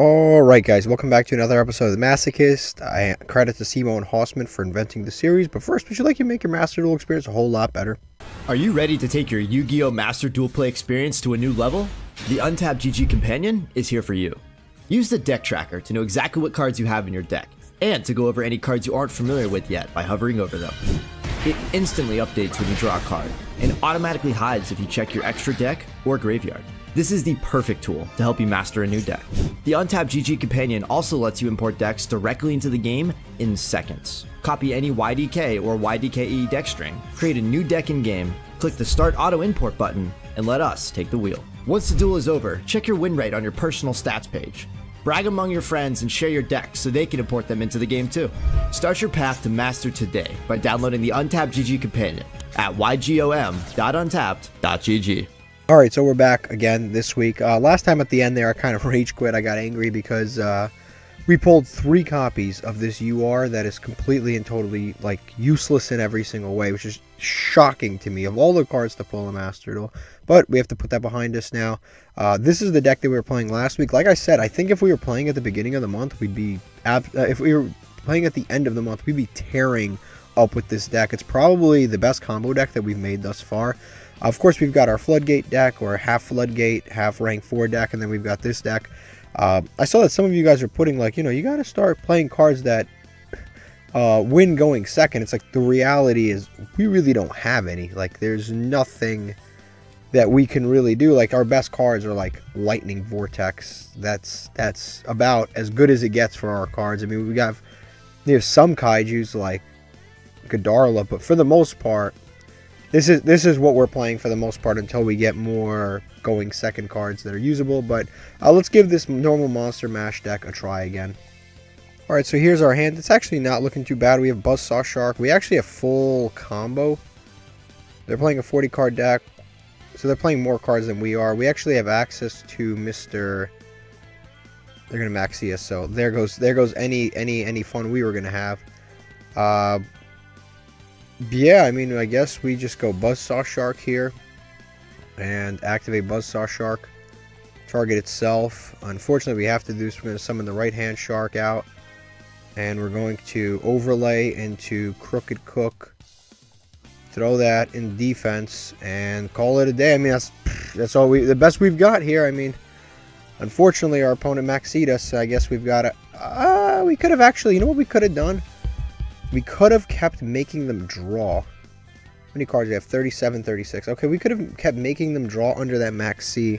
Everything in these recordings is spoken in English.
Alright guys, welcome back to another episode of The Masochist. I credit to Simo and Hossman for inventing the series, but first, would you like to make your Master Duel experience a whole lot better? Are you ready to take your Yu-Gi-Oh! Master Duel play experience to a new level? The Untappd GG Companion is here for you. Use the deck tracker to know exactly what cards you have in your deck, and to go over any cards you aren't familiar with yet by hovering over them. It instantly updates when you draw a card, and automatically hides if you check your extra deck or graveyard. This is the perfect tool to help you master a new deck. The Untappd GG Companion also lets you import decks directly into the game in seconds. Copy any YDK or YDKE deck string, create a new deck in-game, click the Start Auto Import button, and let us take the wheel. Once the duel is over, check your win rate on your personal stats page. Brag among your friends and share your decks so they can import them into the game too. Start your path to master today by downloading the Untappd GG Companion at ygom.untappd.gg. Alright, so we're back again this week. Last time at the end there, I kind of rage quit. I got angry because we pulled 3 copies of this UR that is completely and totally like useless in every single way, which is shocking to me of all the cards to pull in Master Duel. But we have to put that behind us now. This is the deck that we were playing last week. Like I said, I think if we were playing at the beginning of the month, we'd be... if we were playing at the end of the month, we'd be tearing up with this deck. It's probably the best combo deck that we've made thus far. Of course, we've got our Floodgate deck, or half Floodgate, half Rank 4 deck, and then we've got this deck. I saw that some of you guys are putting, like, you know, you got to start playing cards that win going second. It's like, the reality is, we really don't have any. Like, there's nothing that we can really do. Like, our best cards are, like, Lightning Vortex. That's about as good as it gets for our cards. I mean, we have some Kaijus, like Godarla, but for the most part, this is what we're playing for the most part until we get more going second cards that are usable. But let's give this normal Monster Mash deck a try again. Alright, so here's our hand. It's actually not looking too bad. We have Buzzsaw Shark. We actually have full combo. They're playing a 40 card deck, so they're playing more cards than we are. We actually have access to Mr. They're going to max CS, so there goes any fun we were going to have. Yeah, I mean, I guess we just go Buzzsaw Shark here and activate Buzzsaw Shark. Target itself. Unfortunately, we have to do this. We're going to summon the right-hand shark out, and we're going to overlay into Crooked Cook, throw that in defense, and call it a day. I mean, that's all the best we've got here. I mean, unfortunately, our opponent maxied us, so I guess we've got to... we could have actually... You know what we could have done? We could have kept making them draw. How many cards do we have? 37, 36. Okay, we could have kept making them draw under that max C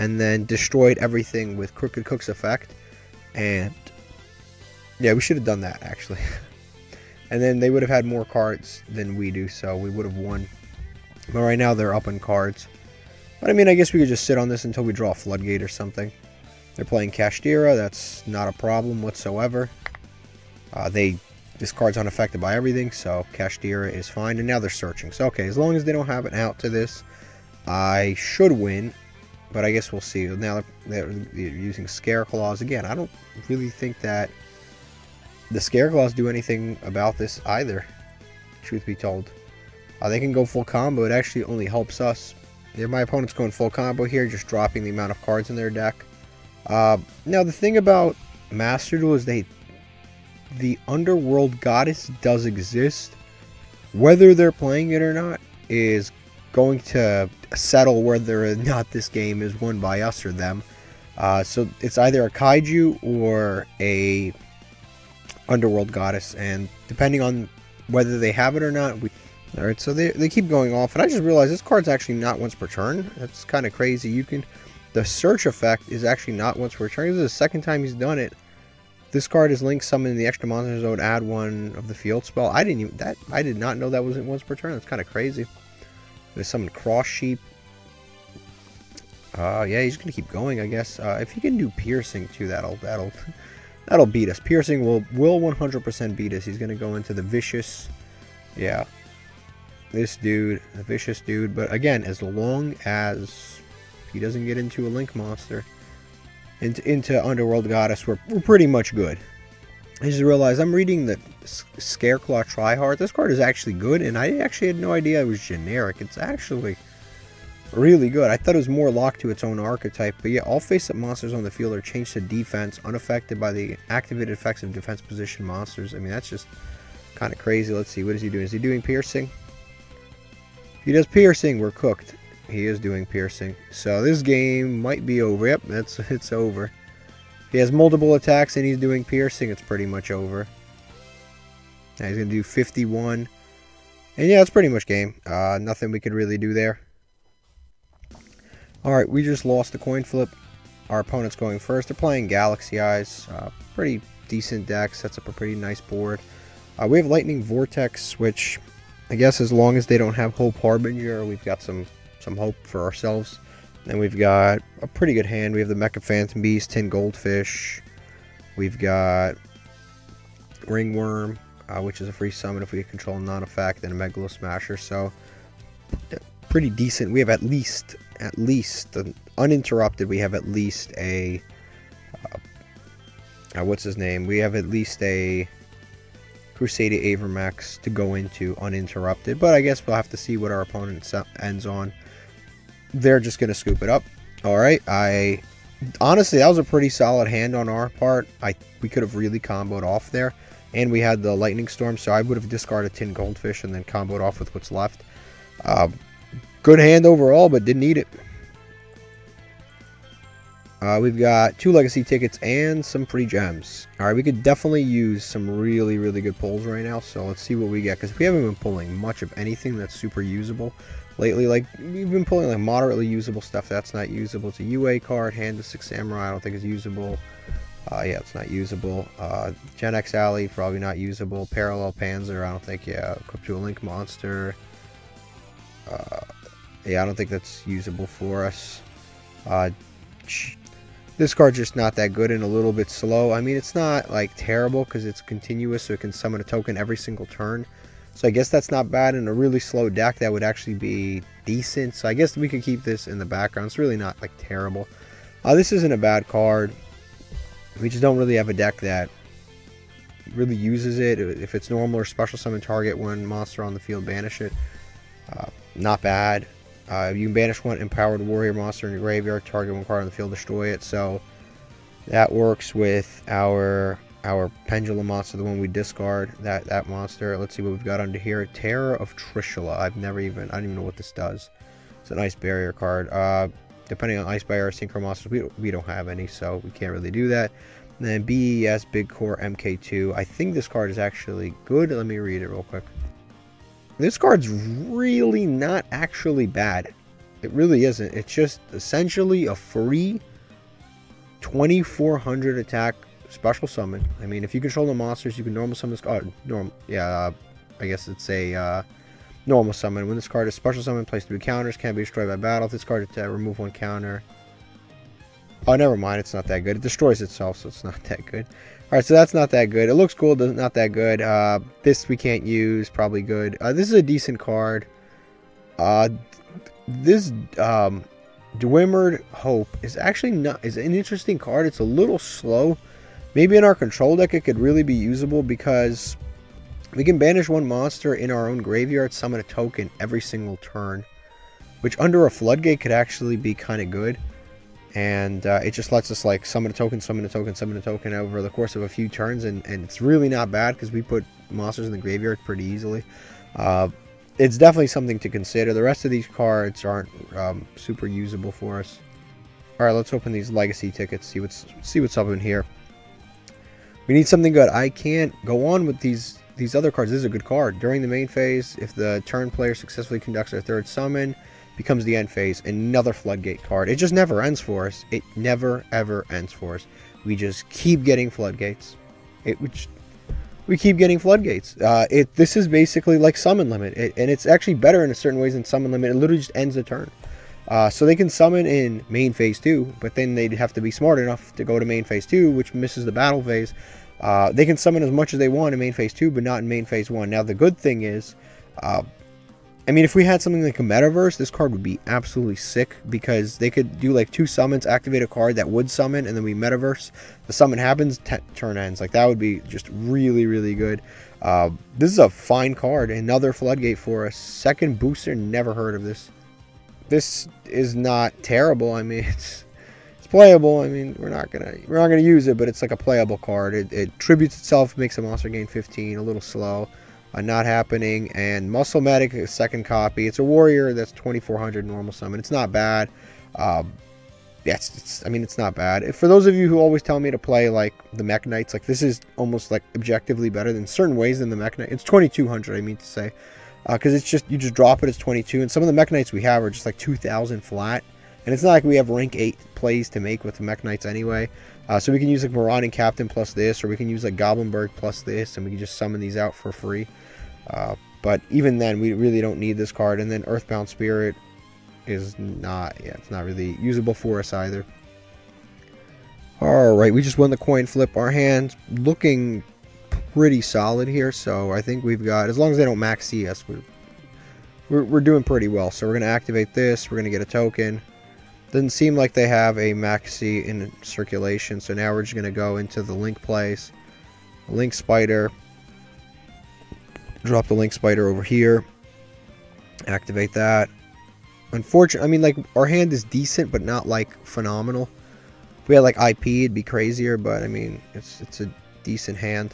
and then destroyed everything with Crooked Cook's effect. And yeah, we should have done that, actually. And then they would have had more cards than we do, so we would have won. But right now they're up in cards. But I mean, I guess we could just sit on this until we draw a Floodgate or something. They're playing Kashtira. That's not a problem whatsoever. This card's unaffected by everything, so Kashtira is fine. And now they're searching. So, okay, as long as they don't have an out to this, I should win. But I guess we'll see. Now they're using Scare Claws. Again, I don't really think that the Scare Claws do anything about this either, truth be told. They can go full combo. It actually only helps us. Yeah, my opponent's going full combo here, just dropping the amount of cards in their deck. Now, the thing about Master Duel is the Underworld Goddess does exist. Whether they're playing it or not is going to settle whether or not this game is won by us or them. So it's either a Kaiju or a Underworld Goddess, and depending on whether they have it or not, Alright, so they keep going off, and I just realized this card's actually not once per turn. That's kind of crazy. The search effect is actually not once per turn. This is the second time he's done it. This card is Link Summon in the extra monster zone, add one of the field spell. I did not know that wasn't once per turn. That's kind of crazy. They summoned Cross Sheep. Yeah, he's gonna keep going, I guess. If he can do piercing too, that'll beat us. Piercing will 100% beat us. He's gonna go into the vicious. Yeah, this dude, the vicious dude. But again, as long as he doesn't get into a Link monster, into Underworld Goddess, we're pretty much good. I just realized I'm reading the Scareclaw Tryhard. This card is actually good, and I actually had no idea it was generic. It's actually really good. I thought it was more locked to its own archetype, but yeah, all face-up monsters on the field are changed to defense, unaffected by the activated effects of defense position monsters. I mean, that's just kind of crazy. Let's see, what is he doing? Is he doing piercing? If he does piercing, we're cooked. He is doing piercing, so this game might be over. Yep, it's over. If he has multiple attacks and he's doing piercing, it's pretty much over. Now he's gonna do 51, and yeah, it's pretty much game. Nothing we could really do there. All right, we just lost the coin flip. Our opponent's going first. They're playing Galaxy Eyes. Pretty decent deck. Sets up a pretty nice board. We have Lightning Vortex, which I guess as long as they don't have Hope Harbinger, we've got some hope for ourselves. And we've got a pretty good hand. We have the Mecha Phantom Beast, Tin Goldfish. We've got Ringworm, which is a free summon if we control non-effect, and a Megalo Smasher. So pretty decent. We have at least uninterrupted, we have at least a what's his name, we have at least a Crusader Avermax to go into uninterrupted, but I guess we'll have to see what our opponent ends on. They're just gonna scoop it up. All right, I honestly, that was a pretty solid hand on our part. We could have really comboed off there, and we had the Lightning Storm, so I would have discarded Tin Goldfish and then comboed off with what's left. Good hand overall, but didn't need it. We've got 2 legacy tickets and some free gems. All right, we could definitely use some really, really good pulls right now. So let's see what we get, because we haven't been pulling much of anything that's super usable lately. Like, we've been pulling like moderately usable stuff that's not usable. It's a UA card, Hand of 6 Samurai. I don't think it's usable. Yeah, it's not usable. Gen X Alley, probably not usable. Parallel Panzer, I don't think. Yeah, equipped to a Link monster. Yeah, I don't think that's usable for us. This card's just not that good and a little bit slow. I mean, it's not like terrible because it's continuous, so it can summon a token every single turn. So I guess that's not bad. In a really slow deck, that would actually be decent. So I guess we could keep this in the background. It's really not like terrible. This isn't a bad card. We just don't really have a deck that really uses it. If it's normal or special summon target one monster on the field, banish it. Not bad. You can banish one empowered warrior monster in your graveyard, target one card on the field, destroy it. So that works with our pendulum monster, the one we discard. That monster. Let's see what we've got under here. Terror of Trishula. I don't even know what this does. It's an ice barrier card. Depending on ice barrier or synchro monsters, we don't have any, so we can't really do that. And then BES Big Core MK2. I think this card is actually good. Let me read it real quick. This card's really not actually bad. It really isn't. It's just essentially a free 2400 attack special summon. I mean, if you control the monsters, you can normal summon this card. I guess it's a normal summon. When this card is special summon, place 3 counters, can't be destroyed by battle. If this card is remove 1 counter. Oh, never mind. It's not that good. It destroys itself, so it's not that good. All right, so that's not that good. It looks cool, but not that good. This we can't use. Probably good. This is a decent card. This Dwimmered Hope is actually is an interesting card. It's a little slow. Maybe in our control deck, it could really be usable because we can banish one monster in our own graveyard, summon a token every single turn, which under a floodgate could actually be kind of good. And it just lets us like summon a token over the course of a few turns, and it's really not bad because we put monsters in the graveyard pretty easily. It's definitely something to consider. The rest of these cards aren't super usable for us. All right, let's open these legacy tickets. See what's up in here. We need something good. I can't go on with these other cards. This is a good card. During the main phase, if the turn player successfully conducts their 3rd summon, becomes the end phase. Another floodgate card. It just never ends for us. It never ever ends for us. We just keep getting floodgates. We keep getting floodgates. This is basically like summon limit, and it's actually better in a certain ways than summon limit. It literally just ends the turn. So they can summon in main phase 2, but then they'd have to be smart enough to go to main phase 2, which misses the battle phase. They can summon as much as they want in main phase 2, but not in main phase 1. Now the good thing is, I mean, if we had something like a metaverse, this card would be absolutely sick because they could do like 2 summons, activate a card that would summon, and then we metaverse. The summon happens, turn ends. Like, that would be just really, really good. This is a fine card. Another floodgate for us. Second booster, never heard of this. this is not terrible. I mean, it's playable. I mean, we're not gonna use it, but it's like a playable card. It tributes itself, makes a monster gain 15. A little slow, not happening. And Musclematic is second copy. It's a warrior that's 2400 normal summon. It's not bad. Yes, I mean, it's not bad. For those of you who always tell me to play, like, the Mech Knights, like, this is almost, like, objectively better in certain ways than the Mech Knight. It's 2200, I mean to say, because it's just, you just drop it, it's 22, and some of the Mech Knights we have are just, like, 2000 flat, and it's not like we have rank 8 plays to make with the Mech Knights anyway, so we can use, like, Marauding Captain plus this, or we can use, like, Goblinberg plus this, and we can just summon these out for free, but even then, we really don't need this card. And then Earthbound Spirit is not, yeah, it's not really usable for us either. All right, we just won the coin flip. Our hand's looking pretty solid here, so I think we've got, as long as they don't max CS, we're doing pretty well. So we're going to activate this, we're going to get a token. Doesn't seem like they have a maxi in circulation, so now we're just going to go into the link place, link spider, drop the link spider over here, activate that. Unfortunately, I mean, like, our hand is decent, but not, like, phenomenal. If we had, like, IP, it'd be crazier, but, I mean, it's a decent hand.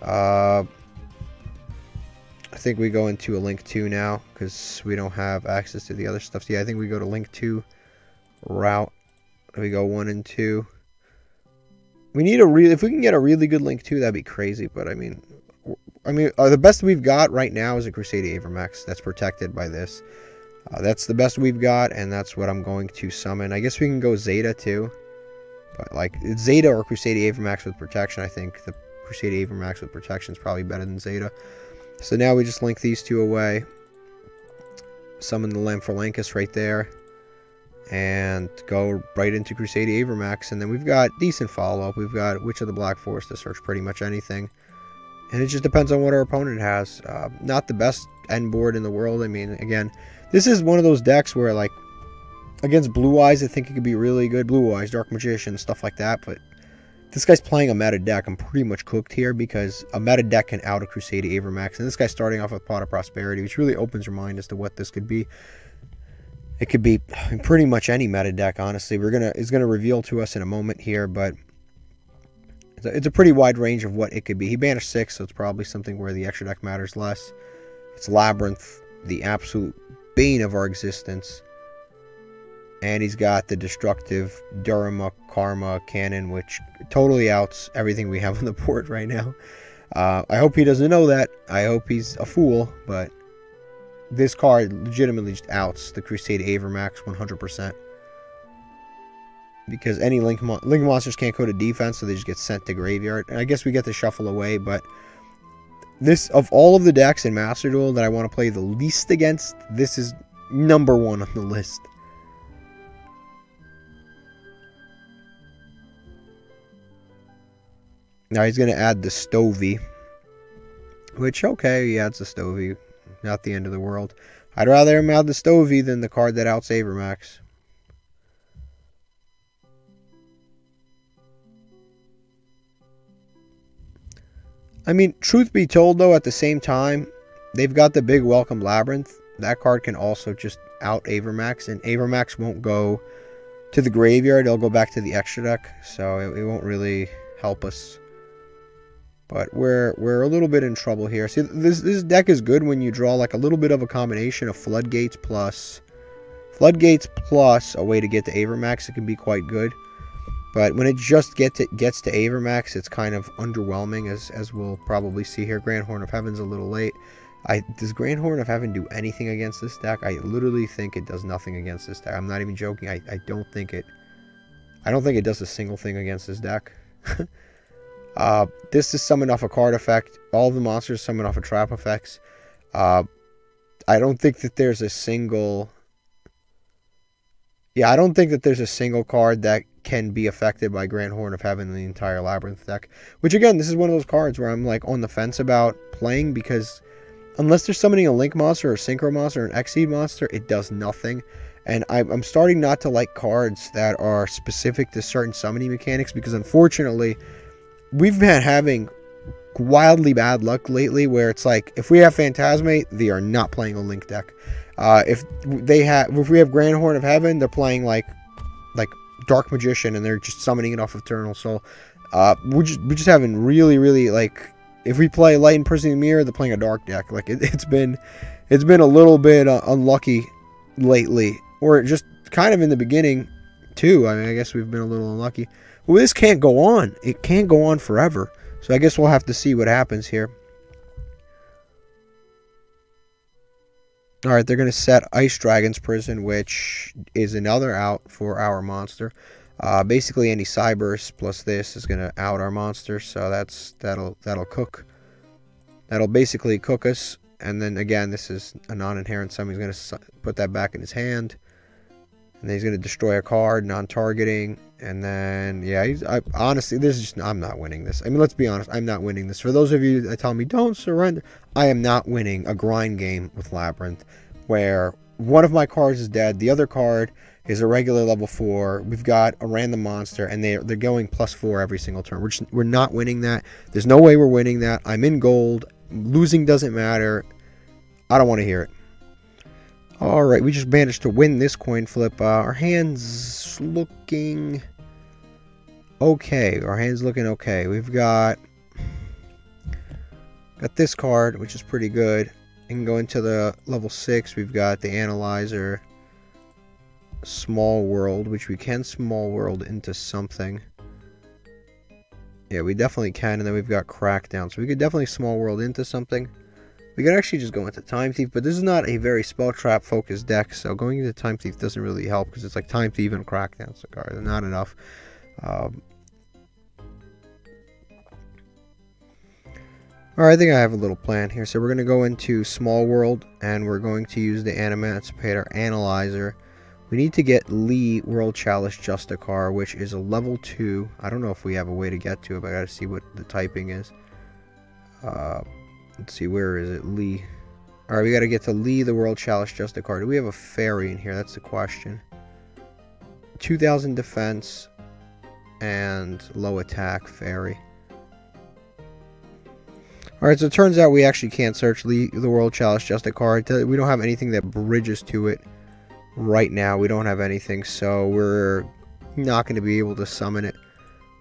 I think we go into a Link 2 now, because we don't have access to the other stuff. So, yeah, I think we go to Link 2 route. We go 1 and 2. We need a really... If we can get a really good Link 2, that'd be crazy, but, I mean, the best we've got right now is a Crusader Avermax that's protected by this. That's the best we've got, and that's what I'm going to summon. I guess we can go Zeta too, but like it's Zeta or Crusader Avermax with protection. I think the Crusader Avermax with protection is probably better than Zeta. So now we just link these two away, summon the Lamphorlancus right there, and go right into Crusader Avermax. And then we've got decent follow-up. We've got Witch of the Black Forest to search pretty much anything, and it just depends on what our opponent has. Not the best end board in the world. I mean, again, this is one of those decks where, like, against Blue Eyes, I think it could be really good. Blue Eyes, Dark Magician, stuff like that. But this guy's playing a meta deck. I'm pretty much cooked here because a meta deck can out a Crusader Avermax. And this guy's starting off with Pot of Prosperity, which really opens your mind as to what this could be. It could be pretty much any meta deck, honestly. It's going to reveal to us in a moment here, but it's a pretty wide range of what it could be. He banished 6, so it's probably something where the extra deck matters less. It's Labyrinth, the absolute bane of our existence. And he's got the destructive Durama Karma Cannon, which totally outs everything we have on the board right now. I hope he doesn't know that. I hope he's a fool, but this card legitimately just outs the Crusader Avermax 100%. Because any Link monsters can't go to defense, so they just get sent to graveyard. And I guess we get to shuffle away, but this, of all of the decks in Master Duel that I want to play the least against, this is number one on the list. Now he's going to add the Stovey. Which, okay, he adds the Stovey. Not the end of the world. I'd rather him add the Stovey than the card that outs Avermax. I mean, truth be told, though, at the same time, they've got the big Welcome Labyrinth. That card can also just out Avermax, and Avermax won't go to the graveyard. It'll go back to the extra deck, so it won't really help us. But we're a little bit in trouble here. See, this deck is good when you draw, like, a little bit of a combination of Floodgates plus a way to get to Avermax. It can be quite good. But when it just gets to Avermax, it's kind of underwhelming, as we'll probably see here. Grand Horn of Heaven's a little late. Does Grand Horn of Heaven do anything against this deck? I literally think it does nothing against this deck. I'm not even joking. I don't think it does a single thing against this deck. This is summoned off a card effect. All the monsters summoned off of trap effects. I don't think that there's a single... Yeah, I don't think that there's a single card that can be affected by Grand Horn of Heaven in the entire Labyrinth deck. Which, again, this is one of those cards where I'm, like, on the fence about playing, because unless they're summoning a Link monster or a Synchro monster or an Xyz monster, it does nothing. And I'm starting not to like cards that are specific to certain summoning mechanics, because, unfortunately, we've been having wildly bad luck lately where it's like, if we have Phantasmate, they are not playing a Link deck. If we have Grand Horn of Heaven, they're playing like Dark Magician, and they're just summoning it off of Eternal Soul. We're just having really like, if we play Light and Imprisoning Mirror, they're playing a Dark deck. Like it's been a little bit unlucky lately, or just kind of in the beginning too. I mean, I guess we've been a little unlucky. Well, this can't go on. It can't go on forever. So I guess we'll have to see what happens here. All right, they're going to set Ice Dragon's Prison, which is another out for our monster. Basically, any Cyburst plus this is going to out our monster, so that'll cook. That'll basically cook us. And then again, this is a non-inherent summon. He's going to put that back in his hand, and then he's going to destroy a card, non-targeting. And then yeah, honestly, this is just, I'm not winning this. I mean, let's be honest, I'm not winning this. For those of you that tell me don't surrender, I am not winning a grind game with Labyrinth, where one of my cards is dead, the other card is a regular level 4. We've got a random monster, and they're going +4 every single turn. We're not winning that. There's no way we're winning that. I'm in gold. Losing doesn't matter. I don't want to hear it. All right, we just managed to win this coin flip. Our hand's looking okay. We've got this card, which is pretty good. I can go into the level 6. We've got the Analyzer, Small World, which we can Small World into something. Yeah, we definitely can. And then we've got Crackdown, so we could definitely Small World into something. We could actually just go into Time Thief, but this is not a very spell trap focused deck, so going into Time Thief doesn't really help, because it's like Time Thief and Crackdown, so they're not enough. All right, I think I have a little plan here. So we're going to go into Small World, and we're going to use the Animanticipator Analyzer. We need to get Lee World Chalice Justicar, which is a level 2. I don't know if we have a way to get to it, but I got to see what the typing is. Let's see, where is it? Lee. All right, we got to get to Lee, the World Chalice Justicar. Do we have a fairy in here? That's the question. 2,000 defense and low attack fairy. All right, so it turns out we actually can't search Lee, the World Chalice Justicar. We don't have anything that bridges to it right now. We don't have anything, so we're not going to be able to summon it.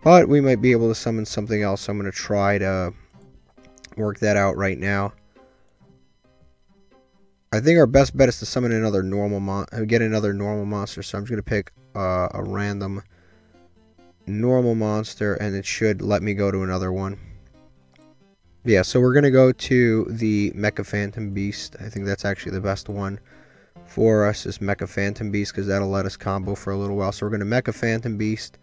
But we might be able to summon something else, so I'm going to try to work that out right now. I think our best bet is to summon another normal monster, get another normal monster. So I'm just going to pick a random normal monster, and it should let me go to another one. Yeah, so we're going to go to the Mecha Phantom Beast. I think that's actually the best one for us, is Mecha Phantom Beast, because that'll let us combo for a little while. So we're going to Mecha Phantom Beast,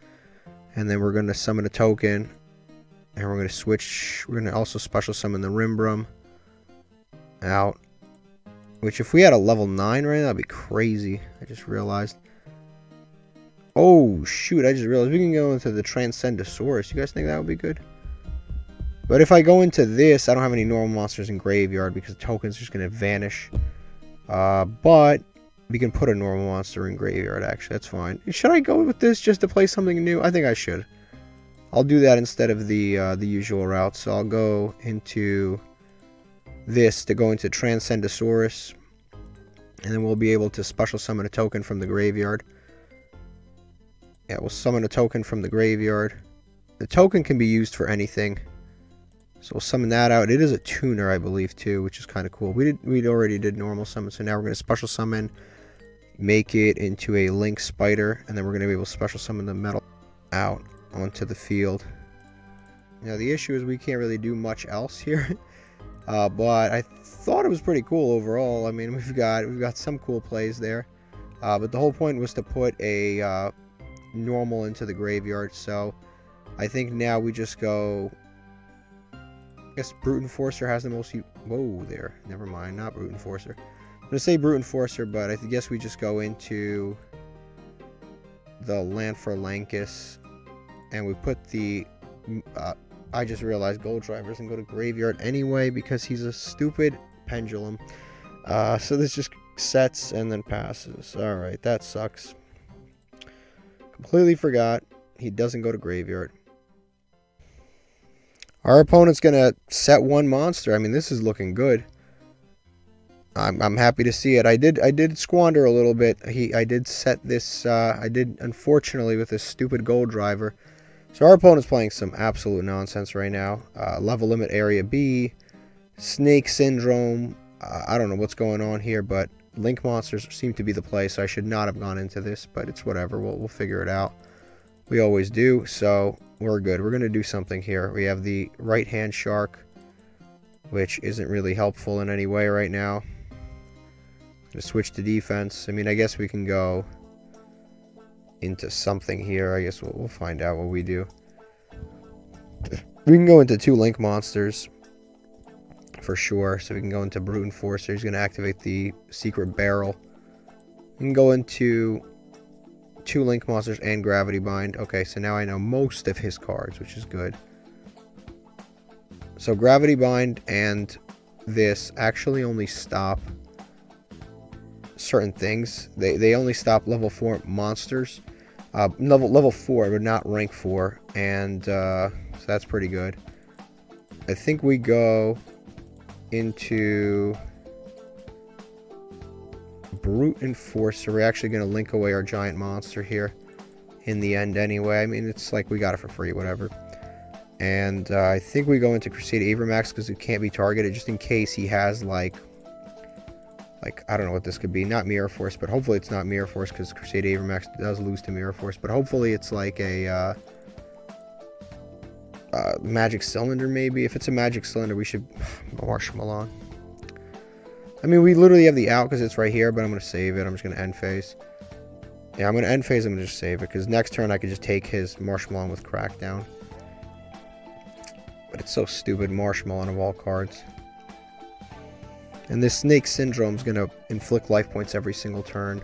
and then we're going to summon a token. And we're going to switch. We're going to also special summon the Rimbrum out, which if we had a level 9 right now, that'd be crazy. I just realized. Oh shoot! I just realized we can go into the Transcendosaurus. You guys think that would be good? But if I go into this, I don't have any normal monsters in graveyard, because the token's just going to vanish. But we can put a normal monster in graveyard. Actually, that's fine. Should I go with this just to play something new? I think I should. I'll do that instead of the usual route. So I'll go into this to go into Transcendosaurus, and then we'll be able to special summon a token from the graveyard. Yeah, we'll summon a token from the graveyard. The token can be used for anything, so we'll summon that out. It is a tuner, I believe, too, which is kind of cool. We already did normal summon, so now we're going to special summon, make it into a Lynx Spider, and then we're going to be able to special summon the metal out onto the field. Now the issue is we can't really do much else here, but I thought it was pretty cool overall. I mean, we've got some cool plays there, but the whole point was to put a normal into the graveyard. So I think now we just go. I guess Brute Enforcer has the most. Whoa, there. Never mind. Not Brute Enforcer. I'm gonna say Brute Enforcer, but I guess we just go into the Land for Lancus. And we put the, I just realized Gold Driver doesn't go to graveyard anyway, because he's a stupid pendulum. So this just sets and then passes. Alright, that sucks. Completely forgot he doesn't go to graveyard. Our opponent's going to set one monster. I mean, this is looking good. I'm happy to see it. I did squander a little bit. I did set this. I did, unfortunately, with this stupid gold driver. So our opponent's playing some absolute nonsense right now. Level limit area B, snake syndrome. I don't know what's going on here, but link monsters seem to be the play. So I should not have gone into this, but it's whatever. We'll figure it out. We always do. So we're good. We're gonna do something here. We have the right hand shark, which isn't really helpful in any way right now. Just switch to defense. I mean, I guess we can go into something here. I guess we'll find out what we do. We can go into two link monsters for sure. So we can go into Brute Enforcer. He's going to activate the secret barrel. We can go into two link monsters and Gravity Bind. Okay, so now I know most of his cards, which is good. So Gravity Bind and this actually only stop certain things. They only stop level 4 monsters. Level 4, but not rank 4. And so that's pretty good. I think we go into Brute Enforcer. We're actually going to link away our giant monster here in the end anyway. I mean, it's like we got it for free, whatever. And I think we go into Crusade Abramax because it can't be targeted, just in case he has like I don't know what this could be. Not Mirror Force, but hopefully it's not Mirror Force, because Crusade Abramax does lose to Mirror Force. But hopefully it's like a Magic Cylinder, maybe. If it's a Magic Cylinder, we should Marshmallow. I mean, we literally have the out because it's right here, but I'm going to save it. I'm just going to end phase. Yeah, I'm going to end phase. I'm going to just save it, because next turn I could just take his Marshmallow with Crackdown. But it's so stupid, Marshmallow of all cards. And this Snake Syndrome is going to inflict life points every single turn.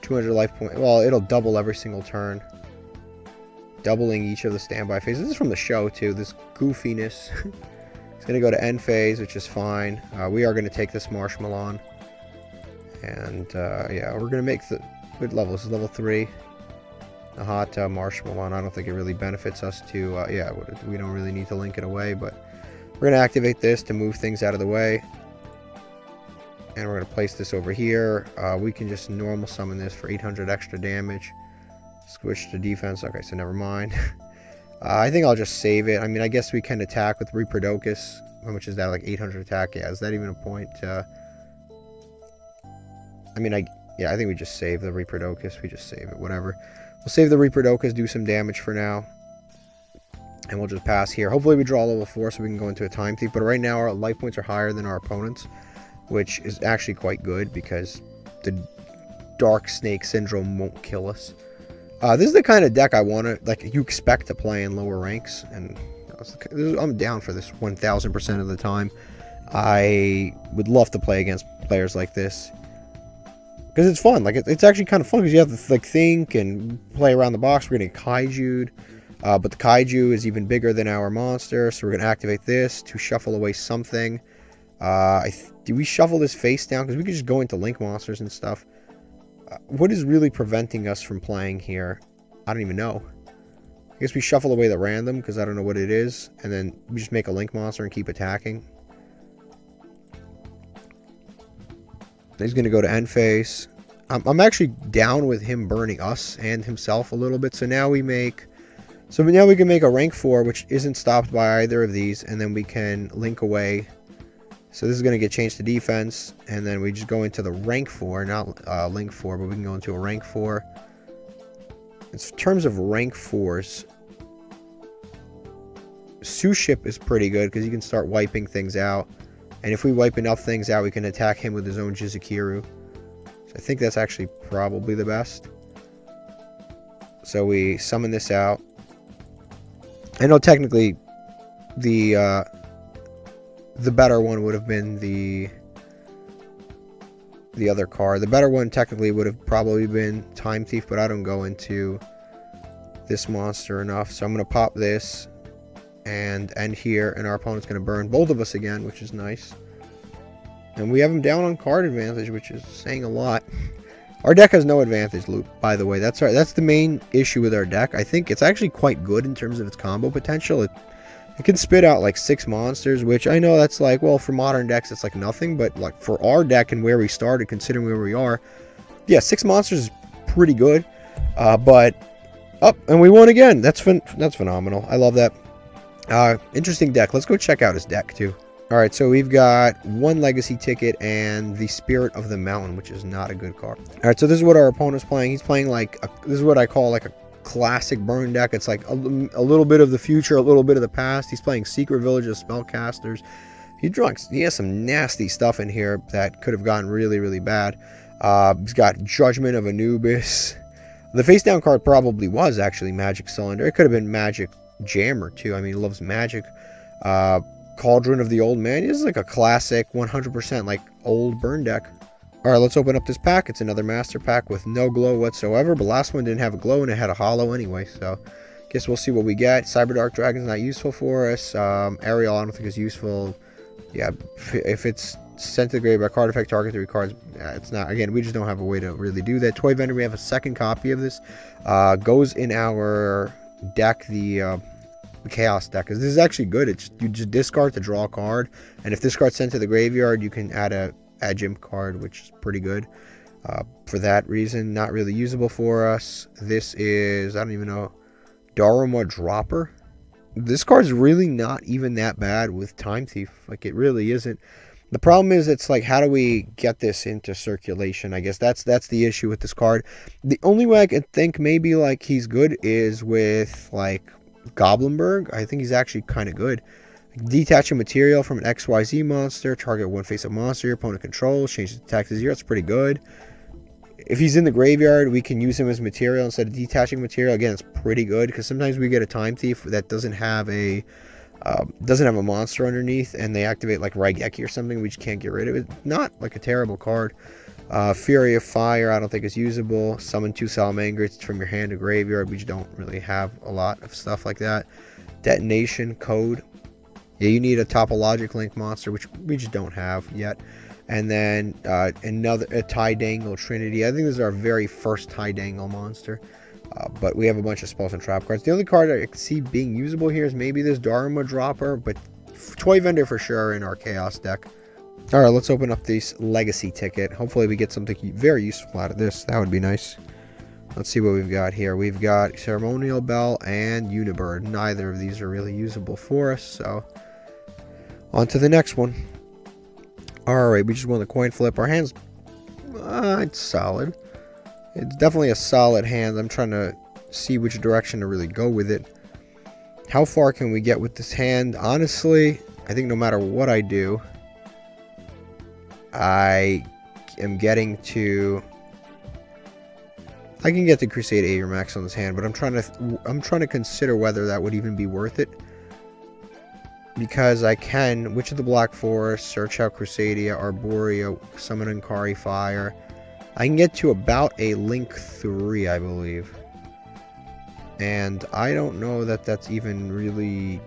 200 life points. Well, it'll double every single turn, doubling each of the standby phases. This is from the show, too. This goofiness. It's going to go to end phase, which is fine. We are going to take this Marshmallow. And, yeah, we're going to make the good level. This is level 3. The hot Marshmallow, and I don't think it really benefits us to, yeah, we don't really need to link it away, but we're going to activate this to move things out of the way. And we're going to place this over here. We can just normal summon this for 800 extra damage. Switch to defense. Okay, so never mind. I think I'll just save it. I mean, I guess we can attack with Reprodokus. How much is that? Like 800 attack? Yeah, is that even a point? I mean, yeah, I think we just save the Reprodokus. We just save it, whatever. We'll save the Reprodokus, do some damage for now, and we'll just pass here. Hopefully we draw level 4 so we can go into a Time Thief, but right now our life points are higher than our opponents, which is actually quite good because the Dark Snake Syndrome won't kill us. This is the kind of deck I want to, like, you expect to play in lower ranks, and I'm down for this 1,000% of the time. I would love to play against players like this, because it's fun. Like, it's actually kind of fun, because you have to, like, think and play around the box. We're going to Kaiju'd, but the Kaiju is even bigger than our monster, so we're going to activate this to shuffle away something. Do we shuffle this face down? Because we could just go into link monsters and stuff. What is really preventing us from playing here? I don't even know. I guess we shuffle away the random, because I don't know what it is, and then we just make a link monster and keep attacking. He's going to go to end phase. I'm actually down with him burning us and himself a little bit. So now we make... So now we can make a rank 4, which isn't stopped by either of these. And then we can link away. So this is going to get changed to defense. And then we just go into the rank 4. Not link 4, but we can go into a rank 4. In terms of rank 4s, Suship is pretty good, because you can start wiping things out. And if we wipe enough things out, we can attack him with his own Jizukiru. So I think that's actually probably the best. So we summon this out. I know technically the better one would have been the other card. The better one technically would have probably been Time Thief, but I don't go into this monster enough. So I'm going to pop this and end here, and our opponent's going to burn both of us again, which is nice. And we have him down on card advantage, which is saying a lot. Our deck has no advantage loop, by the way. That's the main issue with our deck. I think it's actually quite good in terms of its combo potential. It It can spit out like 6 monsters, which I know that's like, well, for modern decks, it's like nothing. But like for our deck and where we started, considering where we are, yeah, 6 monsters is pretty good. But up, and we won again. That's phenomenal. I love that. Interesting deck. Let's go check out his deck too. All right, so we've got 1 legacy ticket and the Spirit of the Mountain, which is not a good card. All right, so this is what our opponent's playing. He's playing like this is what I call like a classic burn deck. It's like a little bit of the future, a little bit of the past. He's playing Secret Village of Spellcasters. He has some nasty stuff in here that could have gotten really, really bad. He's got Judgment of Anubis. The face down card probably was actually Magic Cylinder. It could have been Magic Jammer too. I mean, he loves Magic. Cauldron of the Old Man. This is like a classic 100% like old burn deck. All right, let's open up this pack. It's another master pack with no glow whatsoever, but last one didn't have a glow and it had a hollow anyway, so guess we'll see what we get. Cyber Dark Dragon's not useful for us. Ariel I don't think is useful. Yeah, if it's centigrade by card effect, target 3 cards. It's not, again, we just don't have a way to really do that. Toy Vendor, we have a 2nd copy of this. Goes in our deck, the Chaos deck. This is actually good. It's you just discard to draw a card, and if this card's sent to the graveyard, you can add a Adjimp card, which is pretty good. For that reason, not really usable for us. This is, I don't even know, Daruma Dropper. This card's really not even that bad with Time Thief. Like, it really isn't. The problem is, it's like, how do we get this into circulation? I guess that's the issue with this card. The only way I could think maybe like he's good is with like Goblinberg. I think he's actually kind of good. Detach a material from an XYZ monster, target 1 face-up monster your opponent controls, change the attack to 0. It's pretty good. If he's in the graveyard, we can use him as material instead of detaching material. Again, it's pretty good because sometimes we get a Time Thief that doesn't have a monster underneath, and they activate like Raigeki or something. We just can't get rid of it. Not like a terrible card. Fury of Fire, I don't think it's usable. Summon 2 Salamangreats from your hand to graveyard. We just don't really have a lot of stuff like that. Detonation Code. Yeah, you need a Topologic Link monster, which we just don't have yet. And then a Tiedangle Trinity. I think this is our very first Tiedangle monster. But we have a bunch of spells and trap cards. The only card I can see being usable here is maybe this Daruma Dropper, but Toy Vendor for sure in our Chaos deck. All right, let's open up this Legacy ticket. Hopefully we get something very useful out of this. That would be nice. Let's see what we've got here. We've got Ceremonial Bell and Unibird. Neither of these are really usable for us, so... on to the next one. Alright, we just won the coin flip. Our hand's... it's solid. It's definitely a solid hand. I'm trying to see which direction to really go with it. How far can we get with this hand? Honestly, I think no matter what I do, I am getting to... I can get the Crusade Aether Max on this hand, but I'm trying to consider whether that would even be worth it. Because I can, Witch of the Black Forest, search out Crusadia, Arborea, summon Ankari Fire. I can get to about a Link 3, I believe. And I don't know that that's even really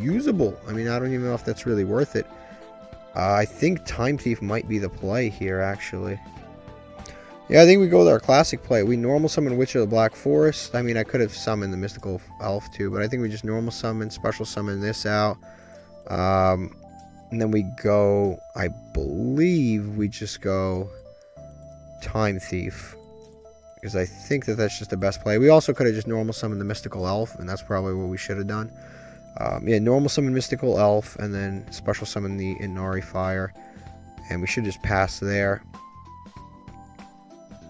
usable. I mean, I don't even know if that's really worth it. I think Time Thief might be the play here, actually. Yeah, I think we go with our classic play. We normal summon Witch of the Black Forest. I mean, I could have summoned the Mystical Elf too, but I think we just normal summon, special summon this out. And then we go, I believe we just go Time Thief, because I think that that's just the best play. We also could have just normal summoned the Mystical Elf, and that's probably what we should have done. Yeah, normal summon Mystical Elf, and then special summon the Inari Fire, and we should just pass there,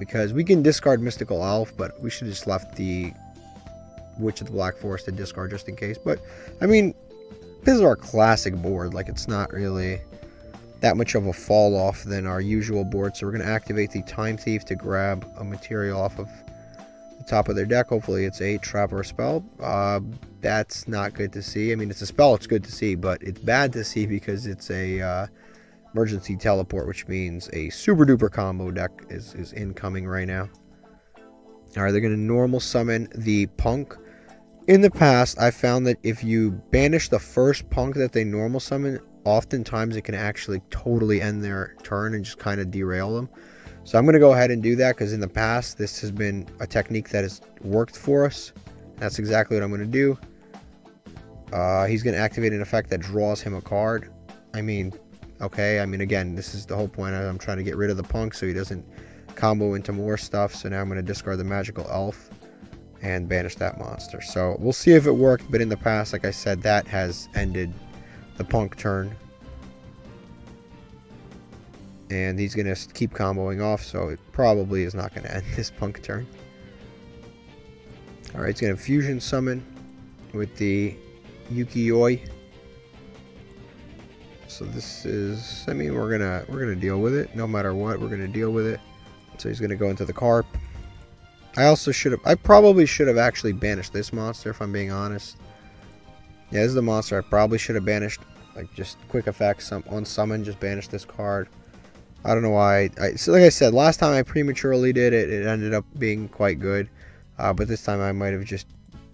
because we can discard Mystical Elf, but we should have just left the Witch of the Black Forest to discard just in case. But, I mean, this is our classic board. Like, it's not really that much of a fall off than our usual board. So we're going to activate the Time Thief to grab a material off of the top of their deck. Hopefully it's a trap or a spell. That's not good to see. I mean, it's a spell, it's good to see, but it's bad to see because it's a emergency teleport, which means a super duper combo deck is incoming right now. All right, they're going to normal summon the Punk. In the past, I found that if you banish the first Punk that they normal summon, oftentimes it can actually totally end their turn and just kind of derail them. So I'm going to go ahead and do that, because in the past, this has been a technique that has worked for us. That's exactly what I'm going to do. He's going to activate an effect that draws him a card. I mean, okay, I mean, again, this is the whole point. I'm trying to get rid of the punk so he doesn't combo into more stuff. So now I'm going to discard the magical elf and banish that monster. So we'll see if it worked, but in the past, like I said, that has ended the punk turn. And he's going to keep comboing off, so it probably is not going to end this punk turn. Alright, he's going to fusion summon with the Yukiyoi. So this is, I mean, we're gonna deal with it no matter what. We're gonna deal with it. So he's gonna go into the carp. I probably should have actually banished this monster, if I'm being honest. Yeah, this is the monster I probably should have banished. Like, just quick effects, on summon, just banish this card. I don't know why. So like I said, last time I prematurely did it. It ended up being quite good, but this time I might have just,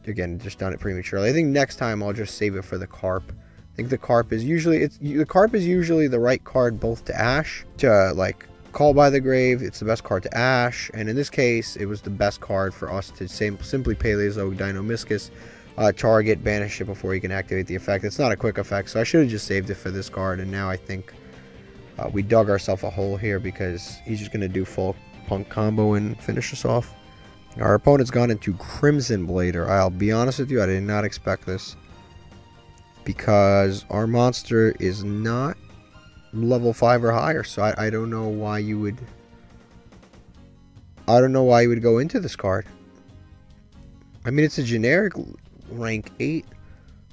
again, just done it prematurely. I think next time I'll just save it for the carp. I think the carp is usually, the carp is usually the right card both to Ash, to like Call by the Grave. It's the best card to Ash, and in this case, it was the best card for us to simply Paleozoic Deinonymiscus, target, banish it before you can activate the effect. It's not a quick effect, so I should have just saved it for this card, and now I think we dug ourselves a hole here because he's just going to do full punk combo and finish us off. Our opponent's gone into Crimson Blader. I'll be honest with you, I did not expect this, because our monster is not level 5 or higher, so I don't know why you would... I don't know why you would go into this card. I mean, it's a generic rank 8.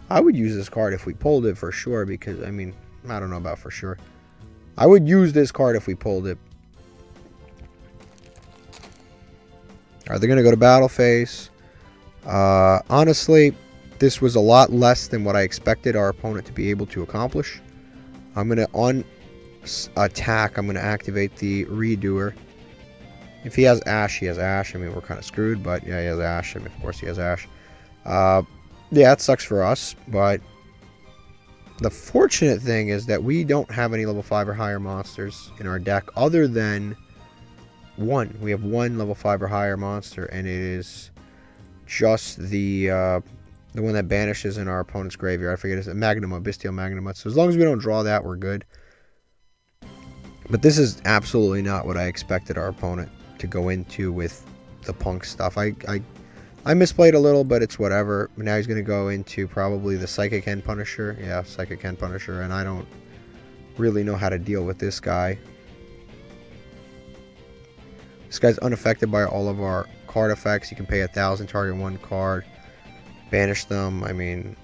I would use this card if we pulled it for sure, because, I mean, I don't know about for sure. I would use this card if we pulled it. Alright, they're going to go to battle phase. Honestly, this was a lot less than what I expected our opponent to be able to accomplish. I'm going to on-attack. I'm going to activate the Redoer. If he has Ash, he has Ash. I mean, we're kind of screwed, but yeah, he has Ash. I mean, of course he has Ash. Yeah, it sucks for us, but the fortunate thing is that we don't have any level 5 or higher monsters in our deck other than one. We have one level 5 or higher monster, and it is just the one that banishes in our opponent's graveyard. I forget, it's a Magnum, Bestial Magnum. So as long as we don't draw that, we're good. But this is absolutely not what I expected our opponent to go into with the punk stuff. I misplayed a little, but it's whatever. Now he's going to go into probably the Psychic End Punisher. Yeah, Psychic End Punisher, and I don't really know how to deal with this guy. This guy's unaffected by all of our card effects. You can pay 1,000, target one card, banish them. I mean,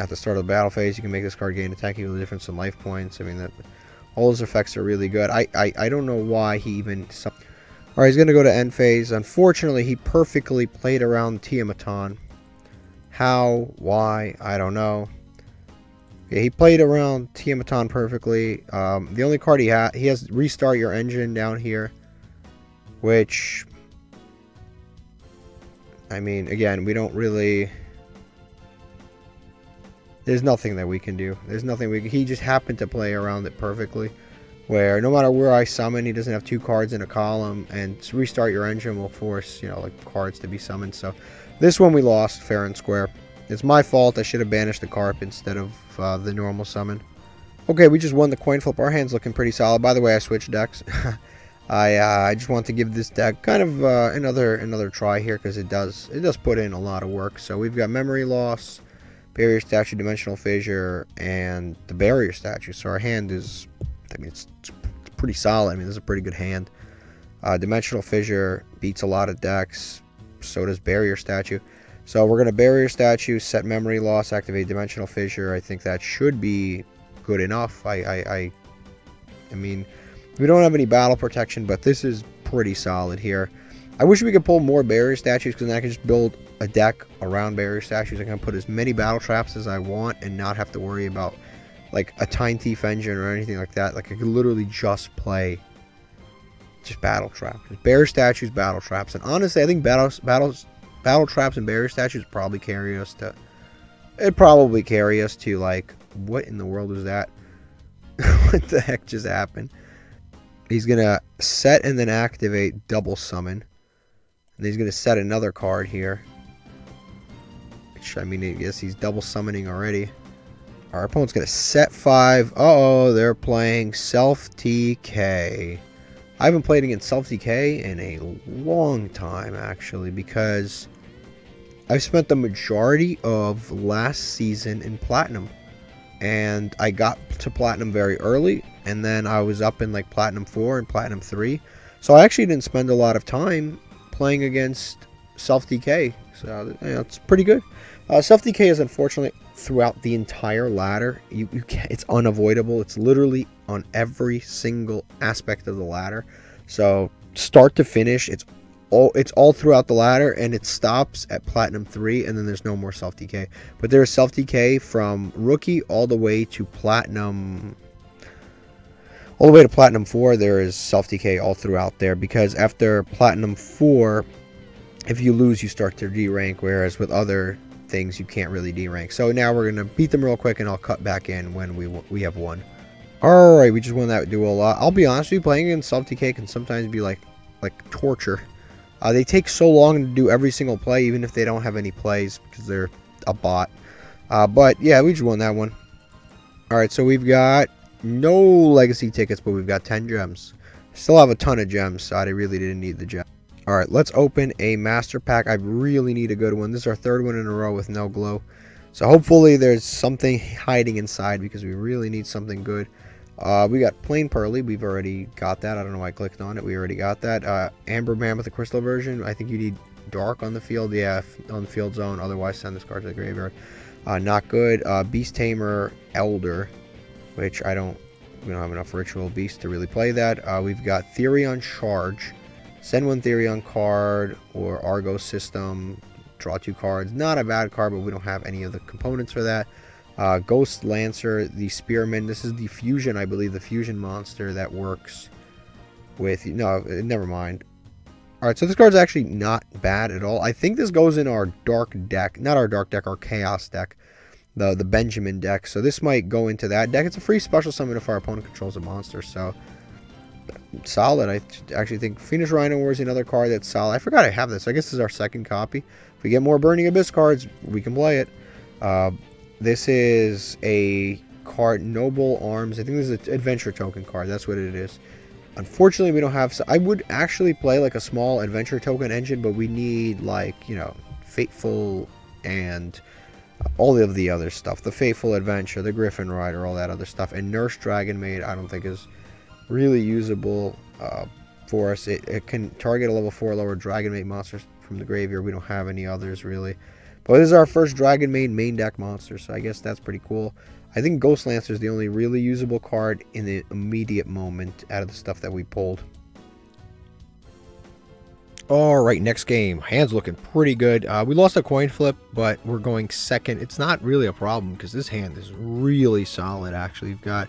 at the start of the battle phase, you can make this card gain attack equal difference in life points. I mean, that all those effects are really good. I don't know why he even... Alright, he's going to go to end phase. Unfortunately, he perfectly played around Tiamaton. How? Why? I don't know. Yeah, he played around Tiamaton perfectly. The only card he has Restart Your Engine down here, which, I mean, again, we don't really... There's nothing that we can do. There's nothing we can... He just happened to play around it perfectly, where no matter where I summon, he doesn't have two cards in a column, and Restart Your Engine will force, you know, like, cards to be summoned. So this one we lost fair and square. It's my fault. I should have banished the carp instead of the normal summon. Okay, we just won the coin flip. Our hand's looking pretty solid. By the way, I switched decks. I just want to give this deck kind of another try here, because it does put in a lot of work. So we've got Memory Loss, Barrier Statue, Dimensional Fissure, and the Barrier Statue. So our hand is, I mean, it's pretty solid. I mean, this is a pretty good hand. Dimensional Fissure beats a lot of decks. So does Barrier Statue. So we're going to Barrier Statue, set Memory Loss, activate Dimensional Fissure. I think that should be good enough. I mean, we don't have any battle protection, but this is pretty solid here. I wish we could pull more barrier statues, because then I can just build a deck around barrier statues. I can put as many battle traps as I want and not have to worry about, like, a Time Thief Engine or anything like that. Like, I could literally just play just battle traps. Barrier statues, battle traps. And honestly, I think battle traps and barrier statues probably carry us to... It'd probably carry us to, like... What in the world was that? What the heck just happened? He's going to set and then activate Double Summon. And he's going to set another card here. Which, I mean, I guess he's double summoning already. Our opponent's going to set 5. Uh-oh, they're playing self-TK. I haven't played against self-TK in a long time, actually, because I've spent the majority of last season in Platinum. And I got to Platinum very early, and then I was up in, like, Platinum 4 and Platinum 3. So I actually didn't spend a lot of time playing against self-TK. So, you know, it's pretty good. Self-TK is unfortunately throughout the entire ladder. You can't, it's unavoidable. It's literally on every single aspect of the ladder. So start to finish, it's all throughout the ladder, and it stops at Platinum 3, and then there's no more self-TK. But there's self-TK from Rookie all the way to Platinum... all the way to Platinum 4, there is self-TK all throughout there, because after Platinum 4, if you lose, you start to D-rank, whereas with other things, you can't really D-rank. So now we're going to beat them real quick, and I'll cut back in when we have won. Alright, we just won that duel a lot. I'll be honest with you, playing against self-TK can sometimes be like torture. They take so long to do every single play, even if they don't have any plays, because they're a bot. But, yeah, we just won that one. Alright, so we've got no legacy tickets, but we've got 10 gems. Still have a ton of gems, so I really didn't need the gem. Alright, let's open a master pack. I really need a good one. This is our third one in a row with no glow. So hopefully there's something hiding inside, because we really need something good. We got plain pearly. We've already got that. I don't know why I clicked on it. We already got that. Amber Mammoth, the crystal version. I think you need dark on the field. Yeah, on the field zone. Otherwise, send this card to the graveyard. Not good. Beast Tamer Elder, which we don't have enough Ritual Beast to really play that. We've got Therion Charge. Send one Therion card or Argo System. Draw 2 cards. Not a bad card, but we don't have any of the components for that. Ghost Lancer, the Spearman. This is the fusion, I believe, the fusion monster that works with... No, never mind. Alright, so this card's actually not bad at all. I think this goes in our Dark deck. Not our Dark deck, our Chaos deck. The Benjamin deck. So this might go into that deck. It's a free special summon if our opponent controls a monster, so... Solid. I actually think Phoenix Rhino War is another card that's solid. I forgot I have this. I guess this is our second copy. If we get more Burning Abyss cards, we can play it. This is a card, Noble Arms. I think this is an adventure token card. That's what it is. Unfortunately, we don't have... I would actually play like a small adventure token engine, but we need like, you know, Fateful and all of the other stuff. The Fateful Adventure, the Griffin Rider, all that other stuff. And Nurse Dragon Maid, I don't think is really usable for us. It can target a level 4 lower Dragon Maid monster from the graveyard. We don't have any others really. But this is our first Dragon Maid main deck monster, so I guess that's pretty cool. I think Ghost Lancer is the only really usable card in the immediate moment out of the stuff that we pulled. Alright, next game. Hand's looking pretty good. We lost a coin flip, but we're going second. It's not really a problem, because this hand is really solid, actually. We've got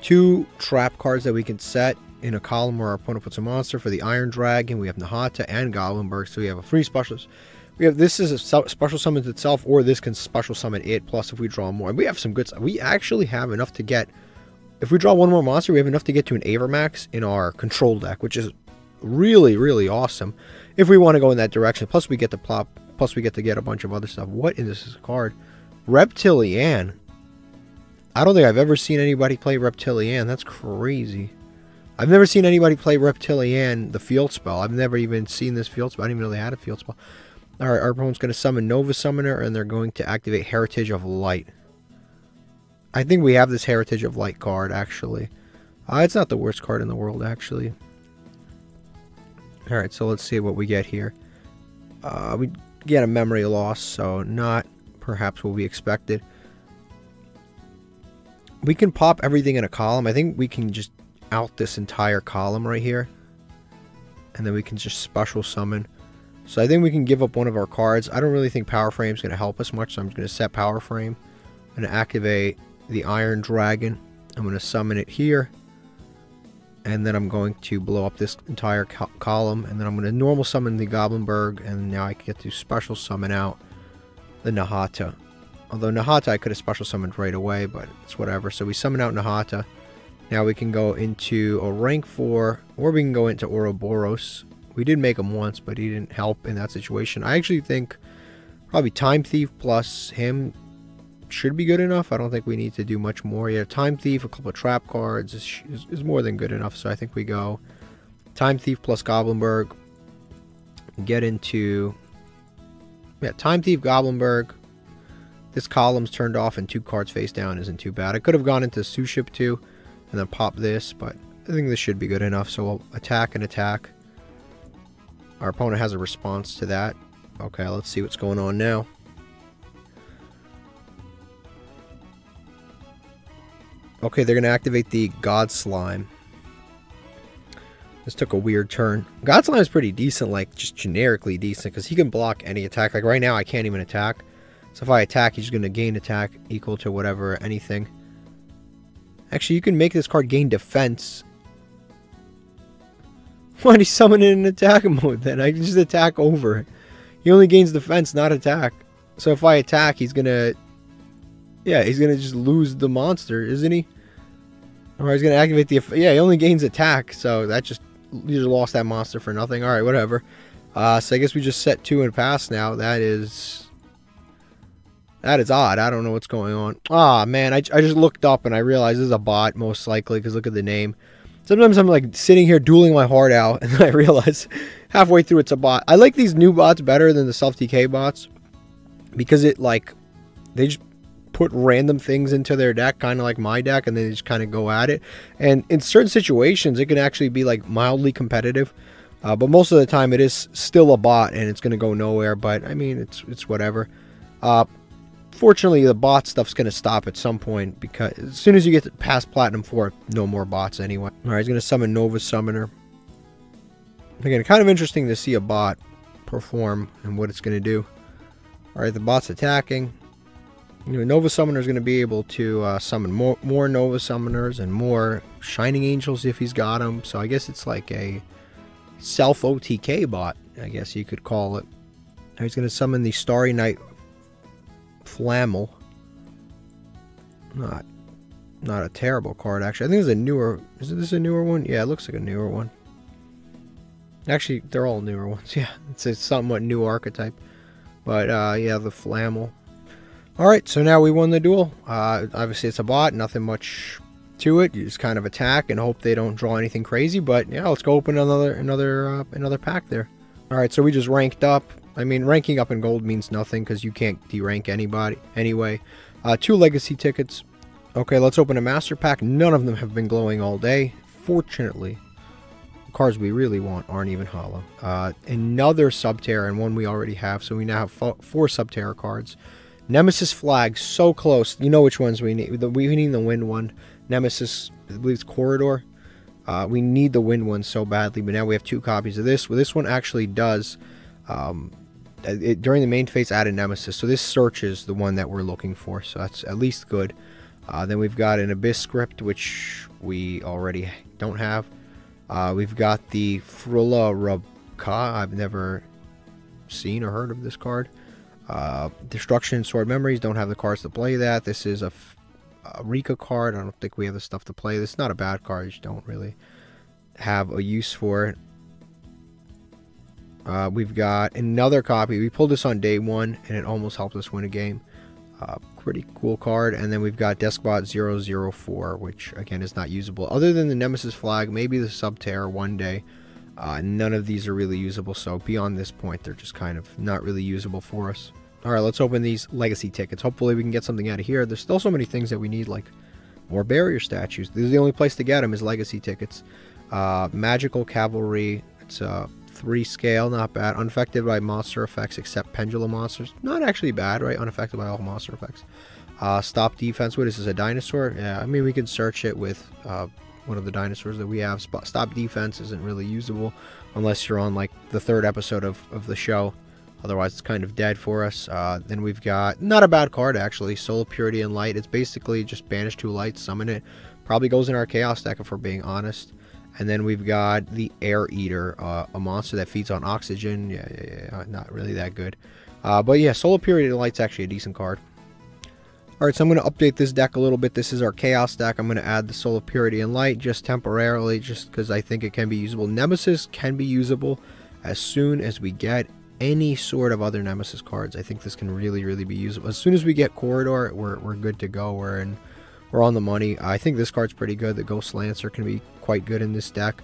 2 trap cards that we can set in a column where our opponent puts a monster. For the Iron Dragon, we have Nahata and Goblinberg, so we have a free specialist. We have, this is a special summons itself, or this can special summon it, plus if we draw more. And we have some good stuff. We actually have enough to get... If we draw one more monster, we have enough to get to an Avermax in our control deck, which is really, really awesome. If we want to go in that direction, plus we get to plop, plus we get to get a bunch of other stuff. What is this card? Reptilian. I don't think I've ever seen anybody play Reptilian. That's crazy. I've never seen anybody play Reptilian, the field spell. I've never even seen this field spell. I didn't even know they had a field spell. Alright, our opponent's going to summon Nova Summoner, and they're going to activate Heritage of Light. I think we have this Heritage of Light card, actually. It's not the worst card in the world, actually. Alright, so let's see what we get here. We get a memory loss, so not perhaps what we expected. We can pop everything in a column. I think we can just out this entire column right here. And then we can just special summon. So I think we can give up one of our cards. I don't really think Power Frame is going to help us much, so I'm just going to set Power Frame. I'm going to activate the Iron Dragon. I'm going to summon it here. And then I'm going to blow up this entire column. And then I'm going to normal summon the Goblinberg. And now I get to special summon out the Nahata. Although Nahata I could have special summoned right away, but it's whatever. So we summon out Nahata. Now we can go into a rank 4, or we can go into Ouroboros. We did make him once, but he didn't help in that situation. I actually think Probably Time Thief plus him should be good enough. I don't think we need to do much more. Yeah, Time Thief, a couple of trap cards is more than good enough. So I think we go Time Thief plus Goblinberg. Get into... yeah, Time Thief, Goblinberg. This column's turned off and two cards face down isn't too bad. I could have gone into Sous Ship too and then pop this, but I think this should be good enough. So we'll attack and attack. Our opponent has a response to that. Okay, let's see what's going on now. Okay, they're going to activate the God Slime. This took a weird turn. God Slime is pretty decent, like just generically decent, because he can block any attack. Like right now, I can't even attack. So if I attack, he's going to gain attack equal to whatever, anything. Actually, you can make this card gain defense. Why did he summon it in attack mode then? I can just attack over it. He only gains defense, not attack. So if I attack, he's going to... yeah, he's going to just lose the monster, isn't he? Or he's going to activate the... yeah, he only gains attack. So that just... you just lost that monster for nothing. Alright, whatever. So I guess we just set 2 and pass now. That is... that is odd. I don't know what's going on. Ah, man, I just looked up and I realized this is a bot, most likely, because look at the name. Sometimes I'm like sitting here dueling my heart out, and then I realize halfway through it's a bot. I like these new bots better than the self-TK bots, because it like, they just put random things into their deck, kind of like my deck, and they just kind of go at it. And in certain situations, it can actually be like mildly competitive. But most of the time it is still a bot and it's going to go nowhere, but I mean, it's whatever. Fortunately, the bot stuff's going to stop at some point, because as soon as you get past Platinum 4, no more bots anyway. Alright, he's going to summon Nova Summoner. Again, kind of interesting to see a bot perform and what it's going to do. Alright, the bot's attacking. Anyway, Nova Summoner is going to be able to summon more Nova Summoners and more Shining Angels if he's got them. So I guess it's like a self-OTK bot, I guess you could call it. Now he's going to summon the Starry Night Flammel. Not a terrible card, actually. I think it's a newer... is this a newer one? Yeah, it looks like a newer one. Actually, they're all newer ones. Yeah, it's a somewhat new archetype. But, yeah, the Flammel. Alright, so now we won the duel. Obviously, it's a bot. Nothing much to it. You just kind of attack and hope they don't draw anything crazy. But, yeah, let's go open another pack there. Alright, so we just ranked up. I mean, ranking up in gold means nothing because you can't derank anybody anyway. 2 legacy tickets. Okay, let's open a master pack. None of them have been glowing all day. Fortunately, the cards we really want aren't even hollow. Another Subterra and one we already have, so we now have 4 Subterra cards. Nemesis Flag, so close. You know which ones we need. We need the wind one. Nemesis, I believe it's Corridor. We need the wind one so badly, but now we have 2 copies of this. Well, this one actually does... during the main phase added Nemesis, so this searches the one that we're looking for, so that's at least good. Then we've got an Abyss Script, which we already don't have. We've got the Frulla Rabka. I've never seen or heard of this card. Destruction and Sword Memories, don't have the cards to play that. This is a Rika card. I don't think we have the stuff to play this. It's not a bad card, you just don't really have a use for it. We've got another copy. We pulled this on day 1 and it almost helped us win a game. Pretty cool card. And then we've got Deskbot 004, which again is not usable. Other than the Nemesis Flag, maybe the Subterra one day. None of these are really usable, so beyond this point they're just kind of not really usable for us. Alright, let's open these legacy tickets. Hopefully we can get something out of here. There's still so many things that we need, like more barrier statues. This is the only place to get them, is legacy tickets. Magical Cavalry. It's 3 scale, not bad. Unaffected by monster effects except pendulum monsters. Not actually bad, right? Unaffected by all monster effects. Stop defense. What is this, a dinosaur? Yeah, I mean, we can search it with one of the dinosaurs that we have. Stop defense isn't really usable unless you're on, like, the 3rd episode of the show. Otherwise, it's kind of dead for us. Then we've got, not a bad card, actually, Soul of Purity and Light. It's basically just banish 2 lights, summon it. Probably goes in our Chaos deck, if we're being honest. And then we've got the Air Eater, a monster that feeds on oxygen. Yeah, not really that good. But yeah, Soul of Purity and Light's actually a decent card. Alright, so I'm going to update this deck a little bit. This is our Chaos deck. I'm going to add the Soul of Purity and Light just temporarily, just because I think it can be usable. Nemesis can be usable as soon as we get any sort of other Nemesis cards, I think this can really be usable. As soon as we get Corridor, we're good to go. We're on the money. I think this card's pretty good. The Ghost Lancer can be quite good in this deck.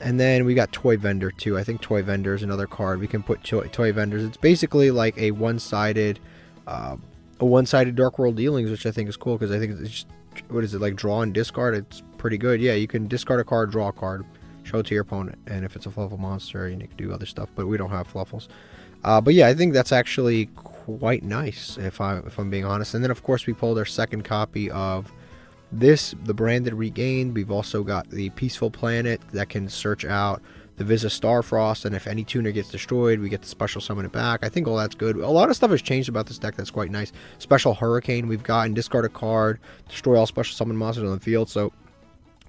And then we got Toy Vendor too. I think Toy Vendor is another card. We can put Toy Vendors. It's basically like a one-sided Dark World Dealings, which I think is cool, because I think it's just, what is it, like draw and discard? It's pretty good. Yeah, you can discard a card, draw a card, show it to your opponent, and if it's a Fluffle monster, you can do other stuff, but we don't have Fluffles. But yeah, I think that's actually quite nice, if I'm being honest. And then, of course, we pulled our second copy of this, the Branded Regained. We've also got the Peaceful Planet that can search out the Visa Starfrost, and if any tuner gets destroyed, we get to special summon it back. I think all that's good. A lot of stuff has changed about this deck that's quite nice. Special Hurricane we've gotten, discard a card, destroy all special summoned monsters on the field, so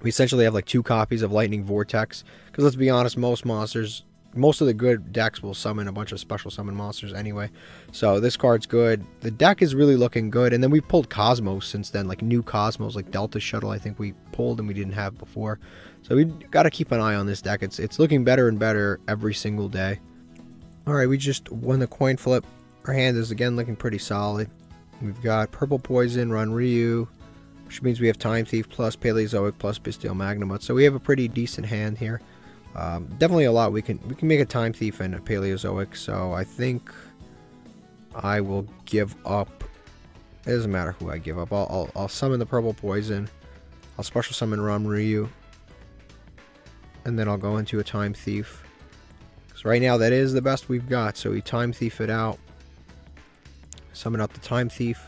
we essentially have like two copies of Lightning Vortex, because let's be honest, most of the good decks will summon a bunch of special summon monsters anyway, so this card's good. The deck is really looking good. And then we pulled Cosmos since then, like new Cosmos, like Delta Shuttle, I think we pulled and we didn't have before. So we got to keep an eye on this deck. It's looking better and better every single day. All right, we just won the coin flip. Our hand is again looking pretty solid. We've got Purple Poison, Ranryu, which means we have Time Thief plus Paleozoic plus Bestial Magnamut. So we have a pretty decent hand here. Definitely a lot. We can make a Time Thief and a Paleozoic, so I think I will give up. It doesn't matter who I give up. I'll summon the Purple Poison. I'll special summon Ranryu. And then I'll go into a Time Thief. So right now that is the best we've got. So we Time Thief it out. Summon out the Time Thief.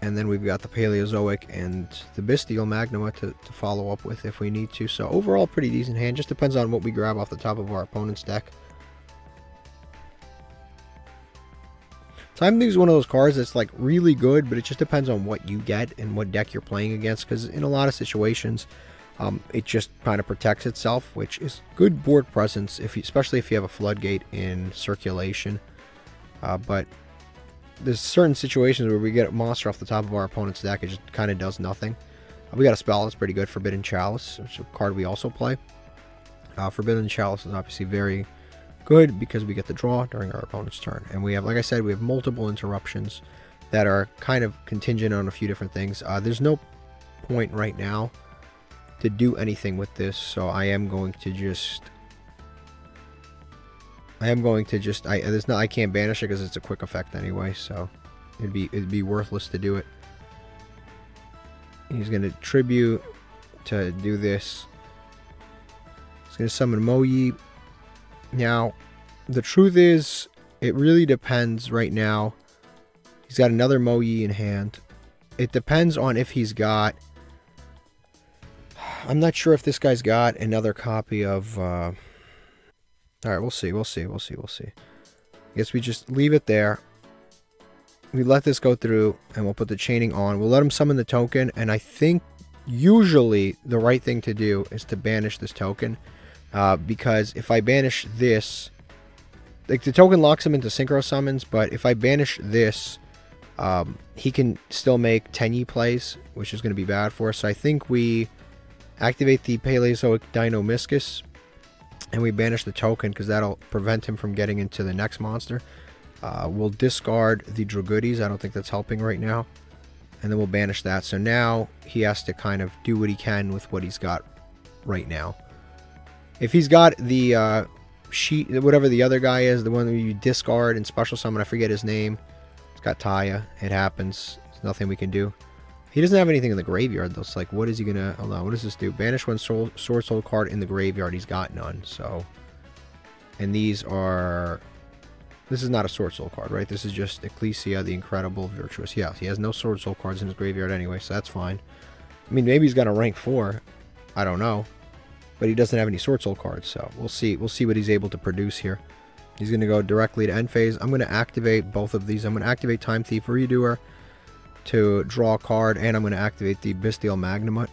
And then we've got the Paleozoic and the Bestial Magnamut to follow up with if we need to. So overall, pretty decent hand. Just depends on what we grab off the top of our opponent's deck. Time Thief is one of those cards that's like really good, but it just depends on what you get and what deck you're playing against. Because in a lot of situations, it just kind of protects itself, which is good board presence, especially if you have a Floodgate in circulation. But there's certain situations where we get a monster off the top of our opponent's deck. It just kind of does nothing. We got a spell that's pretty good, Forbidden Chalice, which is a card we also play. Forbidden Chalice is obviously very good because we get the draw during our opponent's turn. And we have, like I said, we have multiple interruptions that are kind of contingent on a few different things. There's no point right now to do anything with this, so I am going to just... I can't banish it because it's a quick effect anyway, so it'd be worthless to do it. He's gonna tribute to do this. He's gonna summon Moyi. Now, the truth is, it really depends right now. He's got another Moyi in hand. It depends on if he's got... I'm not sure if this guy's got another copy of... All right, we'll see. I guess we just leave it there. We let this go through, and we'll put the chaining on. We'll let him summon the token, and I think usually the right thing to do is to banish this token, because if I banish this, like the token locks him into synchro summons, but if I banish this, he can still make Tenyi plays, which is going to be bad for us. So I think we activate the Paleozoic Deinonymiscus, and we banish the token because that'll prevent him from getting into the next monster. We'll discard the Dragoodies. I don't think that's helping right now. And then we'll banish that. So now he has to kind of do what he can with what he's got right now. If he's got the whatever the other guy is, the one that you discard and special summon, I forget his name. It's got Taya. It happens. There's nothing we can do. He doesn't have anything in the graveyard, though. It's like, what is he going to... Hold on, what does this do? Banish one Sword Soul card in the graveyard. He's got none, so... And these are... This is not a Sword Soul card, right? This is just Ecclesia, the Incredible Virtuous. Yeah, he has no Sword Soul cards in his graveyard anyway, so that's fine. I mean, maybe he's got a rank 4. I don't know. But he doesn't have any Sword Soul cards, so we'll see. We'll see what he's able to produce here. He's going to go directly to end phase. I'm going to activate both of these. I'm going to activate Time Thief Redoer to draw a card, and I'm going to activate the Bestial Magnamut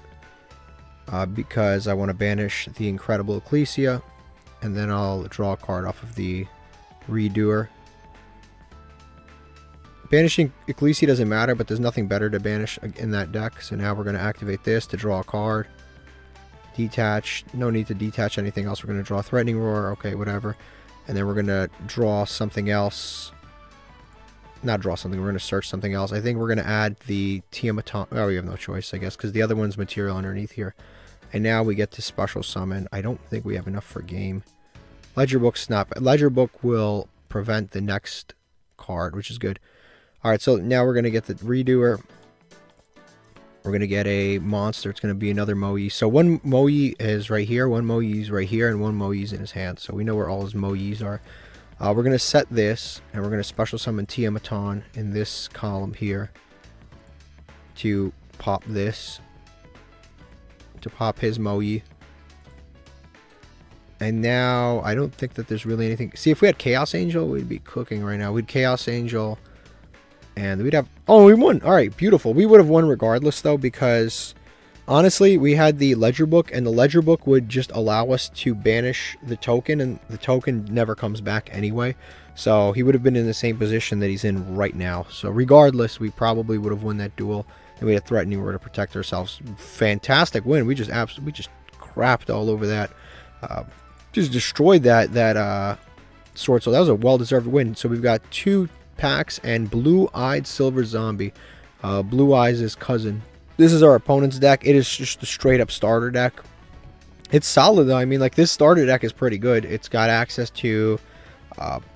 because I want to banish the Incredible Ecclesia, and then I'll draw a card off of the Redoer. Banishing Ecclesia doesn't matter, but there's nothing better to banish in that deck, so now we're going to activate this to draw a card. Detach, no need to detach anything else. We're going to draw Threatening Roar, okay, whatever. And then we're going to draw something else. Not draw something. We're going to search something else. I think we're going to add the Tiamaton. Oh, we have no choice, I guess, because the other one's material underneath here. And now we get to special summon. I don't think we have enough for game. Ledger Book's not. Ledger Book will prevent the next card, which is good. All right, so now we're going to get the Redoer. We're going to get a monster. It's going to be another Moe. So one Moe is right here, one Moe is right here, and one Moe is in his hand. So we know where all his Moes are. We're going to set this, and we're going to special summon Tiamaton in this column here to pop this, to pop his Moe. And now I don't think that there's really anything. See, if we had Chaos Angel, we'd be cooking right now. We'd Chaos Angel, and we'd have... Oh, we won! Alright, beautiful. We would have won regardless, though, because honestly, we had the Ledger Book, and the Ledger Book would just allow us to banish the token, and the token never comes back anyway. So he would have been in the same position that he's in right now. So regardless, we probably would have won that duel, and we had Threatening Anywhere to protect ourselves. Fantastic win. We just absolutely crapped all over that. Just destroyed that sword. So that was a well-deserved win. So we've got two packs and Blue-Eyed Silver Zombie. Blue Eyes is cousin. This is our opponent's deck. It is just a straight-up starter deck. It's solid, though. I mean, like, this starter deck is pretty good. It's got access to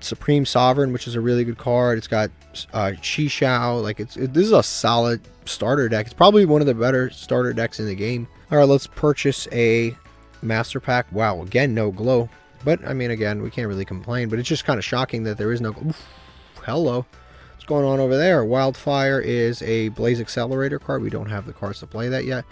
Supreme Sovereign, which is a really good card. It's got Chi Xiao. Like, this is a solid starter deck. It's probably one of the better starter decks in the game. All right, let's purchase a Master Pack. Wow, again, no glow. But, I mean, again, we can't really complain. But it's just kind of shocking that there is no glow. Oof, hello. What's going on over there? Wildfire is a Blaze Accelerator card. We don't have the cards to play that yet.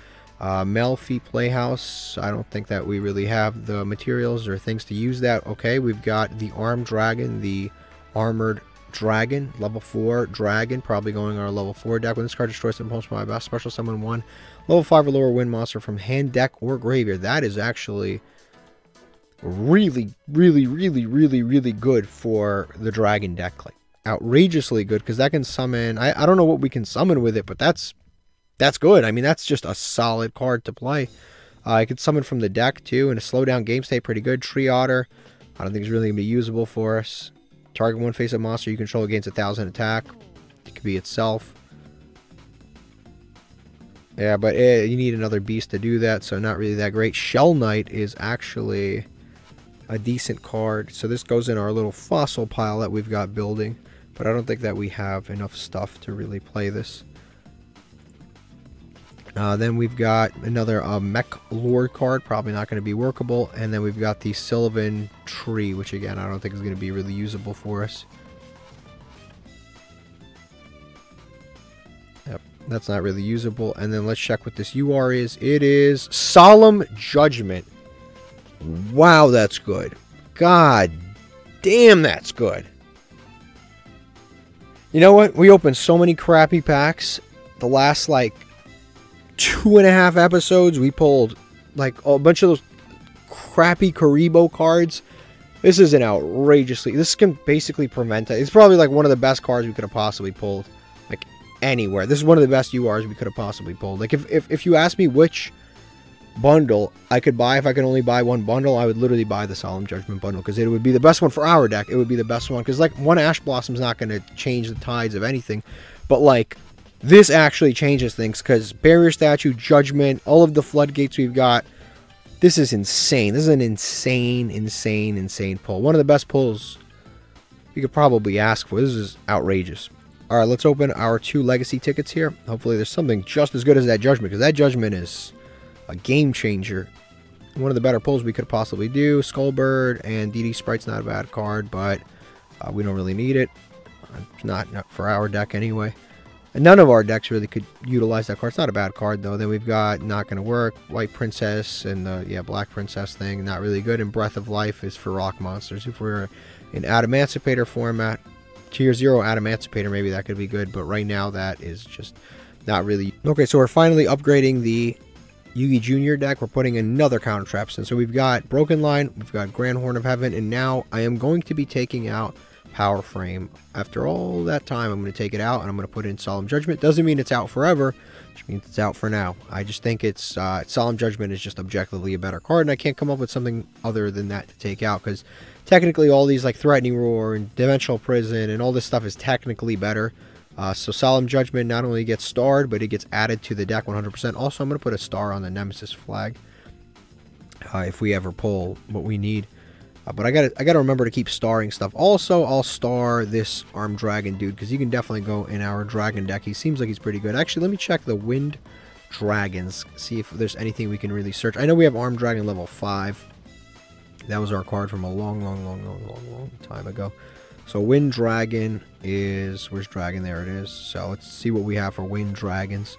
Melfi Playhouse. I don't think that we really have the materials or things to use that. Okay, we've got the Armed Dragon, the Armored Dragon, level 4 Dragon, probably going on our level 4 deck. When this card destroys some homes from my best, special summon one level 5 or lower wind monster from hand, deck, or graveyard. That is actually really, really, really, really, really good for the Dragon deck. Like, outrageously good, because that can summon... I don't know what we can summon with it, but that's good. I mean, that's just a solid card to play. I could summon from the deck, too, and a slow down game state, pretty good. Tree Otter, I don't think it's really going to be usable for us. Target one face-up monster you control gains 1,000 attack. It could be itself. Yeah, but you need another beast to do that, so not really that great. Shell Knight is actually a decent card. So this goes in our little fossil pile that we've got building, but I don't think that we have enough stuff to really play this. Then we've got another Mech Lord card, probably not going to be workable. And then we've got the Sylvan Tree, which again, I don't think is going to be really usable for us. Yep, that's not really usable. And then let's check what this UR is. It is Solemn Judgment. Wow, that's good. God damn, that's good. You know what? We opened so many crappy packs. The last, like, 2.5 episodes we pulled like a bunch of those crappy Karibo cards. This is an outrageously... this can basically prevent it. It's probably like one of the best cards we could have possibly pulled, like, anywhere. This is one of the best URs we could have possibly pulled. Like, if you asked me which bundle I could buy, if I could only buy one bundle, I would literally buy the Solemn Judgment bundle, because it would be the best one for our deck. It would be the best one, because like one Ash Blossom's not going to change the tides of anything, but like this actually changes things, because Barrier Statue, Judgment, all of the floodgates we've got. This is insane. This is an insane, insane, insane pull. One of the best pulls you could probably ask for. This is outrageous. All right, let's open our two Legacy tickets here. Hopefully there's something just as good as that Judgment, because that Judgment is a game changer. One of the better pulls we could possibly do. Skullbird and DD Sprite's not a bad card, but we don't really need it. It's not for our deck anyway. And none of our decks really could utilize that card. It's not a bad card, though. Then we've got Not Gonna Work, White Princess, and the Black Princess thing. Not really good. And Breath of Life is for rock monsters. If we're in Adamancipator format, Tier 0 Adamancipator, maybe that could be good. But right now, that is just not really... Okay, so we're finally upgrading the Yugi Jr. deck. We're putting another Counter Traps in. So we've got Broken Line, we've got Grand Horn of Heaven, and now I am going to be taking out power frame. After all that time, I'm going to take it out and I'm going to put in Solemn Judgment. Doesn't mean it's out forever, just means it's out for now. I just think it's Solemn Judgment is just objectively a better card, and I can't come up with something other than that to take out, because technically all these like Threatening Roar and Dimensional Prison and all this stuff is technically better. So Solemn Judgment not only gets starred, but it gets added to the deck 100%. Also, I'm going to put a star on the Nemesis flag if we ever pull what we need. But I gotta remember to keep starring stuff. Also, I'll star this Armed Dragon dude, because he can definitely go in our Dragon deck. He seems like he's pretty good. Actually, let me check the Wind Dragons, see if there's anything we can really search. I know we have Armed Dragon level 5. That was our card from a long time ago. So Wind Dragon is... where's Dragon? There it is. So let's see what we have for Wind Dragons.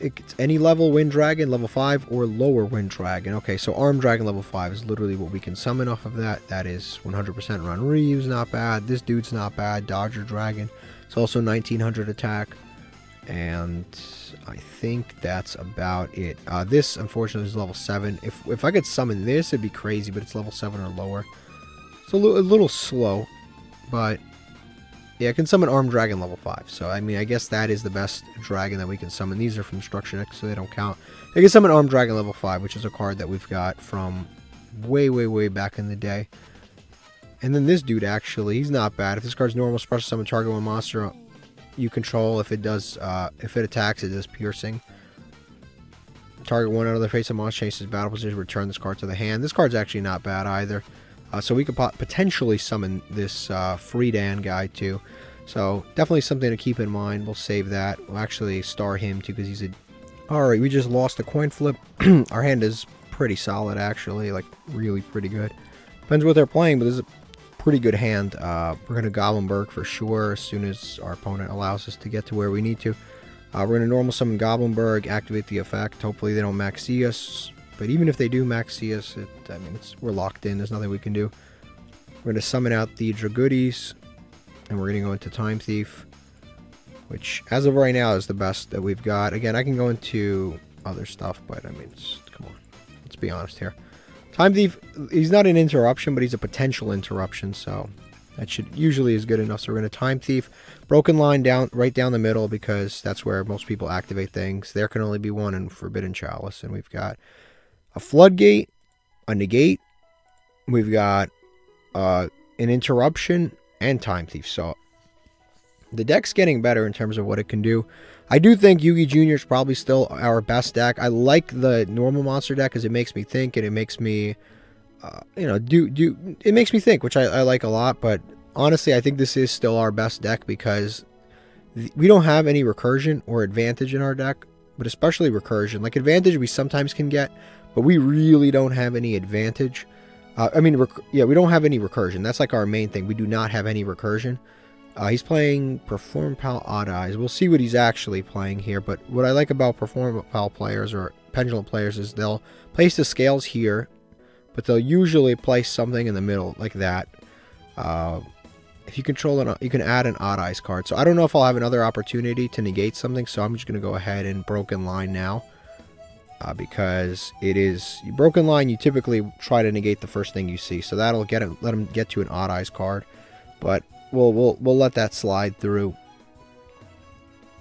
It's any level Wind Dragon, level 5 or lower Wind Dragon. Okay, so Armed Dragon level 5 is literally what we can summon off of that. That is 100% run. Ryu's not bad. This dude's not bad. Dodger Dragon. It's also 1900 attack. And I think that's about it. This, unfortunately, is level 7. If I could summon this, it'd be crazy, but it's level 7 or lower. It's a little slow, but... yeah, I can summon Armed Dragon level 5. So, I mean, I guess that is the best dragon that we can summon. These are from Structure decks, so they don't count. I can summon Armed Dragon level 5, which is a card that we've got from way back in the day. And then this dude, actually, he's not bad. If this card's normal, special summon target one monster you control. If it does, if it attacks, it does piercing. Target one out of the face of monster, changes battle position, return this card to the hand. This card's actually not bad either. So we could potentially summon this Friedan guy too. So definitely something to keep in mind. We'll save that. We'll actually star him too, because he's a... Alright, we just lost a coin flip. Our hand is pretty solid, actually. Like, really pretty good. Depends what they're playing, but this is a pretty good hand. We're going to Goblinberg for sure as soon as our opponent allows us to get to where we need to. We're going to normal summon Goblinberg, activate the effect. Hopefully they don't maxi us. But even if they do maxi us, we're locked in. There's nothing we can do. We're going to summon out the Dragoodies, and we're going to go into Time Thief, which, as of right now, is the best that we've got. Again, I can go into other stuff, but, come on. Let's be honest here. Time Thief, he's not an interruption, but he's a potential interruption, so that should usually is good enough. So we're going to Time Thief, Broken Line down right down the middle, because that's where most people activate things. There can only be one in Forbidden Chalice, and we've got... a Floodgate, a Negate, we've got an Interruption, and Time Thief. So the deck's getting better in terms of what it can do. I do think Yugi Jr. is probably still our best deck. I like the normal monster deck because it makes me think, and it makes me, it makes me think, which I like a lot. But honestly, I think this is still our best deck because we don't have any recursion or advantage in our deck, but especially recursion. Like, advantage we sometimes can get, but we really don't have any advantage. We don't have any recursion. That's like our main thing. We do not have any recursion. He's playing Perform Pal Odd Eyes. We'll see what he's actually playing here. But what I like about Perform Pal players or Pendulum players is they'll place the scales here, but they'll usually place something in the middle like that. If you control it, you can add an Odd Eyes card. So I don't know if I'll have another opportunity to negate something. So I'm just going to go ahead and Broken Line now. Because it is Broken Line, you typically try to negate the first thing you see, so that'll get it. Let him get to an Odd Eyes card, but we'll let that slide through.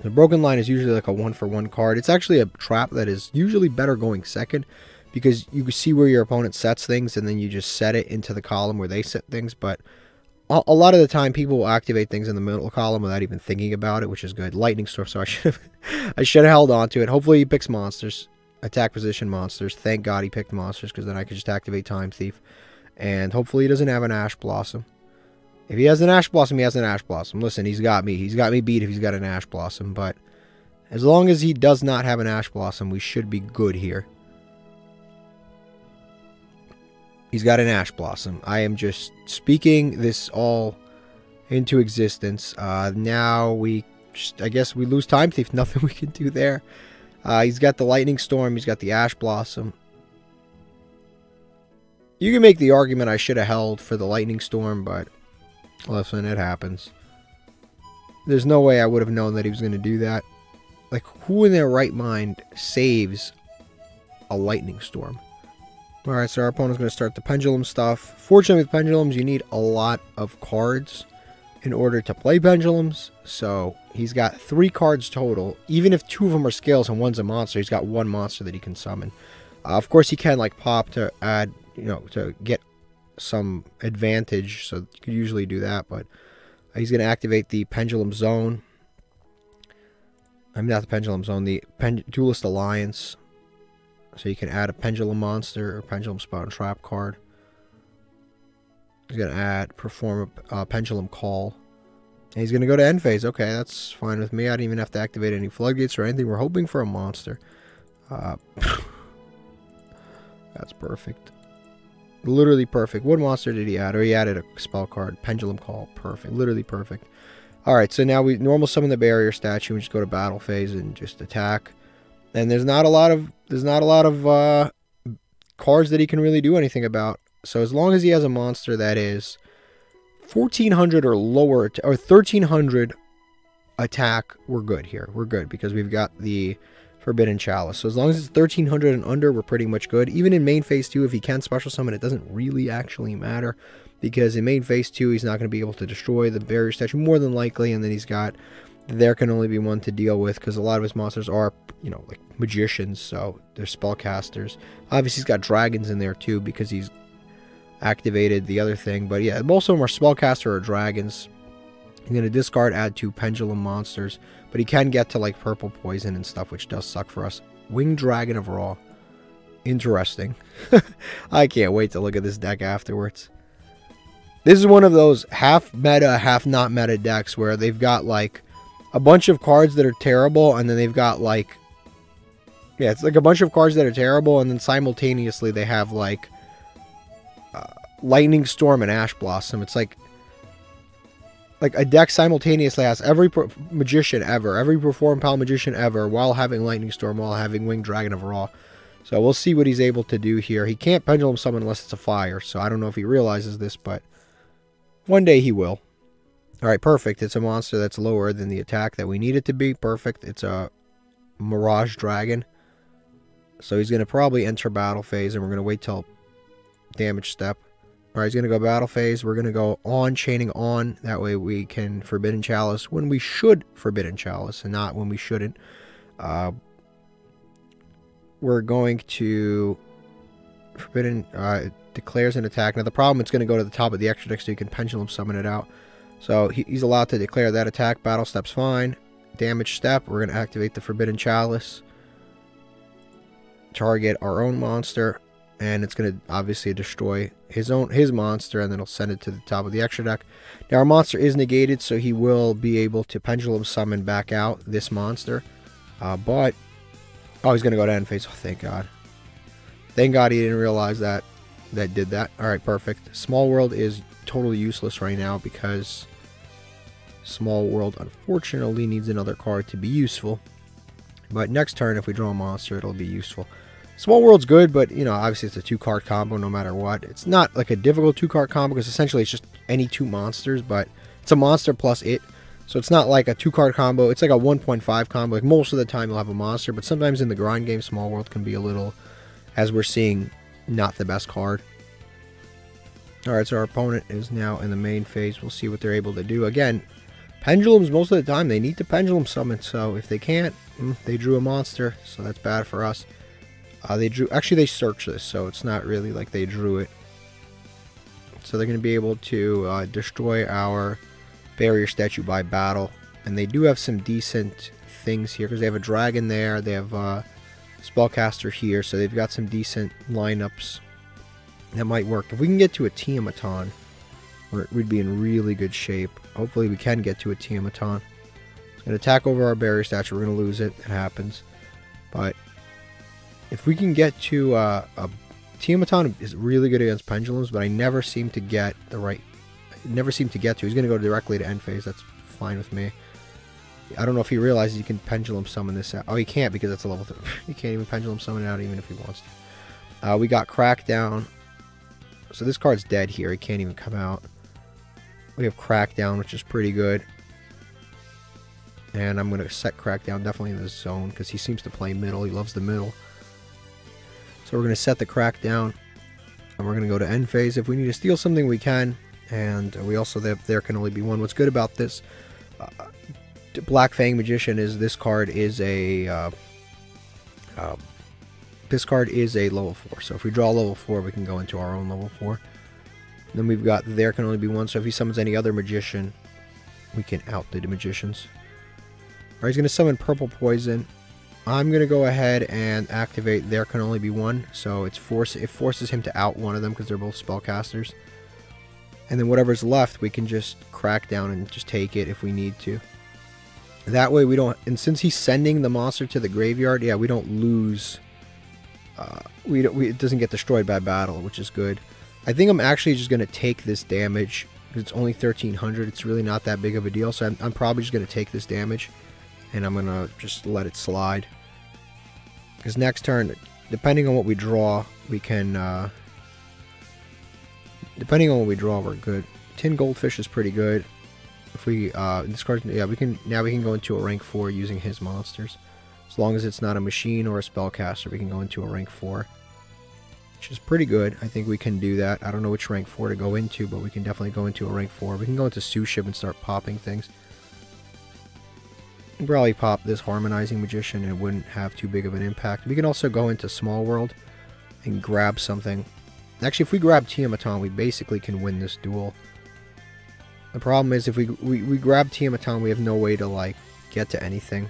The Broken Line is usually like a 1-for-1 card. It's actually a trap that is usually better going second, because you see where your opponent sets things, and then you just set it into the column where they set things. But a lot of the time, people will activate things in the middle column without even thinking about it, which is good. Lightning Storm, so I should have held on to it. Hopefully, he picks monsters. Attack position monsters. Thank God he picked monsters, because then I could just activate Time Thief. And hopefully he doesn't have an Ash Blossom. If he has an Ash Blossom, he has an Ash Blossom. Listen, he's got me. He's got me beat if he's got an Ash Blossom. But as long as he does not have an Ash Blossom, we should be good here. He's got an Ash Blossom. I am just speaking this all into existence. Now I guess we lose Time Thief. Nothing we can do there. He's got the Lightning Storm. He's got the Ash Blossom. You can make the argument I should have held for the Lightning Storm, but listen, it happens. There's no way I would have known that he was going to do that. Like, who in their right mind saves a Lightning Storm? Alright, so our opponent's going to start the Pendulum stuff. Fortunately with Pendulums, you need a lot of cards in order to play Pendulums. So he's got 3 cards total. Even if 2 of them are scales and 1's a monster, he's got 1 monster that he can summon. Of course, he can like pop to add, you know, to get some advantage. So you could usually do that, but he's going to activate the Pendulum Zone. I mean, not the Pendulum Zone, the Duelist Alliance. So you can add a Pendulum Monster or Pendulum Spot and Trap card. He's going to add, perform a Pendulum Call. And he's going to go to end phase. Okay, that's fine with me. I didn't even have to activate any floodgates or anything. We're hoping for a monster. That's perfect. Literally perfect. What monster did he add? Or he added a spell card. Pendulum Call. Perfect. Literally perfect. Alright, so now we normal summon the barrier statue and just go to battle phase and just attack. And there's not a lot of cards that he can really do anything about. So as long as he has a monster that is 1400 or lower, or 1300 attack, we're good here. We're good because we've got the Forbidden Chalice. So as long as it's 1300 and under, we're pretty much good. Even in main phase 2, if he can special summon, it doesn't really actually matter. Because in main phase 2, he's not going to be able to destroy the barrier statue more than likely. And then he's got... There can only be one to deal with because a lot of his monsters are, you know, like magicians, so they're spellcasters. Obviously, he's got dragons in there too because he's activated the other thing. But yeah, most of them are spellcaster or dragons. He's going to discard, add 2 pendulum monsters, but he can get to like purple poison and stuff, which does suck for us. Winged Dragon of Ra. Interesting. I can't wait to look at this deck afterwards. This is one of those half meta, half not meta decks where they've got like a bunch of cards that are terrible, and then they've got like, yeah, it's like a bunch of cards that are terrible, and then simultaneously they have like Lightning Storm and Ash Blossom. It's like a deck simultaneously has every magician ever, every Perform Pal magician ever, while having Lightning Storm, while having Winged Dragon of Ra. So we'll see what he's able to do here. He can't Pendulum Summon unless it's a fire, so I don't know if he realizes this, but one day he will. Alright, perfect. It's a monster that's lower than the attack that we need it to be. Perfect. It's a Mirage Dragon. So he's going to probably enter battle phase, and we're going to wait till damage step. Alright, he's going to go battle phase. We're going to go on, chaining on. That way we can Forbidden Chalice when we should Forbidden Chalice, and not when we shouldn't. We're going to Forbidden... declares an attack. Now the problem, it's going to go to the top of the extra deck so you can Pendulum Summon it out. So he's allowed to declare that attack. Battle step's fine. Damage step, we're going to activate the Forbidden Chalice. Target our own monster. And it's going to obviously destroy his monster. And then it'll send it to the top of the extra deck. Now our monster is negated. So he will be able to Pendulum Summon back out this monster. But... Oh, he's going to go to end phase. Oh, thank God. Thank God he didn't realize that. That did that. Alright, perfect. Small World is totally useless right now because Small World unfortunately needs another card to be useful. But next turn, if we draw a monster, it'll be useful. Small World's good, but you know, obviously it's a 2-card combo no matter what. It's not like a difficult 2-card combo because essentially it's just any 2 monsters, but it's a monster plus it. So it's not like a 2-card combo. It's like a 1.5 combo. Like most of the time you'll have a monster, but sometimes in the grind game, Small World can be a little, as we're seeing, not the best card. Alright, so our opponent is now in the main phase. We'll see what they're able to do. Again, Pendulums, most of the time, they need to Pendulum Summon. So if they can't, they drew a monster. So that's bad for us. Actually, they searched this. So it's not really like they drew it. So they're going to be able to destroy our barrier statue by battle. And they do have some decent things here. Because they have a dragon there. They have... Spellcaster here, so they've got some decent lineups that might work. If we can get to a Tiamaton, we'd be in really good shape. Hopefully we can get to a Tiamaton. It's going to attack over our barrier statue. We're going to lose it. It happens. But if we can get to a Tiamaton, is really good against Pendulums, but I never seem to get the right... I never seem to get to. He's going to go directly to end phase. That's fine with me. I don't know if he realizes you can Pendulum Summon this out. Oh, he can't because it's a level 3. He can't even Pendulum Summon it out even if he wants to. We got Crackdown. So this card's dead here. He can't even come out. We have Crackdown, which is pretty good. And I'm going to set Crackdown definitely in the zone because he seems to play middle. He loves the middle. So we're going to set the Crackdown. And we're going to go to end phase. If we need to steal something, we can. And we also, there can only be one. What's good about this Black Fang Magician is this card is a level 4. So if we draw level 4, we can go into our own level 4. And then we've got there can only be one. So if he summons any other magician, we can out the magicians. Alright, he's going to summon Purple Poison. I'm going to go ahead and activate there can only be one. So it's it forces him to out one of them because they're both spellcasters. And then whatever's left, we can just crack down and just take it if we need to. That way we don't... And since he's sending the monster to the graveyard, yeah, we don't lose... it doesn't get destroyed by battle, which is good. I think I'm actually just going to take this damage. It's only 1,300. It's really not that big of a deal. So I'm probably just going to take this damage. And I'm going to just let it slide. Because next turn, depending on what we draw, we can... depending on what we draw, we're good. 10 goldfish is pretty good. If we discard, yeah, we can now go into a rank 4 using his monsters. As long as it's not a machine or a spellcaster, we can go into a rank 4, which is pretty good. I think we can do that. I don't know which rank 4 to go into, but we can definitely go into a rank 4. We can go into Sous Ship and start popping things. We'll probably pop this Harmonizing Magician and it wouldn't have too big of an impact. We can also go into Small World and grab something. Actually, if we grab Tiamaton, we basically can win this duel. The problem is, if we grab Tiamaton, we have no way to, like, get to anything.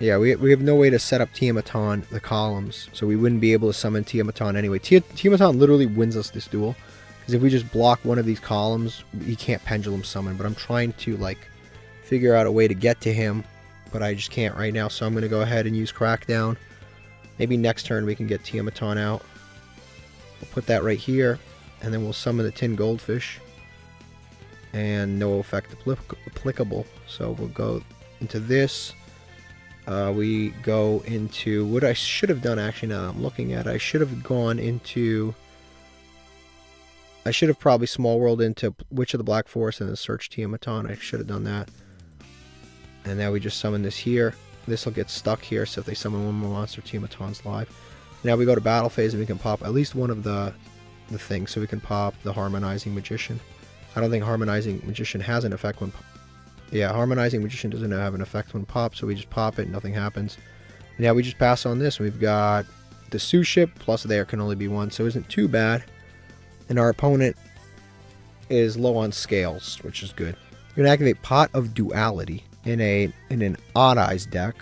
Yeah, we have no way to set up Tiamaton, the columns, so we wouldn't be able to summon Tiamaton anyway. Tiamaton literally wins us this duel, because if we just block one of these columns, he can't pendulum summon, but I'm trying to, like, figure out a way to get to him, but I just can't right now, so I'm going to go ahead and use Crackdown. Maybe next turn we can get Tiamaton out. We'll put that right here, and then we'll summon the 10 goldfish. And no effect applicable. So we'll go into this. We go into... What I should have done, actually, now that I'm looking at it, I should have gone into... I should have probably Small World into Witch of the Black Forest and then search Tiamaton. I should have done that. And now we just summon this here. This will get stuck here, so if they summon one more monster, Tiamaton's live. Now we go to battle phase and we can pop at least one of the things. So we can pop the Harmonizing Magician. I don't think Harmonizing Magician has an effect when pop. Yeah, Harmonizing Magician doesn't have an effect when pop, so we just pop it and nothing happens. Now we just pass on this. We've got the Sous Ship, plus there can only be one, so it isn't too bad. And our opponent is low on scales, which is good. We're going to activate Pot of Duality in an Odd Eyes deck.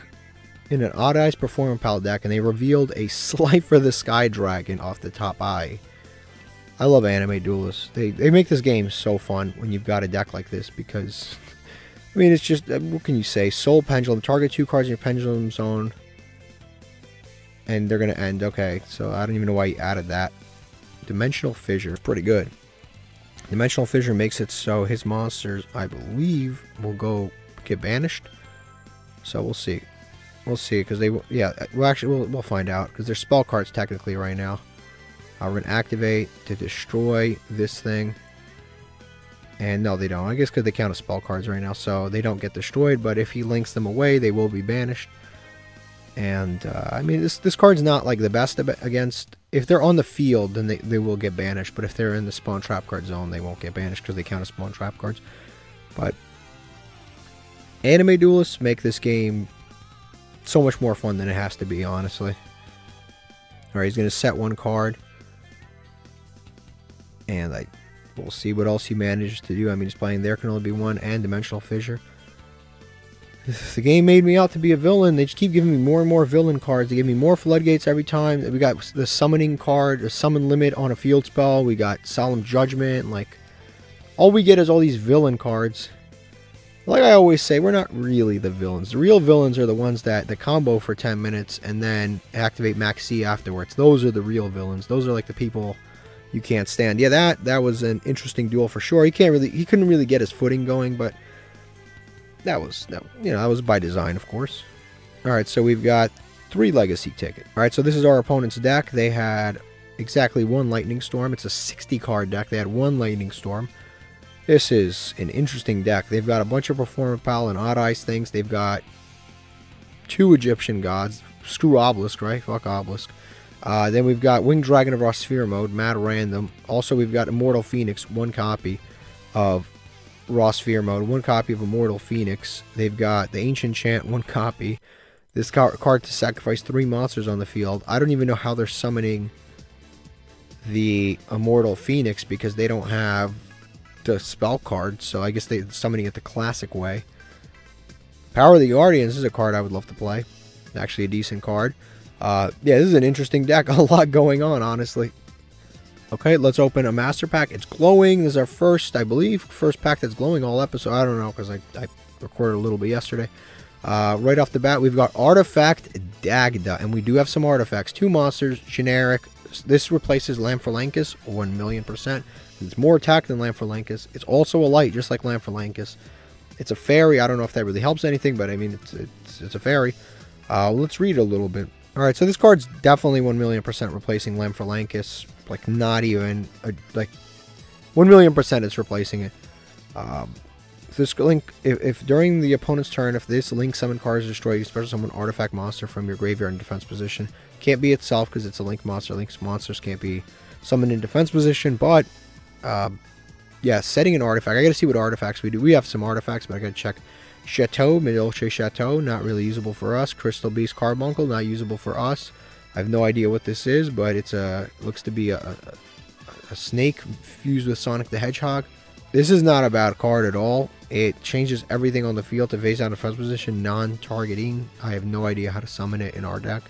In an Odd Eyes Performer Pal deck, and they revealed a Slight for the Sky Dragon off the top eye. I love anime duelists. They make this game so fun when you've got a deck like this because, I mean, it's just, what can you say? Soul Pendulum. Target 2 cards in your Pendulum Zone. And they're going to end. Okay, so I don't even know why you added that. Dimensional Fissure is pretty good. Dimensional Fissure makes it so his monsters, I believe, will go get banished. So we'll see. We'll see, because they, yeah, we'll find out. Because they're spell cards technically right now. We're going to activate to destroy this thing. And no, they don't. I guess because they count as spell cards right now, so they don't get destroyed. But if he links them away, they will be banished. And, I mean, this card's not, like, the best against... If they're on the field, then they will get banished. But if they're in the spawn trap card zone, they won't get banished because they count as spawn trap cards. But anime duelists make this game so much more fun than it has to be, honestly. Alright, he's going to set one card. And we'll see what else he manages to do. I mean, he's playing There Can Only Be One and Dimensional Fissure. The game made me out to be a villain. They just keep giving me more and more villain cards. They give me more floodgates every time. We got the summoning card, the summon limit on a field spell. We got Solemn Judgment. Like, all we get is all these villain cards. Like I always say, we're not really the villains. The real villains are the ones that combo for 10 minutes and then activate Maxi afterwards. Those are the real villains. Those are like the people... You can't stand. Yeah, that was an interesting duel for sure. He couldn't really get his footing going, but that was by design, of course. All right, so we've got 3 legacy ticket. All right, so this is our opponent's deck. They had exactly 1 lightning storm. It's a 60-card deck. They had 1 lightning storm. This is an interesting deck. They've got a bunch of Performer Pal and Odd Eyes things. They've got 2 Egyptian gods. Screw Obelisk, right? Fuck Obelisk. Then we've got Winged Dragon of Rossphere mode, mad random. Also, we've got Immortal Phoenix, one copy of Rossphere mode, one copy of Immortal Phoenix. They've got the Ancient Chant, one copy. This card to sacrifice 3 monsters on the field. I don't even know how they're summoning the Immortal Phoenix because they don't have the spell card, so I guess they're summoning it the classic way. Power of the Guardians is a card I would love to play. Actually a decent card. Yeah, this is an interesting deck. A lot going on, honestly. Okay, let's open a Master Pack. It's glowing. This is our first, I believe, first pack that's glowing all episode. I don't know, because I recorded a little bit yesterday. Right off the bat, we've got Artifact Dagda, and we do have some artifacts. 2 monsters, generic. This replaces Lamphorlancus 1,000,000%. It's more attack than Lamphorlancus. It's also a light, just like Lamphorlancus. It's a fairy. I don't know if that really helps anything, but I mean, it's a fairy. Let's read it a little bit. All right, so this card's definitely 1,000,000% replacing Lamphorlancus. Like, not even, like, 1,000,000% it's replacing it. This link, if during the opponent's turn, if this link summoned card is destroyed, you special summon artifact monster from your graveyard in defense position. Can't be itself because it's a link monster. Link's monsters can't be summoned in defense position, but, yeah, setting an artifact. I gotta see what artifacts we do. We have some artifacts, but I gotta check. Chateau, Midolce Chateau, not really usable for us. Crystal Beast Carbuncle, not usable for us. I have no idea what this is, but it's a, looks to be a snake fused with Sonic the Hedgehog. This is not a bad card at all. It changes everything on the field to face out of defense position, non-targeting. I have no idea how to summon it in our deck.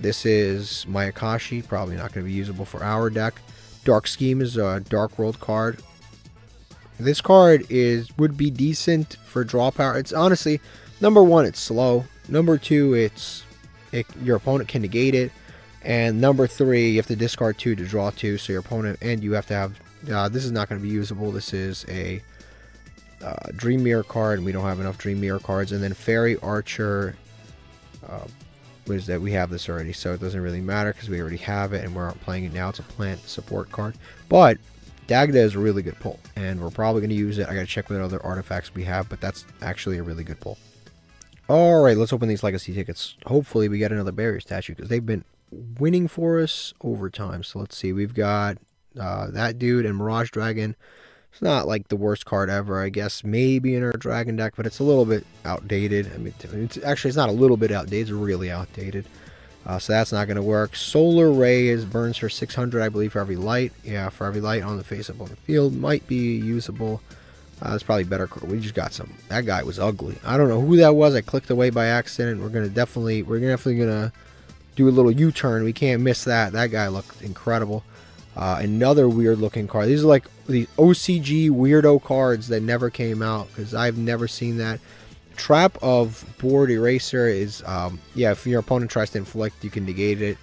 This is Mayakashi, probably not going to be usable for our deck. Dark Scheme is a Dark World card. This card would be decent for draw power. It's honestly, number one, it's slow. Number two, your opponent can negate it. And number three, you have to discard 2 to draw 2. So your opponent, and you have to have, this is not going to be usable. This is a Dream Mirror card, and we don't have enough Dream Mirror cards. And then Fairy Archer, what is that? We have this already, so it doesn't really matter because we already have it and we're playing it now. It's a plant support card. But Dagda is a really good pull, and we're probably going to use it. I got to check what other artifacts we have, but that's actually a really good pull. All right, let's open these Legacy tickets. Hopefully we get another Barrier Statue because they've been winning for us over time. So let's see. We've got that dude and Mirage Dragon. It's not like the worst card ever, I guess. Maybe in our Dragon deck, but it's a little bit outdated. I mean, it's not a little bit outdated. It's really outdated. So that's not going to work. Solar Ray burns for 600, I believe, for every light. Yeah, for every light on the face of the field. Might be usable. That's probably better. We just got some. That guy was ugly. I don't know who that was. I clicked away by accident. We're definitely going to do a little U-turn. We can't miss that. That guy looked incredible. Another weird looking card. These are like the OCG weirdo cards that never came out because I've never seen that. Trap of Board Eraser is, yeah, if your opponent tries to inflict, you can negate it.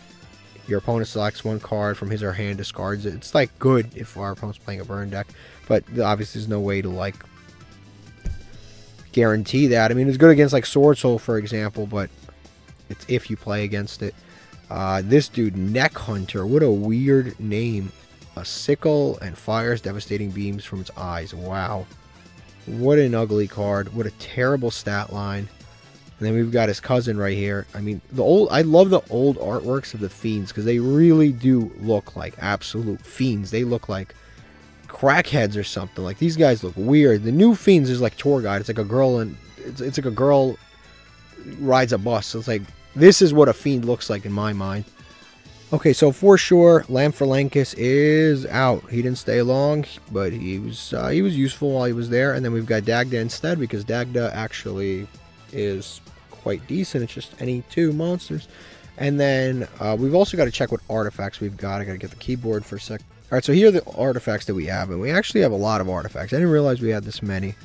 Your opponent selects one card from his or her hand, discards it. It's like good if our opponent's playing a burn deck, but obviously there's no way to like guarantee that. I mean, it's good against like Sword Soul, for example, but it's if you play against it. This dude, Neck Hunter, what a weird name. A sickle and fires devastating beams from its eyes. Wow. What an ugly card. What a terrible stat line. And then we've got his cousin right here. I mean, I love the old artworks of the Fiends because they really do look like absolute fiends. They look like crackheads or something. Like, these guys look weird. The new Fiends is like tour guide. It's like a girl and it's like a girl rides a bus. So it's like, this is what a fiend looks like in my mind. Okay, so for sure, Lamphorlancus is out. He didn't stay long, but he was useful while he was there. And then we've got Dagda instead because Dagda actually is quite decent. It's just any 2 monsters. And then we've also got to check what artifacts we've got. I got to get the keyboard for a sec. All right, so here are the artifacts that we have, and we actually have a lot of artifacts. I didn't realize we had this many.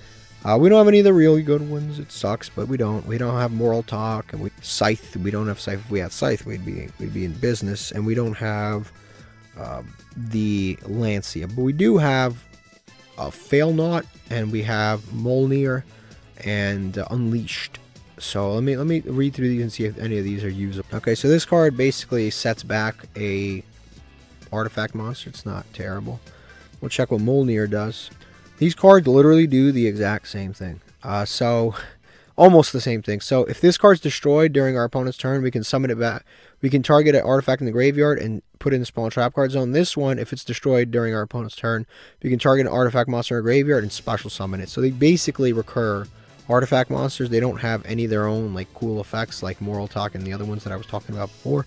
We don't have any of the really good ones. It sucks, but we don't. We don't have Moral Talk and Scythe. We don't have Scythe. If we had Scythe, we'd be in business. And we don't have the Lancia, but we do have a Failnaught, and we have Mjolnir and Unleashed. So let me read through these and see if any of these are usable. Okay, so this card basically sets back a artifact monster. It's not terrible. We'll check what Mjolnir does. These cards literally do the exact same thing. So almost the same thing. So if this card's destroyed during our opponent's turn, we can summon it back. We can target an artifact in the graveyard and put it in the spell and trap card zone. This one, if it's destroyed during our opponent's turn, we can target an artifact monster in a graveyard and special summon it. So they basically recur artifact monsters. They don't have any of their own like cool effects like Moral Talk and the other ones that I was talking about before.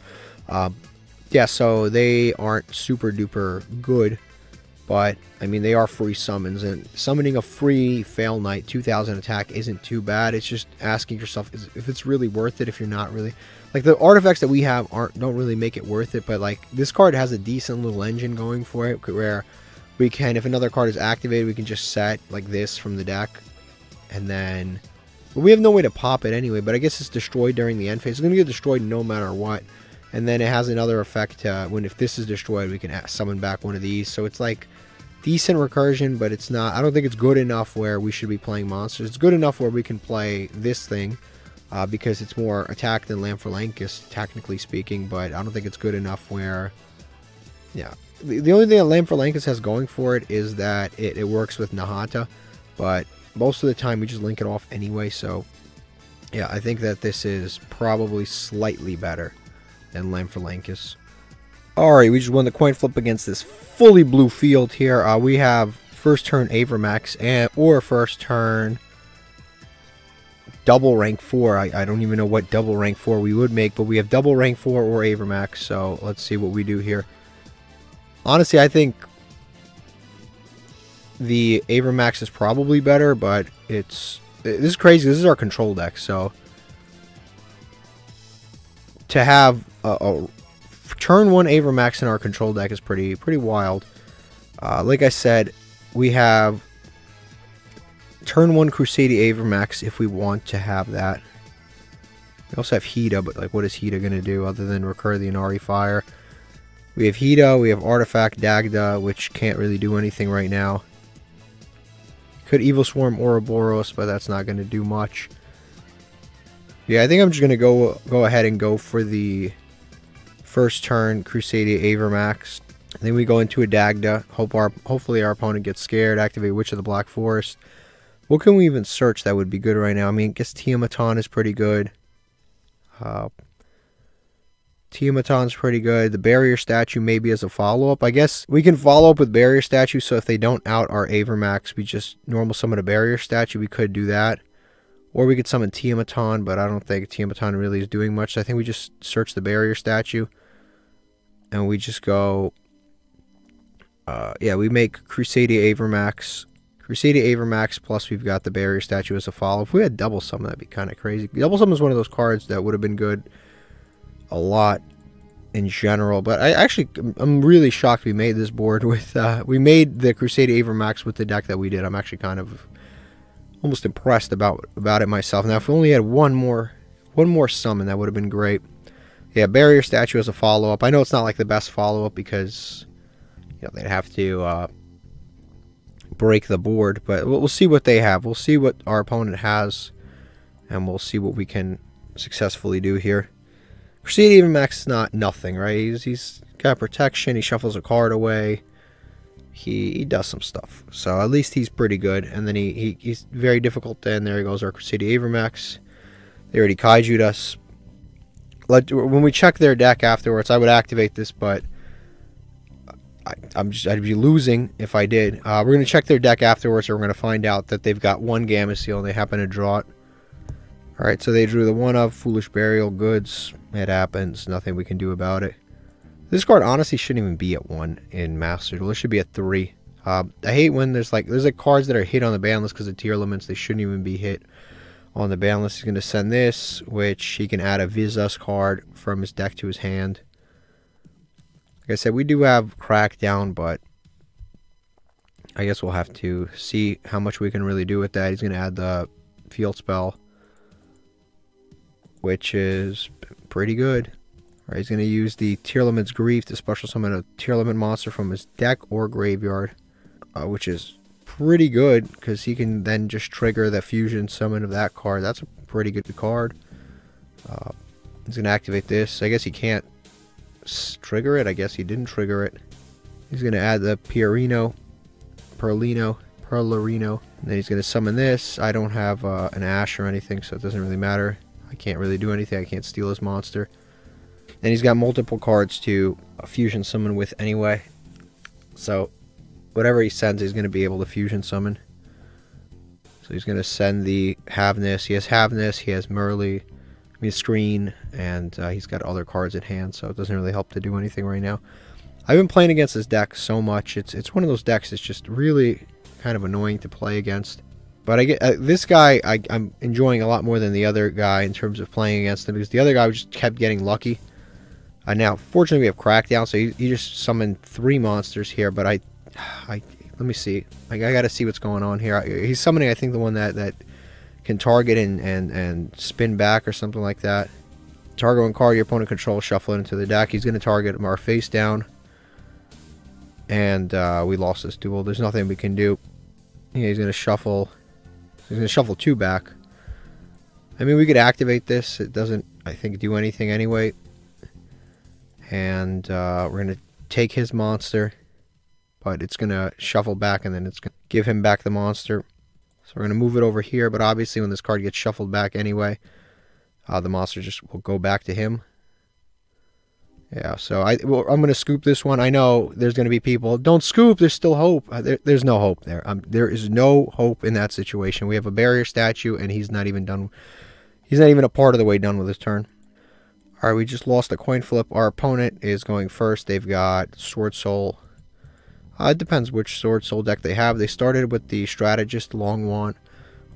Yeah, so they aren't super duper good, but I mean they are free summons, and summoning a free Fail Knight 2000 attack isn't too bad. It's just asking yourself if it's really worth it. If you're not really like the artifacts that we have don't really make it worth it, but like this card has a decent little engine going for it where we can, if another card is activated, we can just set like this from the deck, and then we have no way to pop it anyway, but I guess it's destroyed during the end phase. It's going to get destroyed no matter what. And then it has another effect when if this is destroyed, we can summon back one of these. So it's like decent recursion, but it's not, I don't think it's good enough where we should be playing monsters. It's good enough where we can play this thing because it's more attack than Lamphalancus, technically speaking, but I don't think it's good enough where, yeah. The only thing that Lamphalancus has going for it is that it works with Nahata, but most of the time we just link it off anyway. So yeah, I think that this is probably slightly better than Lamphalancus. Alright, we just won the coin flip against this fully blue field here. We have first turn Avramax or first turn double rank 4. I don't even know what double rank 4 we would make, but we have double rank 4 or Avramax, so let's see what we do here. Honestly, I think the Avramax is probably better, but this is crazy. This is our control deck, so to have a turn 1 Avramax in our control deck is pretty wild. Like I said, we have turn 1 Crusader Avramax if we want to have that. We also have Hida, but like, what is Hida going to do other than recur the Inari Fire? We have Hida, we have Artifact Dagda, which can't really do anything right now. Could Evil Swarm Ouroboros, but that's not going to do much. Yeah, I think I'm just going to go ahead and go for the first turn Crusader Avramax. Then we go into a Dagda. Hopefully our opponent gets scared. Activate Witch of the Black Forest. What can we even search that would be good right now? I mean, I guess Tiamaton is pretty good. Tiamaton's pretty good. The Barrier Statue maybe as a follow-up. I guess we can follow up with Barrier Statue, so if they don't out our Avramax, we just normal summon a Barrier Statue. We could do that. Or we could summon Tiamaton, but I don't think Tiamaton really is doing much. So I think we just search the Barrier Statue. And we just go... yeah, we make Crusader Avramax. Crusader Avramax, plus we've got the Barrier Statue as a follow-up. If we had Double Summon, that'd be kind of crazy. Double Summon is one of those cards that would have been good a lot in general. But I'm really shocked we made this board with... we made the Crusader Avramax with the deck that we did. I'm actually kind of... almost impressed about it myself. Now, if we only had one more summon, that would have been great. Yeah, Barrier Statue as a follow-up. I know it's not like the best follow-up because, you know, they'd have to break the board, but we'll see what they have. We'll see what our opponent has, and we'll see what we can successfully do here. Crusader Avramax is not nothing, right? He's got protection. He shuffles a card away. He does some stuff, so at least he's pretty good. And then he's very difficult. And there he goes, our Crusader Avramax. They already Kaiju'd us. When we check their deck afterwards, I would activate this, but I'd be losing if I did. We're going to check their deck afterwards, and we're going to find out that they've got one Gamma Seal, and they happen to draw it. All right, so they drew the one of Foolish Burial Goods. It happens. Nothing we can do about it. This card honestly shouldn't even be at 1 in Master Duel. It should be at 3. I hate when there's like cards that are hit on the ban list because of tier limits. They shouldn't even be hit on the ban list. He's going to send this, which he can add a Vizsuz card from his deck to his hand. Like I said, we do have Crackdown, but I guess we'll have to see how much we can really do with that. He's going to add the Field Spell, which is pretty good. Right, he's going to use the Tier Limit's Grief to special summon a Tier Limit monster from his deck or graveyard, which is pretty good because he can then just trigger the fusion summon of that card. That's a pretty good card. He's going to activate this. I guess he can't trigger it. I guess he didn't trigger it. He's going to add the Perlorino And then he's going to summon this. I don't have an ash or anything, so it doesn't really matter. I can't really do anything. I can't steal his monster. And he's got multiple cards to fusion summon with anyway. So whatever he sends, he's going to be able to fusion summon. So he's going to send the Havness. He has Havness. He has Murley. I mean, Screen, and he's got other cards at hand, so it doesn't really help to do anything right now. I've been playing against this deck so much. It's one of those decks that's just really kind of annoying to play against. But I get this guy, I'm enjoying a lot more than the other guy in terms of playing against him, because the other guy just kept getting lucky. Now, fortunately, we have Crackdown, so he just summoned three monsters here, but let me see. I got to see what's going on here. He's summoning, I think, the one that can target and spin back or something like that. Target one card your opponent controls, shuffle it into the deck. He's going to target our face down. And we lost this duel. There's nothing we can do. Yeah, he's going to shuffle. He's going to shuffle two back. I mean, we could activate this. It doesn't, I think, do anything anyway. And we're going to take his monster. But it's going to shuffle back, and then it's going to give him back the monster. So we're going to move it over here, but obviously when this card gets shuffled back anyway, the monster just will go back to him. Yeah, so I'm going to scoop this one. I know there's going to be people, don't scoop, there's still hope. There's no hope there. There is no hope in that situation. We have a barrier statue, and he's not even done. He's not even a part of the way done with his turn. All right, we just lost a coin flip. Our opponent is going first. They've got Sword Soul. It depends which Sword Soul deck they have. They started with the Strategist Long Wand,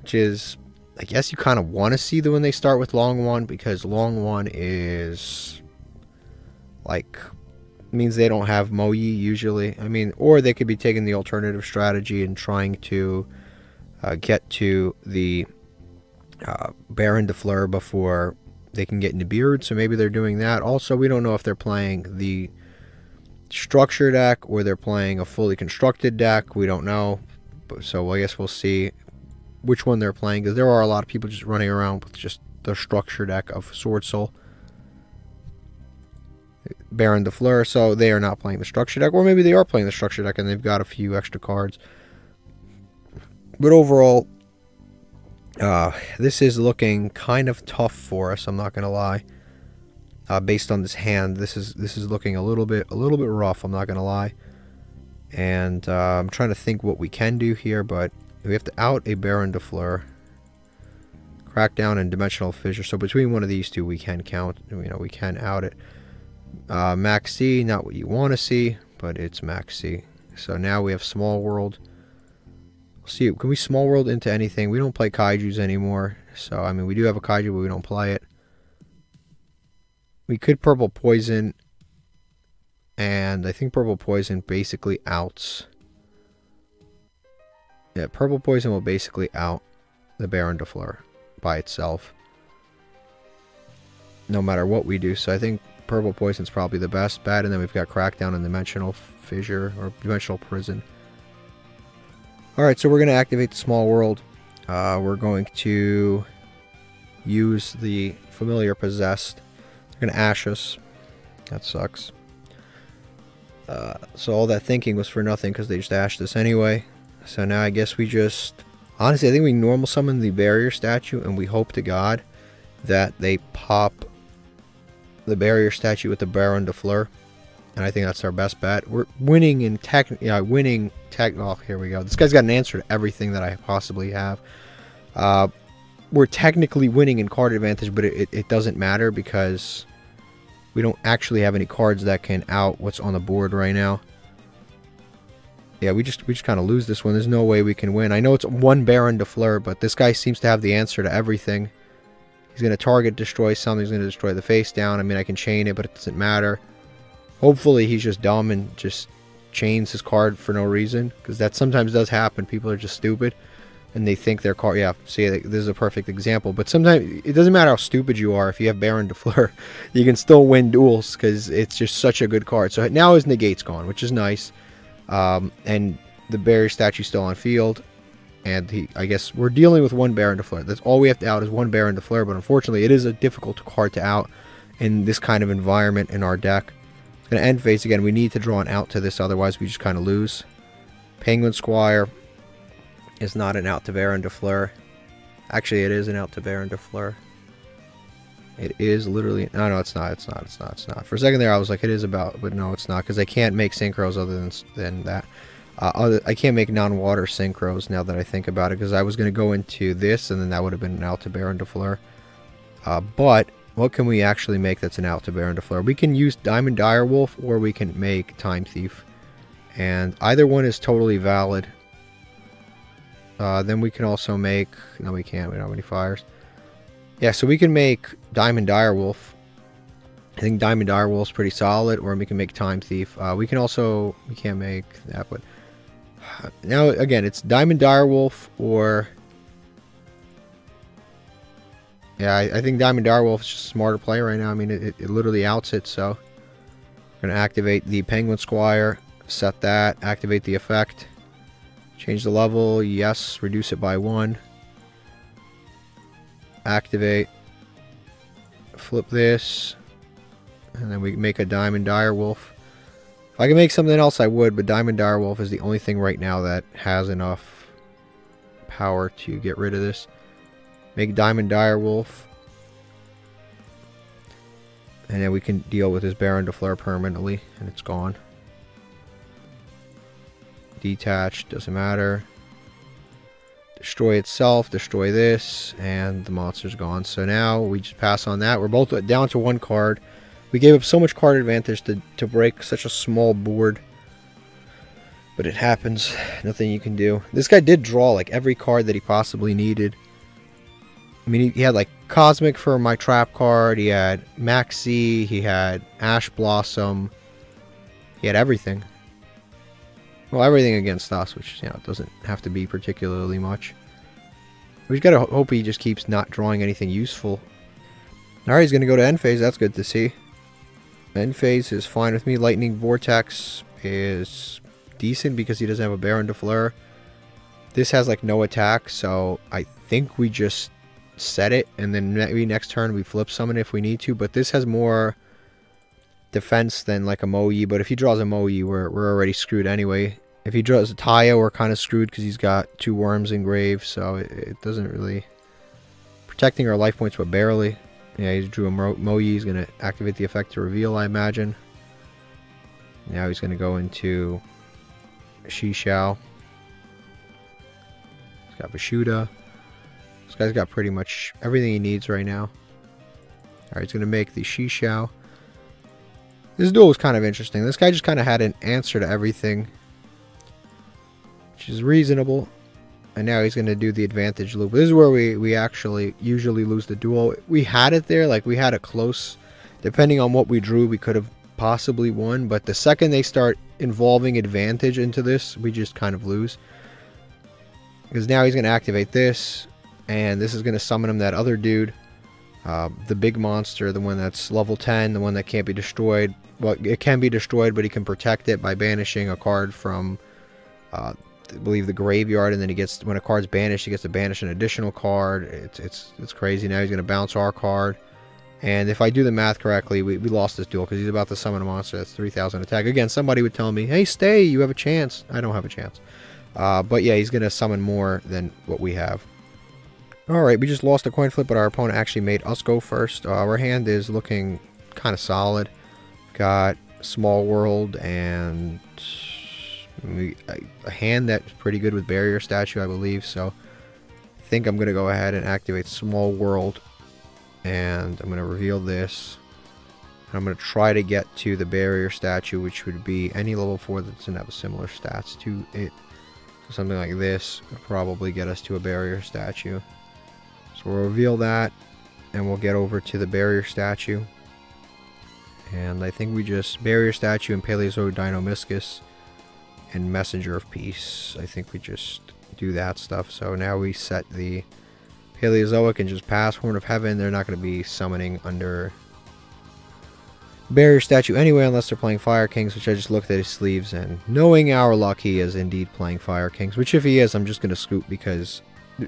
which is, I guess you kind of want to see the when they start with Long Wand, because Long Wand is, like, means they don't have Moyi usually. I mean, or they could be taking the alternative strategy and trying to get to the Baron de Fleur before they can get into Beard, so maybe they're doing that. Also, we don't know if they're playing the structure deck or they're playing a fully constructed deck. We don't know, so I guess we'll see which one they're playing, because there are a lot of people just running around with just the structure deck of Sword Soul Baron de Fleur, so they are not playing the structure deck, or maybe they are playing the structure deck and they've got a few extra cards. But overall, this is looking kind of tough for us, I'm not gonna lie. Based on this hand, this is looking a little bit rough, I'm not gonna lie. And I'm trying to think what we can do here, but we have to out a Baron de Fleur, Crackdown, and Dimensional Fissure. So between one of these two, we can count. You know, we can out it. Max C, not what you want to see, but it's Max C. So now we have Small World. We'll see, can we Small World into anything? We don't play Kaijus anymore, so I mean we do have a Kaiju, but we don't play it. We could Purple Poison, and I think Purple Poison basically outs. Yeah, Purple Poison will basically out the Baron de Fleur by itself, no matter what we do. So I think Purple Poison's probably the best bet, and then we've got Crackdown and Dimensional Fissure, or Dimensional Prison. Alright, so we're going to activate the Small World. We're going to use the Familiar Possessed. They're gonna ash us. That sucks. So all that thinking was for nothing, because they just ashed us anyway. So now I guess we just, honestly, I think we normal summon the barrier statue, and we hope to God that they pop the barrier statue with the Baron de Fleur. And I think that's our best bet. We're winning in tech. Yeah, winning tech. Oh, here we go. This guy's got an answer to everything that I possibly have. We're technically winning in card advantage, but it doesn't matter, because we don't actually have any cards that can out what's on the board right now. Yeah, we just kind of lose this one. There's no way we can win. I know it's one Baron de Fleur, but this guy seems to have the answer to everything. He's going to target, destroy something. He's going to destroy the face down. I mean, I can chain it, but it doesn't matter. Hopefully, he's just dumb and just chains his card for no reason, because that sometimes does happen. People are just stupid. And they think their card, yeah, see, this is a perfect example. But sometimes, it doesn't matter how stupid you are, if you have Baron de Fleur, you can still win duels, because it's just such a good card. So now his negate's gone, which is nice. And the barrier statue's still on field. And I guess we're dealing with one Baron de Fleur. That's all we have to out is one Baron de Fleur. But unfortunately, it is a difficult card to out in this kind of environment in our deck. It's going to end phase again. We need to draw an out to this, otherwise we just kind of lose. Penguin Squire. is not an Out-to-Baron de Fleur. Actually, it is an Out-to-Baron de Fleur. It is literally... No, no, it's not. It's not. It's not. It's not. For a second there, I was like, it is about... But no, it's not. Because I can't make synchros other than that. I can't make non-water synchros now that I think about it. Because I was going to go into this, and then that would have been an Out-to-Baron de Fleur. But what can we actually make that's an Out-to-Baron de Fleur? We can use Diamond Direwolf, or we can make Time Thief. And either one is totally valid. Then we can also make... No, we can't. We don't have any fires. Yeah, so we can make Diamond Direwolf. I think Diamond Direwolf's pretty solid, or we can make Time Thief. We can also... We can't make that, but... Now, again, it's Diamond Direwolf, or... Yeah, I think Diamond Direwolf is just smarter play right now. I mean, it literally outs it, so... I'm going to activate the Penguin Squire. Set that. Activate the effect. Change the level. Yes. Reduce it by 1. Activate. Flip this. And then we make a Diamond Direwolf. If I could make something else, I would. But Diamond Direwolf is the only thing right now that has enough power to get rid of this. Make Diamond Direwolf. And then we can deal with this Baron de Fleur permanently. And it's gone. Detach, doesn't matter. Destroy itself, destroy this, and the monster's gone. So now we just pass on that. We're both down to 1 card. We gave up so much card advantage to break such a small board. But it happens. Nothing you can do. This guy did draw like every card that he possibly needed. I mean, he had like Cosmic for my trap card. He had Maxi. He had Ash Blossom. He had everything. Well, everything against us, which, you know, doesn't have to be particularly much. We just gotta hope he just keeps not drawing anything useful. Alright, he's gonna go to end phase. That's good to see. End phase is fine with me. Lightning Vortex is decent because he doesn't have a Baron de Fleur. This has, like, no attack, so I think we just set it, and then maybe next turn we flip summon if we need to, but this has more defense than, like, a Moe, but if he draws a Moe, we're already screwed anyway. If he draws a Taya, we're kind of screwed because he's got 2 Worms engraved, so it doesn't really... Protecting our life points, but barely. Yeah, he drew a Moe. He's going to activate the effect to reveal, I imagine. Now he's going to go into Xixiao. He's got Vashuda. This guy's got pretty much everything he needs right now. Alright, he's going to make the Xixiao. This duel was kind of interesting. This guy just kind of had an answer to everything, which is reasonable. And now he's going to do the advantage loop. This is where we actually usually lose the duel. We had it there. Like, we had a close... Depending on what we drew, we could have possibly won. But the second they start involving advantage into this, we just kind of lose. Because now he's going to activate this. And this is going to summon him that other dude. The big monster, the one that's level 10, the one that can't be destroyed. Well, it can be destroyed, but he can protect it by banishing a card from, I believe, the graveyard. And then he gets, when a card's banished, he gets to banish an additional card. It's crazy. Now he's going to bounce our card. And if I do the math correctly, we lost this duel because he's about to summon a monster that's 3,000 attack. Again, somebody would tell me, hey, stay, you have a chance. I don't have a chance. But yeah, he's going to summon more than what we have. Alright, we just lost a coin flip, but our opponent actually made us go first. Our hand is looking kind of solid. Got Small World and a hand that's pretty good with Barrier Statue, I believe. So I think I'm going to go ahead and activate Small World. And I'm going to reveal this. And I'm going to try to get to the Barrier Statue, which would be any level 4 that's going to have similar stats to it. So something like this would probably get us to a Barrier Statue. So we'll reveal that, and we'll get over to the Barrier Statue. And I think we just... Barrier Statue and Paleozoic Deinonymiscus and Messenger of Peace. I think we just do that stuff. So now we set the Paleozoic and just pass Horn of Heaven. They're not going to be summoning under Barrier Statue anyway unless they're playing Fire Kings, which I just looked at his sleeves, and knowing our luck, he is indeed playing Fire Kings, which if he is, I'm just going to scoop because...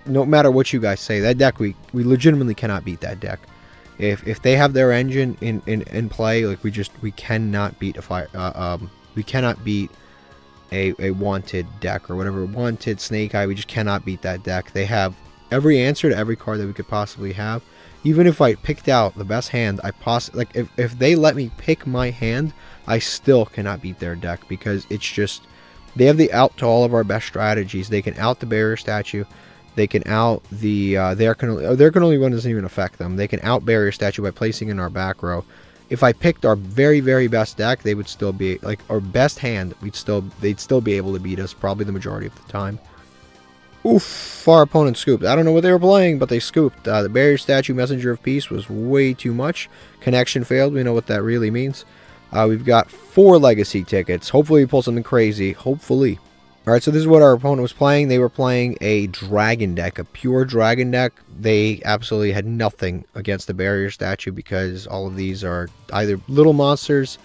No matter what you guys say, that deck, we legitimately cannot beat that deck. If they have their engine in play, like, we cannot beat a wanted deck or whatever. Wanted Snake Eye, we just cannot beat that deck. They have every answer to every card that we could possibly have. Even if I picked out the best hand I possibly, like if they let me pick my hand, I still cannot beat their deck, because it's just, they have the out to all of our best strategies. They can out the barrier statue. They can out the their can only one doesn't even affect them. They can out barrier statue by placing in our back row. If I picked our very best deck, they would still be like our best hand. They'd still be able to beat us probably the majority of the time. Oof, our opponent scooped. I don't know what they were playing, but they scooped. The barrier statue messenger of peace was way too much. Connection failed. We know what that really means. We've got 4 legacy tickets. Hopefully we pull something crazy. Hopefully. Alright, so this is what our opponent was playing. They were playing a dragon deck, a pure dragon deck. They absolutely had nothing against the barrier statue, because all of these are either little monsters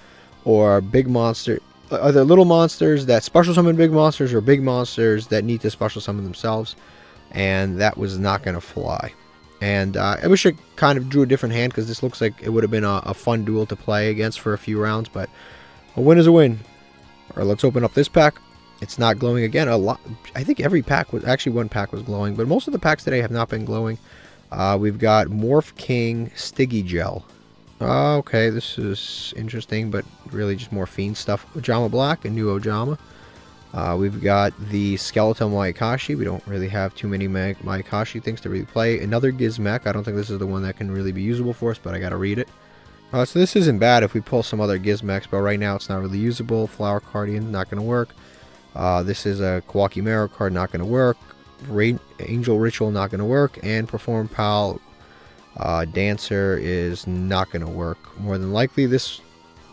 or big monsters. Either little monsters that special summon big monsters, or big monsters that need to special summon themselves. And that was not going to fly. And I wish I kind of drew a different hand, because this looks like it would have been a fun duel to play against for a few rounds. But a win is a win. Alright, let's open up this pack. It's not glowing again. A lot. I think every pack was actually, one pack was glowing, but most of the packs today have not been glowing. We've got Morph King Stiggy Gel. Okay, this is interesting, but really just more fiend stuff. Ojama Black, a new Ojama. We've got the Skeletal Maekashi. We don't really have too many Maekashi things to really play. Another Gizmech. I don't think this is the one that can really be usable for us, but I gotta read it. So this isn't bad if we pull some other Gizmechs, but right now it's not really usable. Flower Guardian, not gonna work. This is a Kawaki Marrow card, not going to work. Angel Ritual, not going to work. And Perform Pal Dancer is not going to work. More than likely, this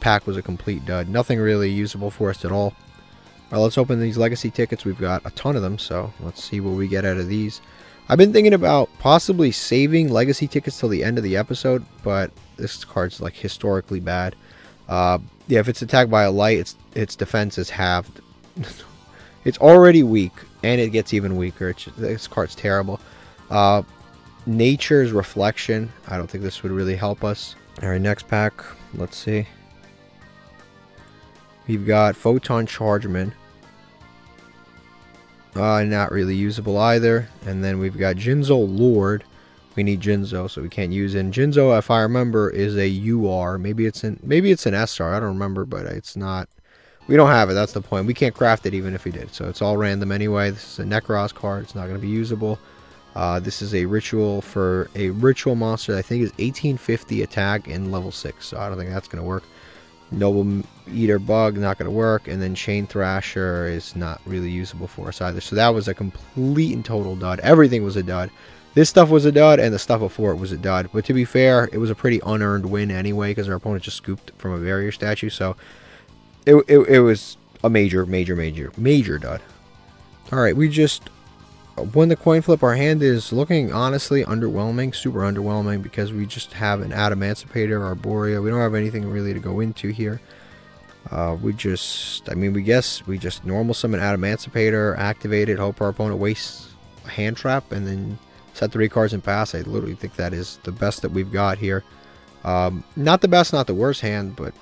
pack was a complete dud. Nothing really usable for us at all. Alright, let's open these legacy tickets. We've got a ton of them, so let's see what we get out of these. I've been thinking about possibly saving legacy tickets till the end of the episode, but this card's like historically bad. Yeah, if it's attacked by a light, its defense is halved. It's already weak, and it gets even weaker. This card's terrible. Nature's Reflection. I don't think this would really help us. Alright, next pack. Let's see. We've got Photon Chargeman. Not really usable either. And then we've got Jinzo Lord. We need Jinzo, so we can't use it. And Jinzo, if I remember, is a UR. Maybe it's an SR. I don't remember, but it's not. We don't have it, that's the point. We can't craft it even if we did, so it's all random anyway. This is a Necroz card, it's not going to be usable. This is a ritual for a ritual monster that I think is 1850 attack and level 6, so I don't think that's going to work. Noble Eater Bug, not going to work, and then Chain Thrasher is not really usable for us either. So that was a complete and total dud. Everything was a dud. This stuff was a dud, and the stuff before it was a dud. But to be fair, it was a pretty unearned win anyway, because our opponent just scooped from a barrier statue, so... It was a major dud. Alright, we just won the coin flip. Our hand is looking, honestly, underwhelming. Super underwhelming, because we just have an Adamancipator, Arborea. We don't have anything really to go into here. We just normal summon Adamancipator, activate it, hope our opponent wastes a hand trap, and then set 3 cards and pass. I literally think that is the best that we've got here. Not the best, not the worst hand, but...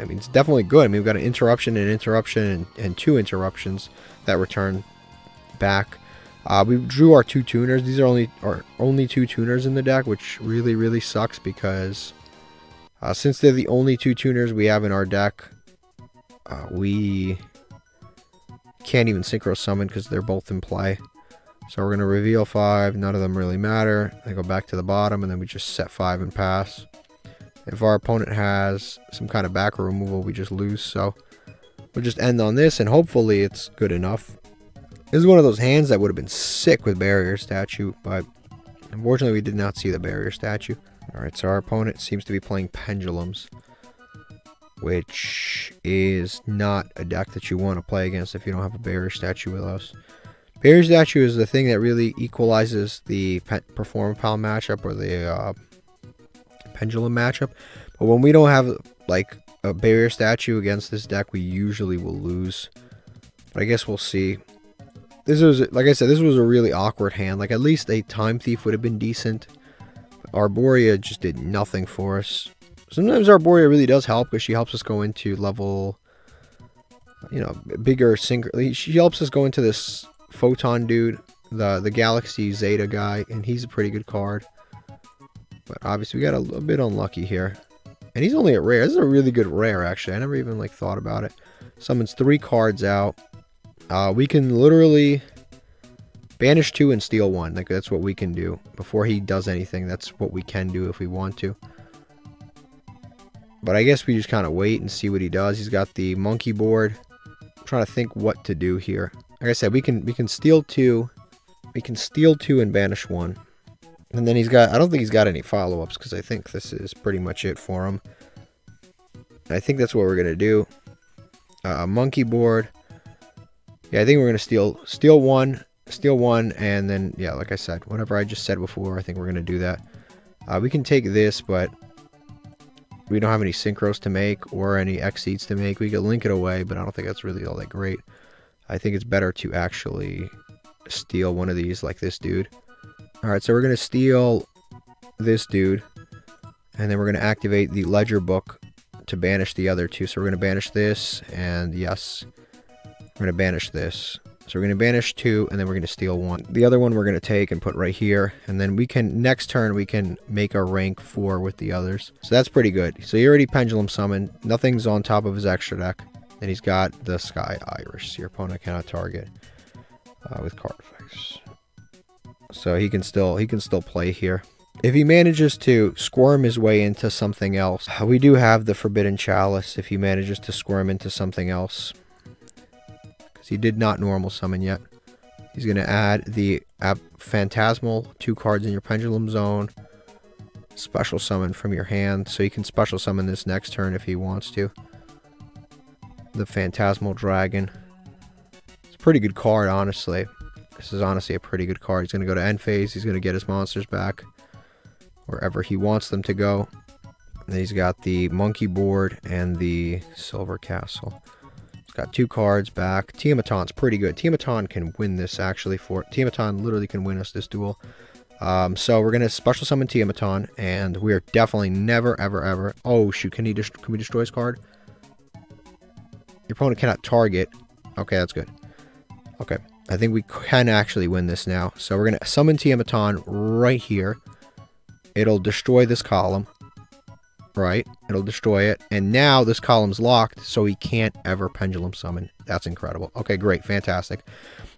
I mean, it's definitely good. I mean, we've got an interruption, an interruption, and 2 interruptions that return back. We drew our 2 tuners. These are our only 2 tuners in the deck, which really sucks, because since they're the only 2 tuners we have in our deck, we can't even synchro summon because they're both in play. So we're going to reveal 5. None of them really matter. They go back to the bottom, and then we just set 5 and pass. If our opponent has some kind of back row removal, we just lose. So we'll just end on this, and hopefully it's good enough. This is one of those hands that would have been sick with barrier statue, but unfortunately we did not see the barrier statue. Alright, so our opponent seems to be playing pendulums, which is not a deck that you want to play against if you don't have a barrier statue with us. Barrier statue is the thing that really equalizes the perform pal matchup, or the pendulum matchup. But when we don't have like a barrier statue against this deck, we usually will lose. But I guess we'll see. This was, like I said, this was a really awkward hand. Like, at least a Time Thief would have been decent. Arborea just did nothing for us. Sometimes Arborea really does help, because she helps us go into level you know, bigger synchro. She helps us go into this Photon dude, the Galaxy Zeta guy, and he's a pretty good card. But obviously we got a bit unlucky here. And he's only a rare. This is a really good rare, actually. I never even, like, thought about it. Summons 3 cards out. We can literally banish 2 and steal 1. Like, that's what we can do. Before he does anything, that's what we can do if we want to. But I guess we just kind of wait and see what he does. He's got the monkey board. I'm trying to think what to do here. Like I said, we can steal 2. We can steal 2 and banish 1. And then he's got, I don't think he's got any follow-ups, because I think this is pretty much it for him. And I think that's what we're going to do. Monkey board. Yeah, I think we're going to steal one, and then, yeah, like I said, whatever I just said before, I think we're going to do that. We can take this, but we don't have any synchros to make or any exceeds to make. We could link it away, but I don't think that's really all that great. I think it's better to actually steal one of these like this dude. Alright, so we're going to steal this dude, and then we're going to activate the ledger book to banish the other two. So we're going to banish this, and yes, we're going to banish this. So we're going to banish 2, and then we're going to steal 1. The other one we're going to take and put right here, and then we can, next turn, we can make our rank 4 with the others. So that's pretty good. So he already Pendulum Summoned, nothing's on top of his extra deck, and he's got the Sky Iris. Your opponent cannot target with card effects. So he can still play here. If he manages to squirm his way into something else, we do have the Forbidden Chalice if he manages to squirm into something else. Because he did not normal summon yet. He's going to add the Phantasmal, 2 cards in your Pendulum Zone. Special summon from your hand, so he can special summon this next turn if he wants to. The Phantasmal Dragon. It's a pretty good card, honestly. This is honestly a pretty good card. He's going to go to end phase. He's going to get his monsters back wherever he wants them to go. And he's got the monkey board and the silver castle. He's got 2 cards back. Tiamaton's pretty good. Tiamaton can win this, actually. Tiamaton literally can win us this duel. So we're going to special summon Tiamaton, and we are definitely never, ever, ever... Oh, shoot. Can we destroy his card? Your opponent cannot target. Okay, that's good. Okay. I think we can actually win this now. So we're going to summon Tiamaton right here. It'll destroy this column. Right? It'll destroy it. And now this column's locked, so he can't ever Pendulum Summon. That's incredible. Okay, great. Fantastic.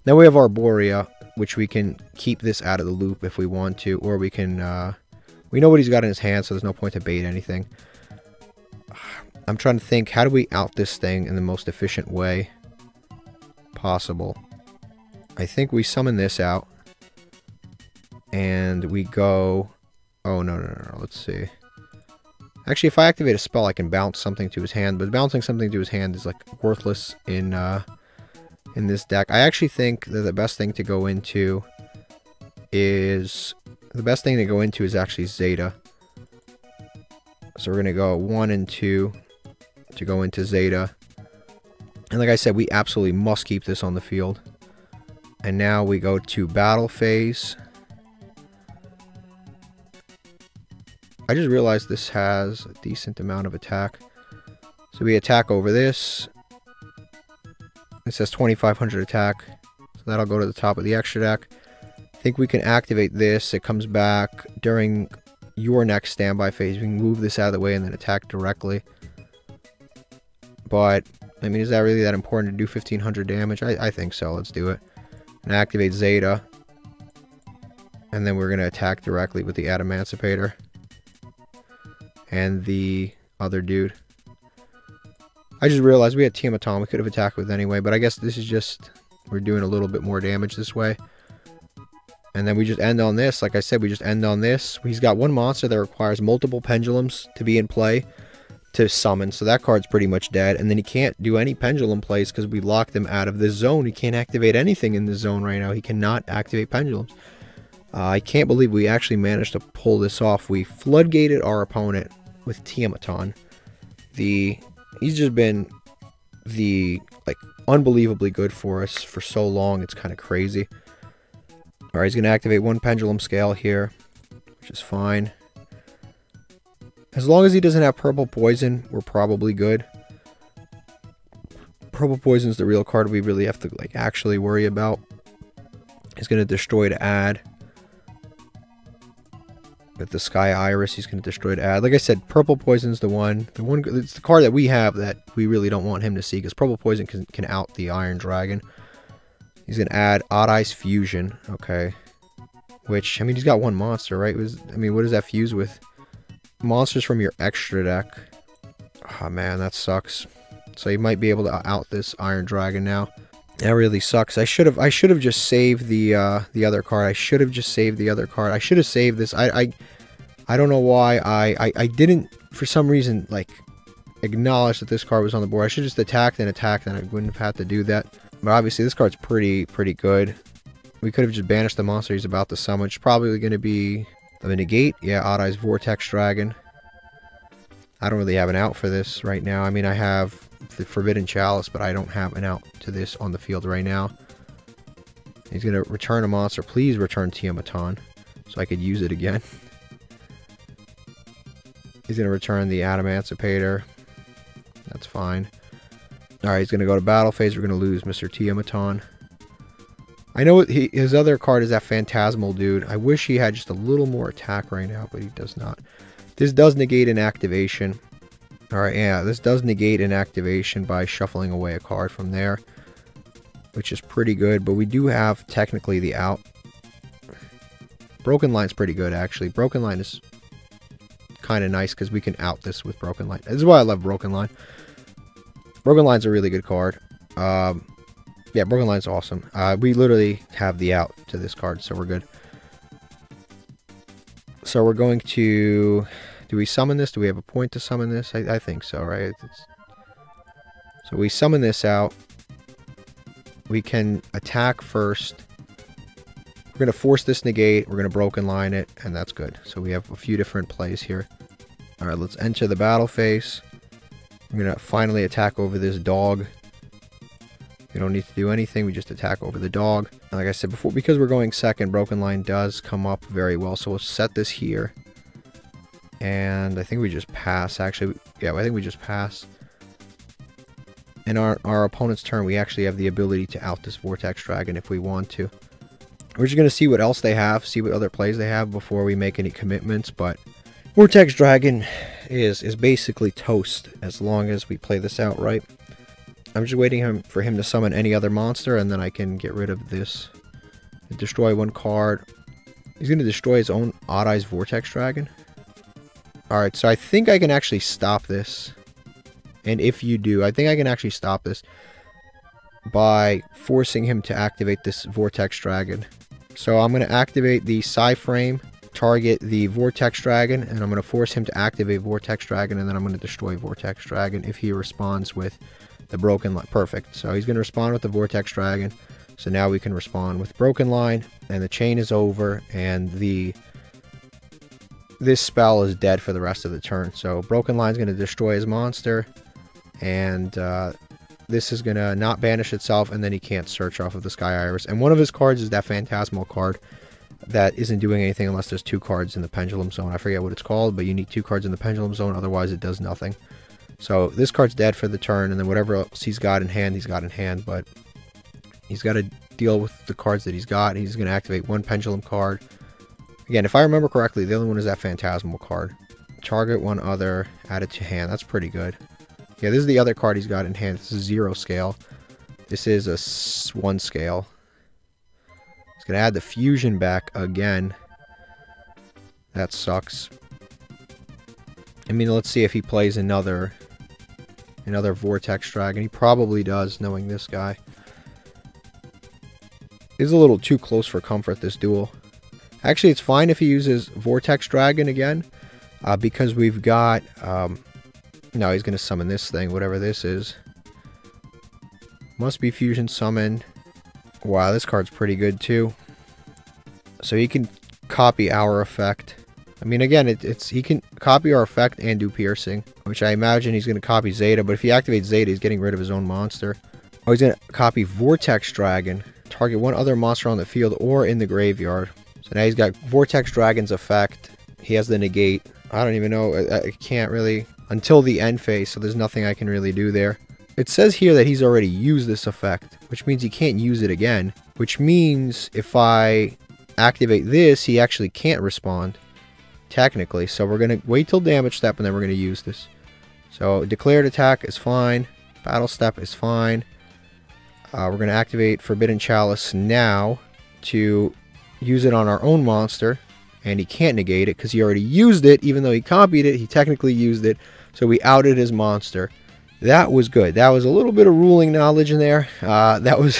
Now we have Arborea, which we can keep this out of the loop if we want to. Or we can... we know what he's got in his hand, so there's no point to bait anything. I'm trying to think, how do we out this thing in the most efficient way possible? I think we summon this out, and we go, oh, no, let's see. Actually, if I activate a spell, I can bounce something to his hand, but bouncing something to his hand is, like, worthless in this deck. I actually think that the best thing to go into is actually Zeta. So we're going to go 1 and 2 to go into Zeta. And like I said, we absolutely must keep this on the field. And now we go to battle phase. I just realized this has a decent amount of attack. So we attack over this. It says 2500 attack. So that'll go to the top of the extra deck. I think we can activate this. It comes back during your next standby phase. We can move this out of the way and then attack directly. But, I mean, is that really that important to do 1500 damage? I think so. Let's do it. And activate Zeta, and then we're going to attack directly with the Adamancipator and the other dude. I just realized we had Tiamaton we could have attacked with anyway, but I guess this is just, we're doing a little bit more damage this way. And then we just end on this. Like I said, we just end on this. He's got one monster that requires multiple pendulums to be in play to summon, so that card's pretty much dead, and then he can't do any pendulum plays because we locked him out of this zone. He can't activate anything in this zone right now. He cannot activate pendulums. I can't believe we actually managed to pull this off. We floodgated our opponent with Tiamaton. He's just been unbelievably good for us for so long. It's kind of crazy. All right, he's gonna activate 1 pendulum scale here, which is fine. As long as he doesn't have purple poison, we're probably good. Probopoison's Poison's the real card we really have to like actually worry about. He's going to destroy to add. With the Sky Iris, he's going to destroy to add. Like I said, Purple Poison's the one. It's the card that we have that we really don't want him to see, because Purple Poison can out the Iron Dragon. He's going to add Odd Ice Fusion. Okay. Which, I mean, he's got one monster, right? What does that fuse with? Monsters from your extra deck. Oh, man, that sucks. So you might be able to out this Iron Dragon now. That really sucks. I should have just saved the other card. I should have saved this. I don't know why I didn't, for some reason, like, acknowledge that this card was on the board. I should have just attacked, and I wouldn't have had to do that. But obviously, this card's pretty good. We could have just banished the monster he's about to summon. It's probably going to be the negate. Yeah, Odd Eyes Vortex Dragon. I don't really have an out for this right now. I mean, I have the Forbidden Chalice, but I don't have an out to this on the field right now. He's going to return a monster. Please return Tiamaton so I could use it again. He's going to return the Adamantipator. That's fine. Alright, he's going to go to battle phase. We're going to lose Mr. Tiamaton. I know his other card is that Phantasmal dude. I wish he had just a little more attack right now, but he does not. This does negate an activation. Alright, yeah, this does negate an activation by shuffling away a card from there, which is pretty good, but we do have technically the out. Broken Line's pretty good, actually. Broken Line is kind of nice because we can out this with Broken Line. This is why I love Broken Line. Broken Line's a really good card. Yeah, Broken Line's awesome. We literally have the out to this card, so we're good. So we're going to... do we summon this? Do we have a point to summon this? I think so, right? So we summon this out. We can attack first. We're going to force this negate. We're going to Broken Line it, and that's good. So we have a few different plays here. All right, let's enter the battle phase. We're going to finally attack over this dog. We don't need to do anything. We just attack over the dog. And like I said before, because we're going second, Broken Line does come up very well. So we'll set this here. And I think we just pass, actually. Yeah, I think we just pass. In our opponent's turn, we actually have the ability to out this Vortex Dragon if we want to. We're just going to see what else they have, see what other plays they have before we make any commitments, but Vortex Dragon is basically toast as long as we play this out right. I'm just waiting for him to summon any other monster, and then I can get rid of this. Destroy one card. He's going to destroy his own Odd Eyes Vortex Dragon. Alright, so I think I can actually stop this. And if you do, I think I can actually stop this by forcing him to activate this Vortex Dragon. So I'm going to activate the Psyframe, target the Vortex Dragon, and I'm going to force him to activate Vortex Dragon, and then I'm going to destroy Vortex Dragon if he responds with the Broken Line. Perfect. So he's going to respond with the Vortex Dragon. So now we can respond with Broken Line, and the chain is over, and this spell is dead for the rest of the turn. So Broken Line's going to destroy his monster, and this is going to not banish itself, and then he can't search off of the Sky Iris. And one of his cards is that Phantasmal card that isn't doing anything unless there's two cards in the Pendulum Zone. I forget what it's called, but you need two cards in the Pendulum Zone, otherwise it does nothing. So this card's dead for the turn, and then whatever else he's got in hand, he's got in hand, but he's got to deal with the cards that he's got. He's going to activate one Pendulum card. Again, if I remember correctly, the only one is that Phantasmal card. Target one other, add it to hand. That's pretty good. Yeah, this is the other card he's got in hand. This is 0 scale. This is a 1 scale. He's going to add the fusion back again. That sucks. I mean, let's see if he plays another Vortex Dragon. He probably does, knowing this guy. He's a little too close for comfort, this duel. Actually, it's fine if he uses Vortex Dragon again, because we've got... no, he's going to summon this thing, whatever this is. Must be Fusion Summon. Wow, this card's pretty good, too. So he can copy our effect. I mean, again, he can copy our effect and do piercing, which I imagine he's going to copy Zeta, but if he activates Zeta, he's getting rid of his own monster. Oh, he's going to copy Vortex Dragon. Target one other monster on the field or in the graveyard. So now he's got Vortex Dragon's effect. He has the negate. I don't even know. I can't really... until the end phase, so there's nothing I can really do there. It says here that he's already used this effect, which means he can't use it again, which means if I activate this, he actually can't respond, technically. So we're going to wait till damage step, and then we're going to use this. So declared attack is fine. Battle step is fine. We're going to activate Forbidden Chalice now to use it on our own monster, and he can't negate it because he already used it. Even though he copied it, he technically used it, so we outed his monster. That was good. That was a little bit of ruling knowledge in there. That was...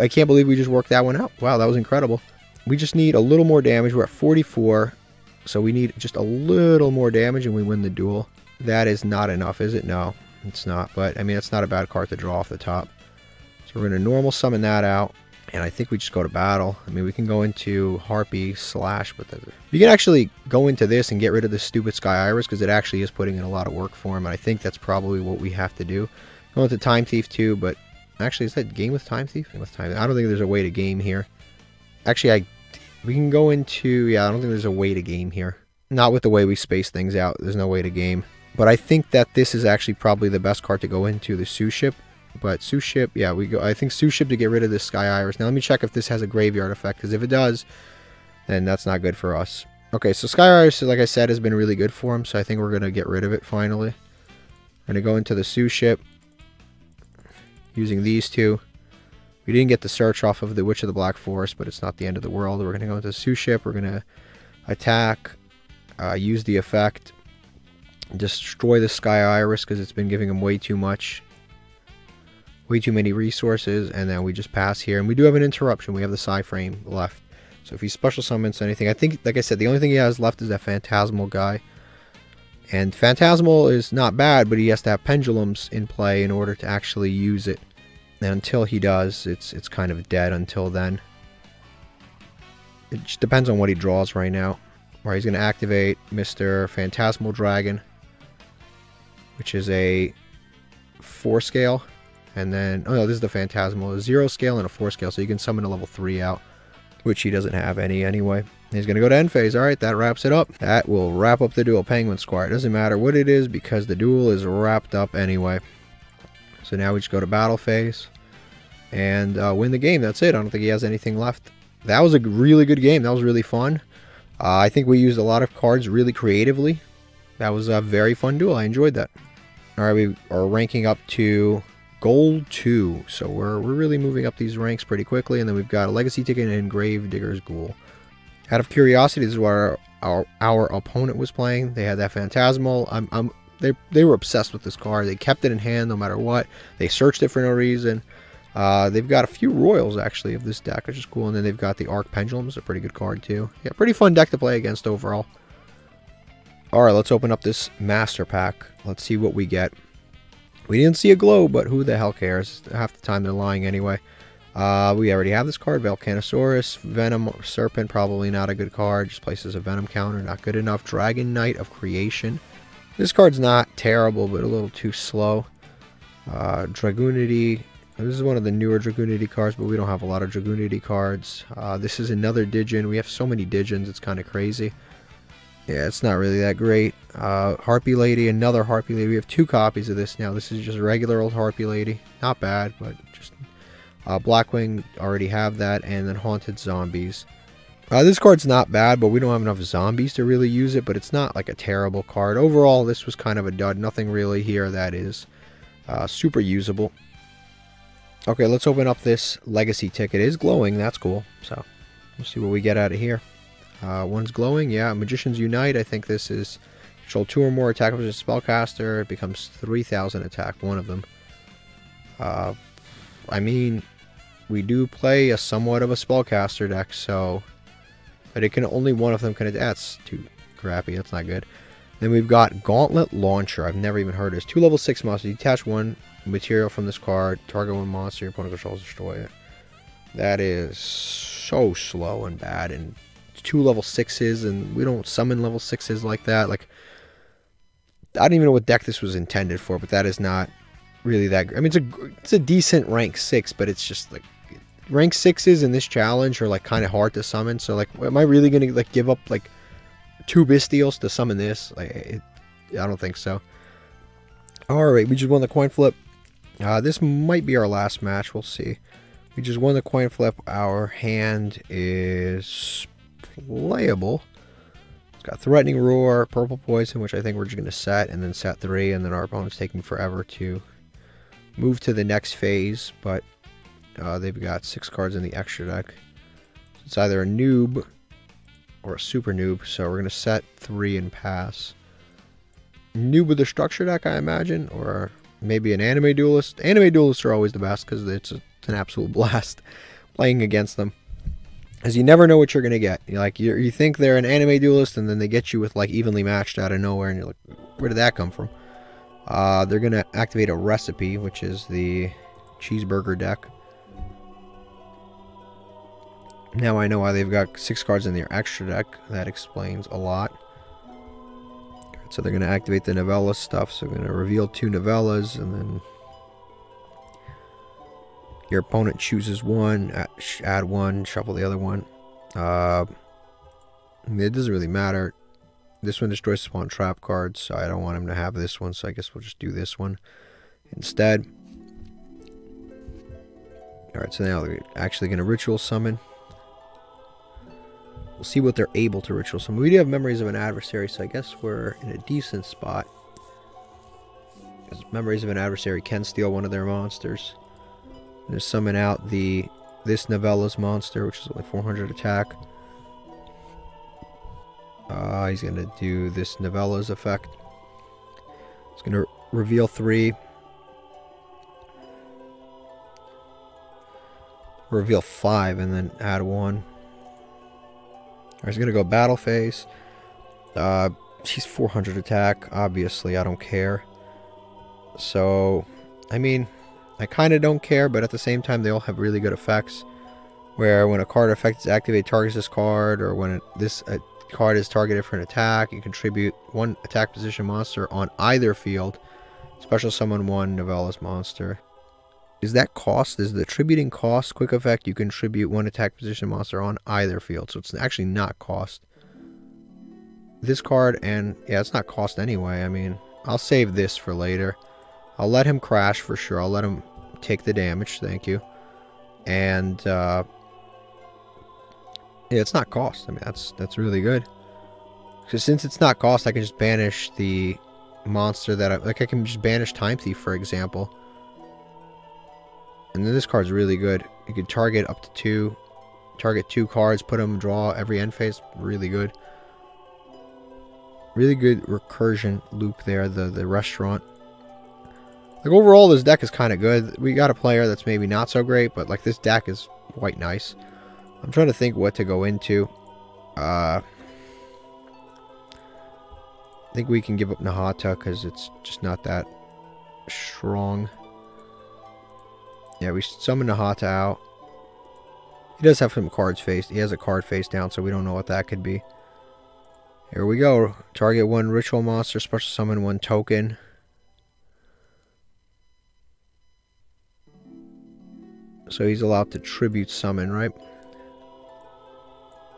I can't believe we just worked that one out. Wow, that was incredible. We just need a little more damage. We're at 44, so we need just a little more damage, and we win the duel. That is not enough, is it? No, it's not, but I mean, it's not a bad card to draw off the top. So we're going to normal summon that out, and I think we just go to battle. I mean, we can go into Harpy Slash, but you can actually go into this and get rid of this stupid Sky Iris, because it actually is putting in a lot of work for him, and I think that's probably what we have to do. Go into Time Thief too, but actually, is that game with Time Thief? Game with Time Thief. I don't think there's a way to game here. Actually, we can go into... yeah, I don't think there's a way to game here. Not with the way we space things out. There's no way to game. But I think that this is actually probably the best card to go into, the Sous Ship. But Sous Ship, yeah, we go. I think Sous Ship to get rid of this Sky Iris. Now let me check if this has a graveyard effect, because if it does, then that's not good for us. Okay, so Sky Iris, like I said, has been really good for him, so I think we're going to get rid of it finally. We're going to go into the Sous Ship using these two. We didn't get the search off of the Witch of the Black Forest, but it's not the end of the world. We're going to go into the Sous Ship. We're going to attack, use the effect, destroy the Sky Iris, because it's been giving him way too much. Way too many resources, and then we just pass here. And we do have an interruption. We have the Psy Frame left. So if he special summons anything, I think, like I said, the only thing he has left is that Phantasmal guy. And Phantasmal is not bad, but he has to have Pendulums in play in order to actually use it. And until he does, it's kind of dead until then. It just depends on what he draws right now. Where he's going to activate Mr. Phantasmal Dragon, which is a 4 scale. And then, oh no, this is the Phantasmal, a 0 scale and a 4 scale, so you can summon a level 3 out, which he doesn't have any anyway. And he's going to go to end phase. All right, that wraps it up. That will wrap up the duel. Penguin Squire. It doesn't matter what it is, because the duel is wrapped up anyway. So now we just go to battle phase and win the game. That's it. I don't think he has anything left. That was a really good game. That was really fun. I think we used a lot of cards really creatively. That was a very fun duel. I enjoyed that. All right, we are ranking up to Gold 2, so we're really moving up these ranks pretty quickly. And then we've got a Legacy Ticket and Grave Digger's Ghoul. Out of curiosity, this is what our opponent was playing. They had that Phantasmal. They were obsessed with this card. They kept it in hand no matter what. They searched it for no reason. They've got a few Royals, actually, of this deck, which is cool. And then they've got the Arc Pendulums, a pretty good card, too. Yeah, pretty fun deck to play against overall. All right, let's open up this Master Pack. Let's see what we get. We didn't see a glow, but who the hell cares? Half the time they're lying anyway. We already have this card, Velcanosaurus. Venom Serpent, probably not a good card. Just places a Venom counter, not good enough. Dragon Knight of Creation. This card's not terrible, but a little too slow. Dragoonity. This is one of the newer Dragoonity cards, but we don't have a lot of Dragoonity cards. This is another Digin. We have so many Digins, it's kind of crazy. Yeah, it's not really that great. Harpy Lady, another Harpy Lady. We have 2 copies of this now. This is just regular old Harpy Lady. Not bad, but just... Blackwing, already have that. And then Haunted Zombies. This card's not bad, but we don't have enough zombies to really use it. But it's not like a terrible card. Overall, this was kind of a dud. Nothing really here that is super usable. Okay, let's open up this Legacy Ticket. It is glowing. That's cool. So, we'll see what we get out of here. One's glowing, yeah. Magicians Unite. I think this is control 2 or more attack versus spellcaster. It becomes 3,000 attack, one of them. I mean, we do play a somewhat of a spellcaster deck, so, but it can only one of them can. That's too crappy. That's not good. Then we've got Gauntlet Launcher. I've never even heard of this. 2 level 6 monsters. Detach 1 material from this card. Target 1 monster. Your opponent controls. Destroy it. That is so slow and bad, and 2 level 6s, and we don't summon level 6s like that. Like, I don't even know what deck this was intended for, but that is not really that great. I mean, it's a decent rank 6, but it's just like rank 6s in this challenge are like kind of hard to summon. So like, am I really gonna like give up like 2 Bestials to summon this? Like, I don't think so. All right, we just won the coin flip. This might be our last match. We'll see. We just won the coin flip. Our hand is playable. It's got Threatening Roar, Purple Poison, which I think we're just going to set, and then set 3, and then our opponent's taking forever to move to the next phase, but they've got 6 cards in the extra deck. So it's either a noob or a super noob, so we're going to set 3 and pass. Noob with the structure deck, I imagine, or maybe an Anime Duelist. Anime Duelists are always the best because it's an absolute blast playing against them, because you never know what you're going to get. You're like, you think they're an Anime Duelist, and then they get you with like Evenly Matched out of nowhere, and you're like, where did that come from? They're going to activate a Recipe, which is the Cheeseburger deck. Now I know why they've got 6 cards in their extra deck. That explains a lot. So they're going to activate the Novella stuff, so I'm going to reveal 2 Novellas, and then your opponent chooses one, add one, shuffle the other one. It doesn't really matter. This one destroys spawn trap cards, so I don't want him to have this one, so I guess we'll just do this one instead. Alright, so now they're actually going to Ritual Summon. We'll see what they're able to Ritual Summon. We do have Memories of an Adversary, so I guess we're in a decent spot, because Memories of an Adversary can steal one of their monsters. I'm going to summon out this Novella's monster, which is only 400 attack. He's going to do this Novella's effect. It's going to reveal 3. Reveal 5 and then add 1. He's going to go Battle Phase. He's 400 attack. Obviously, I don't care. So, I mean, I kind of don't care, but at the same time, they all have really good effects. Where when a card effect is activated, targets this card, or when this card is targeted for an attack, you contribute 1 attack position monster on either field. Special summon 1 Novella's monster. Is that cost? Is the attributing cost? Quick effect, you contribute 1 attack position monster on either field. So it's actually not cost. This card, and yeah, it's not cost anyway. I mean, I'll save this for later. I'll let him crash for sure. I'll let him take the damage. Thank you. And, yeah, it's not cost. I mean, that's really good. So since it's not cost, I can just banish the monster that I can just banish Time Thief, for example. And then this card's really good. You can target up to 2. Target 2 cards, put them, draw every end phase. Really good. Really good recursion loop there, the restaurant. Like, overall, this deck is kind of good. We got a player that's maybe not so great, but, like, this deck is quite nice. I'm trying to think what to go into. I think we can give up Nahata, because it's just not that strong. Yeah, we summon Nahata out. He does have some cards faced. He has a card face down, so we don't know what that could be. Here we go. Target 1 Ritual Monster, Special Summon 1 Token. So he's allowed to Tribute Summon, right?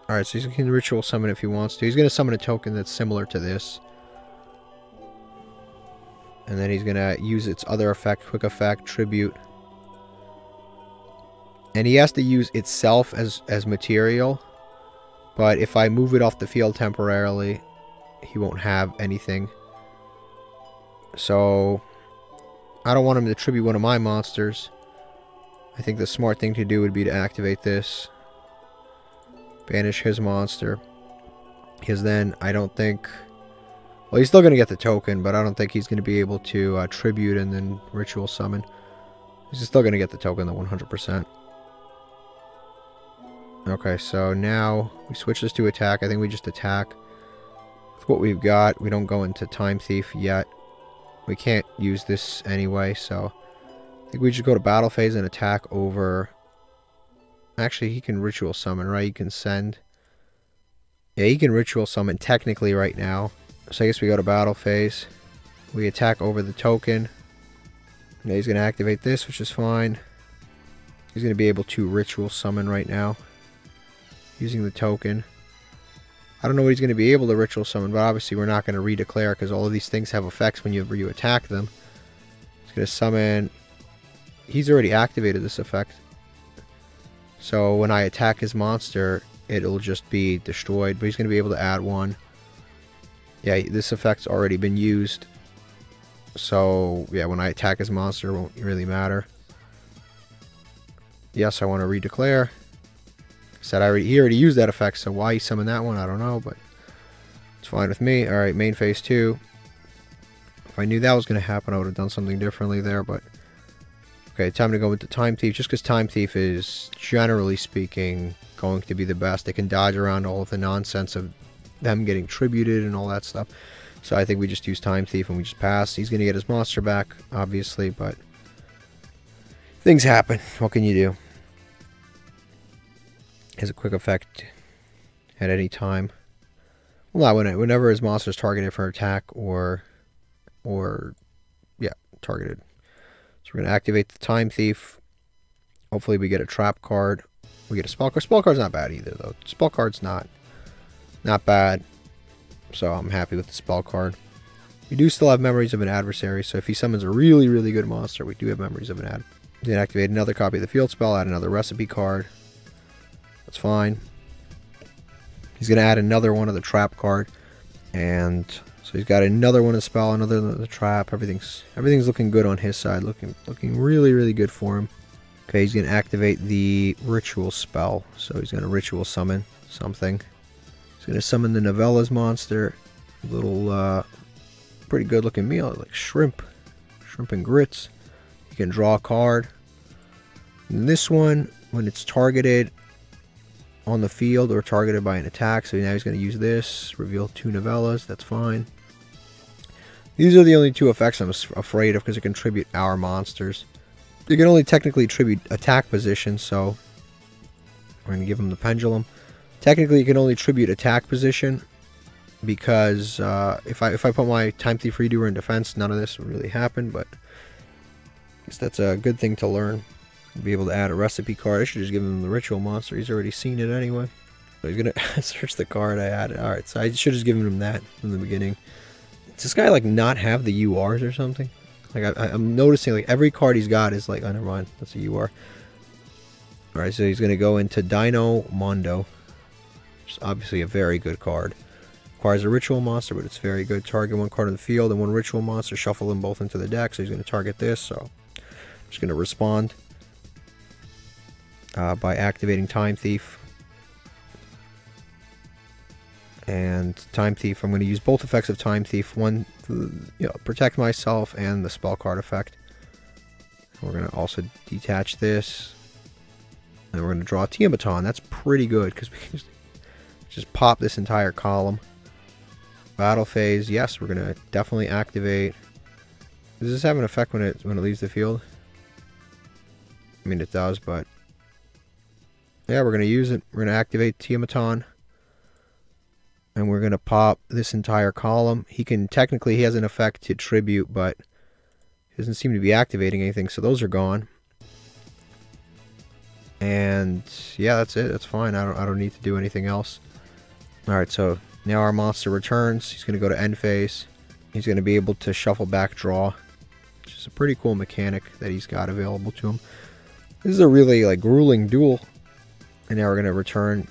Alright, so he can Ritual Summon if he wants to. He's going to summon a token that's similar to this. And then he's going to use its other effect, Quick Effect, Tribute. And he has to use itself as material. But if I move it off the field temporarily, he won't have anything. So, I don't want him to tribute one of my monsters. I think the smart thing to do would be to activate this. Banish his monster. Because then, I don't think... Well, he's still going to get the token, but I don't think he's going to be able to tribute and then Ritual Summon. He's still going to get the token, the 100%. Okay, so now we switch this to attack. I think we just attack with what we've got. We don't go into Time Thief yet. We can't use this anyway, so I think we just go to Battle Phase and attack over... Actually, he can Ritual Summon, right? He can send... Yeah, he can Ritual Summon technically right now. So I guess we go to Battle Phase. We attack over the token. Now he's going to activate this, which is fine. He's going to be able to Ritual Summon right now, using the token. I don't know what he's going to be able to Ritual Summon, but obviously we're not going to redeclare because all of these things have effects whenever you attack them. He's going to summon he's already activated this effect. So when I attack his monster, it'll just be destroyed. But he's going to be able to add one. Yeah, this effect's already been used. So yeah, when I attack his monster, it won't really matter. Yes, I want to redeclare. Said he already used that effect, so why he summoned that one, I don't know, but it's fine with me. All right, main phase 2. If I knew that was going to happen, I would have done something differently there, but... Okay, time to go into Time Thief, just because Time Thief is, generally speaking, going to be the best. They can dodge around all of the nonsense of them getting tributed and all that stuff. So I think we just use Time Thief and we just pass. He's going to get his monster back, obviously, but... things happen. What can you do? Has a quick effect at any time. Well, whenever his monster is targeted for attack or yeah, targeted. So we're going to activate the Time Thief. Hopefully we get a trap card. We get a spell card. Spell card's not bad either, though. Spell card's not bad. So I'm happy with the spell card. We do still have memories of an adversary. So if he summons a really, really good monster, we do have memories of an adversary. Then activate another copy of the field spell, add another recipe card. That's fine. He's going to add another one of the trap card. And so he's got another one of the spell, another one of the trap. Everything's looking good on his side. Looking really, really good for him. Okay, he's going to activate the ritual spell. So he's going to ritual summon something. He's going to summon the Novella's monster. A little, pretty good looking meal, like shrimp. Shrimp and grits. You can draw a card. And this one, when it's targeted on the field or targeted by an attack, so now he's going to use this. Reveal 2 Novellas. That's fine. These are the only 2 effects I'm afraid of because it can tribute our monsters. You can only technically tribute attack position, so we're going to give him the pendulum. Technically, you can only tribute attack position because if I put my Time Thief Redoer in defense, none of this would really happen, but... that's a good thing to learn. Be able to add a recipe card. I should just give him the ritual monster. He's already seen it anyway. So he's going to search the card I added. Alright, so I should have just given him that from the beginning. Does this guy, like, not have the URs or something? Like, I'm noticing, like, every card he's got is like, oh, never mind. That's a UR. Alright, so he's going to go into Dino Mondo. Which is obviously a very good card. Requires a ritual monster, but it's very good. Target one card in the field and one ritual monster. Shuffle them both into the deck, so he's going to target this, so... just going to respond by activating Time Thief. And Time Thief, I'm going to use both effects of Time Thief. One, protect myself and the spell card effect. We're going to also detach this. And we're going to draw Tiamaton. That's pretty good because we can just pop this entire column. Battle phase, yes, we're going to definitely activate. Does this have an effect when it leaves the field? I mean, it does, but... yeah, we're going to use it. We're going to activate Tiamaton. And we're going to pop this entire column. He can... technically, he has an effect to tribute, but... he doesn't seem to be activating anything, so those are gone. And... yeah, that's it. That's fine. I don't need to do anything else. Alright, so... now our monster returns. He's going to go to end phase. He's going to be able to shuffle back draw. Which is a pretty cool mechanic that he's got available to him. This is a really, like, grueling duel. And now we're going to return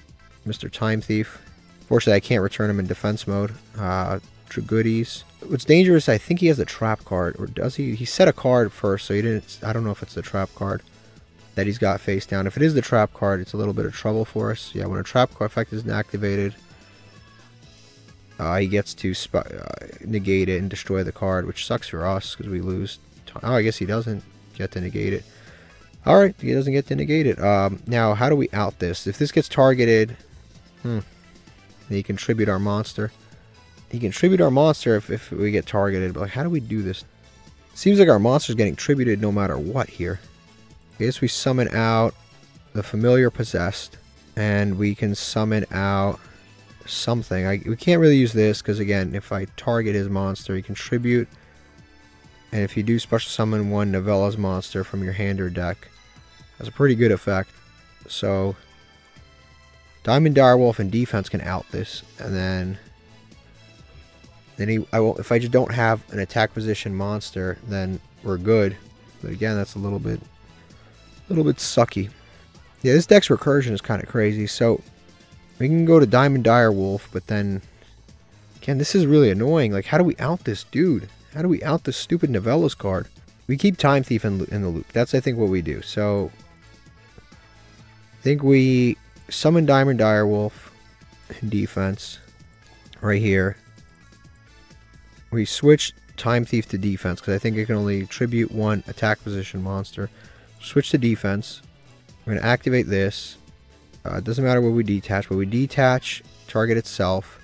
Mr. Time Thief. Fortunately, I can't return him in defense mode. True goodies. What's dangerous, I think he has a trap card. Or does he? He set a card first, so he didn't... I don't know if it's the trap card that he's got face down. If it is the trap card, it's a little bit of trouble for us. Yeah, when a trap card effect isn't activated, he gets to negate it and destroy the card, which sucks for us because we lose... oh, I guess he doesn't get to negate it. Alright, he doesn't get to negate it. Now, how do we out this? If this gets targeted... he can tribute our monster. He can tribute our monster if we get targeted. But, like, how do we do this? Seems like our monster's getting tributed no matter what here. I guess we summon out the familiar possessed. And we can summon out something. We can't really use this because, again, if I target his monster, he can tribute. And if you do special summon one Novella's monster from your hand or deck, that's a pretty good effect. So, Diamond Direwolf and defense can out this, and if I just don't have an attack position monster, then we're good. But again, that's a little bit a little bit sucky. Yeah, this deck's recursion is kind of crazy, so we can go to Diamond Direwolf, but then, again, this is really annoying. Like, how do we out this dude? How do we out this stupid Novelos card? We keep Time Thief in the loop. That's, I think, what we do. So, I think we summon Diamond Direwolf in defense right here. We switch Time Thief to defense because I think it can only tribute one attack position monster. Switch to defense. We're going to activate this. It doesn't matter what we detach, but we detach target itself,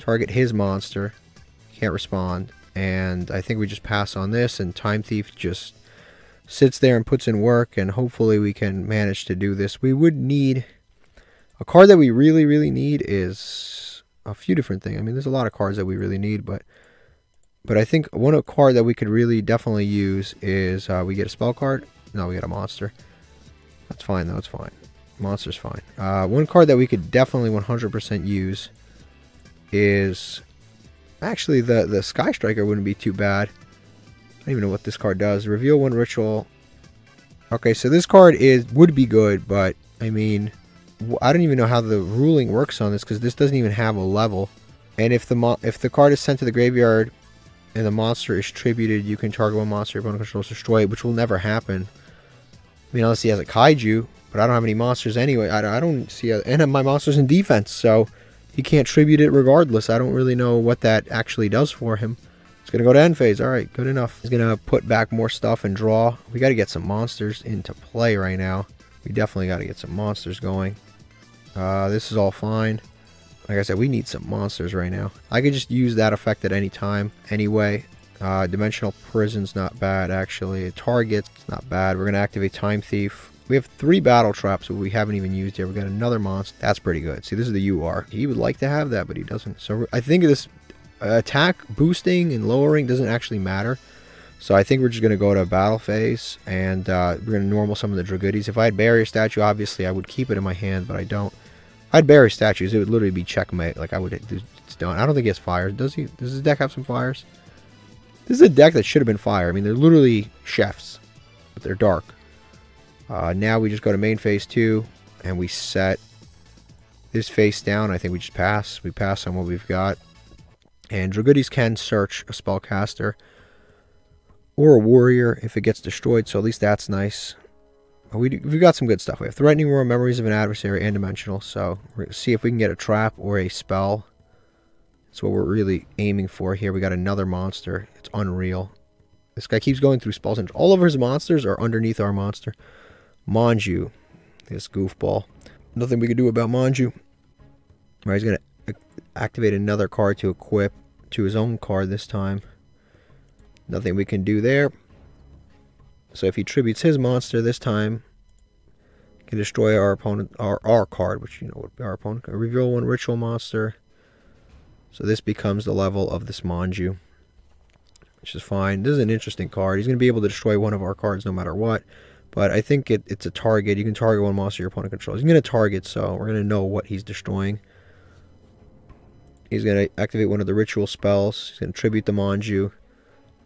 target his monster, can't respond, and I think we just pass on this, and Time Thief just sits there and puts in work, and hopefully we can manage to do this. We would need a card that we really, really need is a few different things. I mean, there's a lot of cards that we really need, but I think one card that we could really definitely use is we get a spell card. No, we get a monster. That's fine, though. It's fine. Monster's fine. One card that we could definitely 100% use is actually the Sky Striker. Wouldn't be too bad. I don't even know what this card does. Reveal one ritual. Okay, so this card would be good, but I mean, I don't even know how the ruling works on this because this doesn't even have a level. And if the card is sent to the graveyard and the monster is tributed, you can target one monster your opponent controls, destroy it, which will never happen. I mean, unless he has a kaiju. But I don't have any monsters anyway. I don't see... And my monster's in defense, so he can't tribute it regardless. I don't really know what that actually does for him. It's going to go to end phase. All right, good enough. He's going to put back more stuff and draw. We got to get some monsters into play right now. We definitely got to get some monsters going. This is all fine. Like I said, we need some monsters right now. I could just use that effect at any time anyway. Dimensional Prison's not bad, actually. Target's not bad. We're going to activate Time Thief. We have 3 battle traps that we haven't even used here. We got another monster. That's pretty good. See, this is the UR. He would like to have that, but he doesn't. So I think this attack boosting and lowering doesn't actually matter. So I think we're just going to go to battle phase, and we're going to normal summon the Dragoodies. If I had Barrier Statue, obviously I would keep it in my hand, but I don't. If I had Barrier Statues, it would literally be checkmate. Like, I would... It's done. I don't think he has fires. Does he? Does this deck have some fires? This is a deck that should have been fire. I mean, they're literally chefs, but they're dark. Now we just go to main phase 2, and we set this face down. I think we just pass. We pass on what we've got. And Dragoodies can search a spellcaster or a warrior if it gets destroyed, so at least that's nice. We've got some good stuff. We have Threatening Roar, Memories of an Adversary, and Dimensional, so we're going to see if we can get a trap or a spell. That's what we're really aiming for here. We got another monster. It's unreal. This guy keeps going through spells, and all of his monsters are underneath our monster. Manju, this goofball. Nothing we could do about Manju. Right, he's going to activate another card to equip to his own card this time. Nothing we can do there. So if he tributes his monster this time, he can destroy our opponent, our card, which, you know, would be our opponent. Reveal one ritual monster. So this becomes the level of this Manju, which is fine. This is an interesting card. He's going to be able to destroy one of our cards no matter what. But I think it's a target. You can target one monster your opponent controls. He's going to target, so we're going to know what he's destroying. He's going to activate one of the ritual spells. He's going to tribute the Manju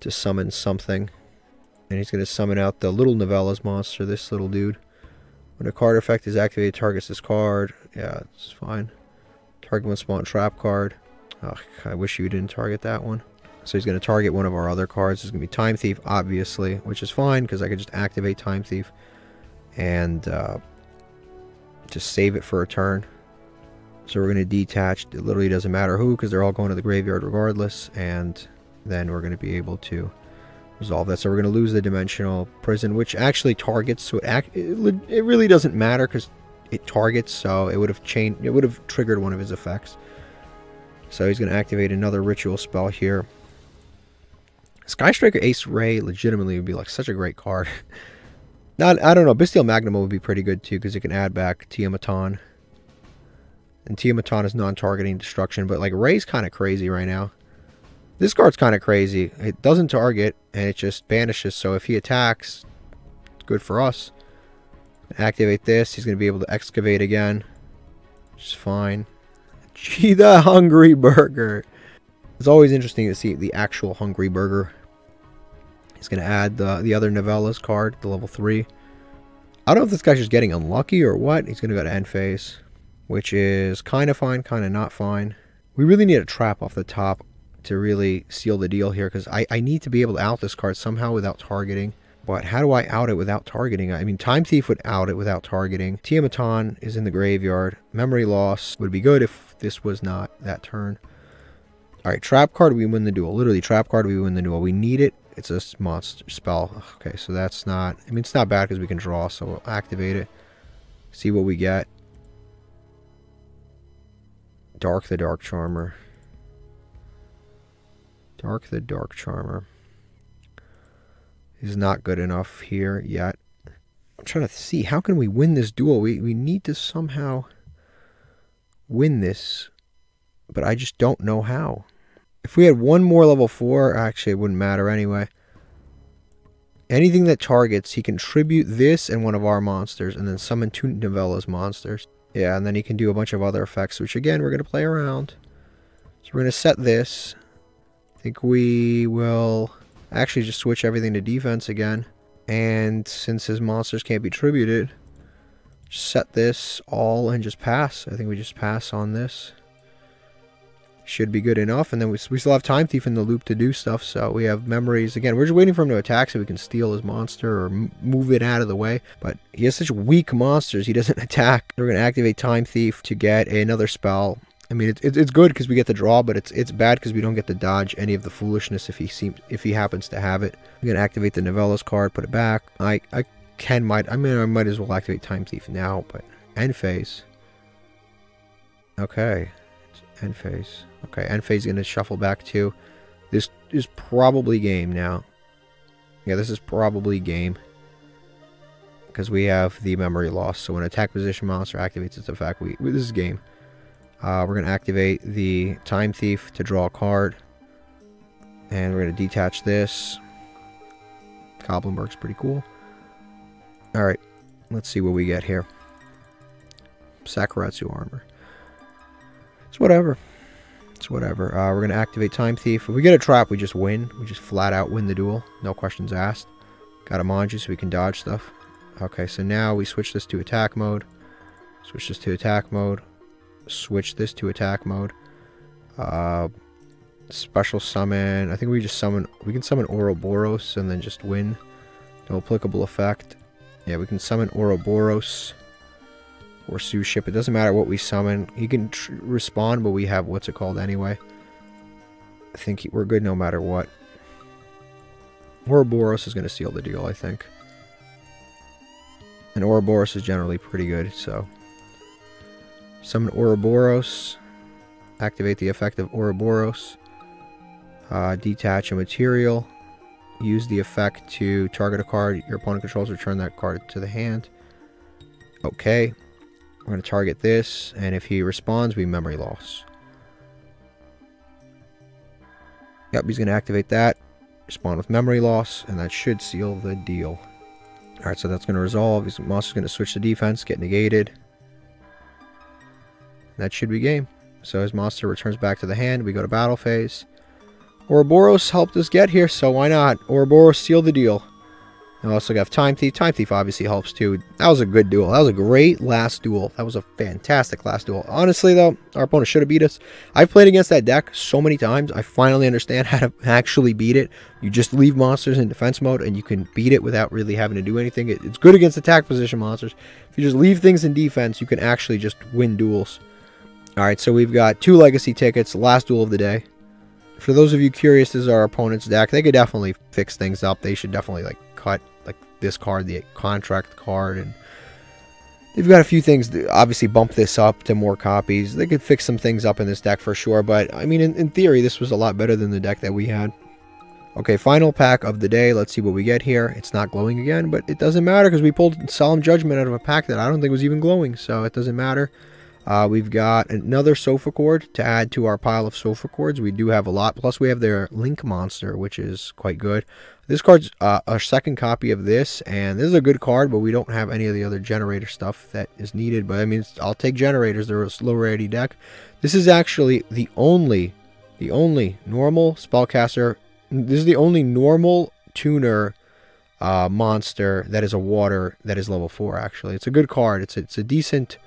to summon something. And he's going to summon out the little Novelos monster, this little dude. When a card effect is activated, targets this card. Yeah, it's fine. Target one spawn trap card. Ugh, I wish you didn't target that one. So he's going to target one of our other cards. It's going to be Time Thief, obviously, which is fine because I could just activate Time Thief and just save it for a turn. So we're going to detach. It literally doesn't matter who because they're all going to the graveyard regardless. And then we're going to be able to resolve that. So we're going to lose the Dimensional Prison, which actually targets. So it really doesn't matter because it targets. So it would have changed. It would have triggered one of his effects. So he's going to activate another ritual spell here. Sky Striker Ace Ray legitimately would be like such a great card. I don't know. Bestial Magnum would be pretty good too because it can add back Tiamaton. And Tiamaton is non-targeting destruction, but like Ray's kind of crazy right now. This card's kind of crazy. It doesn't target and it just banishes. So if he attacks, it's good for us. Activate this. He's going to be able to excavate again, which is fine. Gee, the Hungry Burger. It's always interesting to see the actual Hungry Burger. He's going to add the other Novelos card, the level 3. I don't know if this guy's just getting unlucky or what. He's going to go to end phase, which is kind of fine, kind of not fine. We really need a trap off the top to really seal the deal here, because I need to be able to out this card somehow without targeting. But how do I out it without targeting? I mean, Time Thief would out it without targeting. Tiamaton is in the graveyard. Memory Loss would be good if this was not that turn. All right, trap card, we win the duel. Literally, trap card, we win the duel. We need it. It's a monster spell. Okay, so that's not... I mean, it's not bad because we can draw, so we'll activate it. See what we get. Dark the Dark Charmer. Dark the Dark Charmer is not good enough here yet. I'm trying to see, how can we win this duel? We need to somehow win this, but I just don't know how. If we had one more level 4, actually it wouldn't matter anyway. Anything that targets, he can tribute this and one of our monsters, and then summon 2 Novella's monsters. Yeah, and then he can do a bunch of other effects, which again, we're going to play around. So we're going to set this. I think we will actually just switch everything to defense again. And since his monsters can't be tributed, just set this all and just pass. I think we just pass on this. Should be good enough, and then we still have Time Thief in the loop to do stuff, so we have memories. Again, we're just waiting for him to attack so we can steal his monster or move it out of the way, but he has such weak monsters, he doesn't attack. We're going to activate Time Thief to get another spell. I mean, it's good because we get the draw, but it's bad because we don't get to dodge any of the foolishness if he happens to have it. I'm going to activate the Novella's card, put it back. I might as well activate Time Thief now, but end phase. Okay. End phase. Okay, end phase is going to shuffle back too. This is probably game now. Yeah, this is probably game. Because we have the memory loss. So when attack position monster activates its effect, this is game. We're going to activate the Time Thief to draw a card. And we're going to detach this. Goblinberg's pretty cool. Alright, let's see what we get here. Sakuratsu Armor. It's whatever. It's whatever. We're going to activate Time Thief. If we get a trap, we just win. We just flat out win the duel. No questions asked. Got a Manju so we can dodge stuff. Okay, so now we switch this to attack mode. Switch this to attack mode. Switch this to attack mode. Special summon. I think we just summon... We can summon Ouroboros and then just win. No applicable effect. Yeah, we can summon Ouroboros. Or Sue Ship. It doesn't matter what we summon. He can respond, but we have what's it called anyway. I think we're good no matter what. Ouroboros is going to seal the deal, I think. And Ouroboros is generally pretty good, so... Summon Ouroboros. Activate the effect of Ouroboros. Detach a material. Use the effect to target a card your opponent controls. Return that card to the hand. Okay. We're going to target this, and if he responds, we memory loss. Yep, he's going to activate that, respond with memory loss, and that should seal the deal. Alright, so that's going to resolve. His monster's going to switch to defense, get negated. That should be game. So his monster returns back to the hand, we go to battle phase. Ouroboros helped us get here, so why not? Ouroboros sealed the deal. I also got Time Thief. Time Thief obviously helps too. That was a good duel. That was a great last duel. That was a fantastic last duel. Honestly though, our opponent should have beat us. I've played against that deck so many times. I finally understand how to actually beat it. You just leave monsters in defense mode and you can beat it without really having to do anything. It's good against attack position monsters. If you just leave things in defense, you can actually just win duels. Alright, so we've got 2 legacy tickets. Last duel of the day. For those of you curious, this is our opponent's deck. They could definitely fix things up. They should definitely like cut like this card, the contract card, and they've got a few things to obviously bump this up to more copies. They could fix some things up in this deck for sure, but I mean in theory this was a lot better than the deck that we had. Okay, final pack of the day. Let's see what we get here. It's not glowing again, but it doesn't matter because we pulled Solemn Judgment out of a pack that I don't think was even glowing, so it doesn't matter. We've got another Sofa Cord to add to our pile of Sofa Cords. We do have a lot. Plus, we have their Link Monster, which is quite good. This card's our second copy of this, and this is a good card, but we don't have any of the other generator stuff that is needed. But, I mean, I'll take generators. They're a slow rarity deck. This is actually the only normal Spellcaster. This is the only normal tuner monster that is a water that is level 4. Actually, it's a good card. It's a decent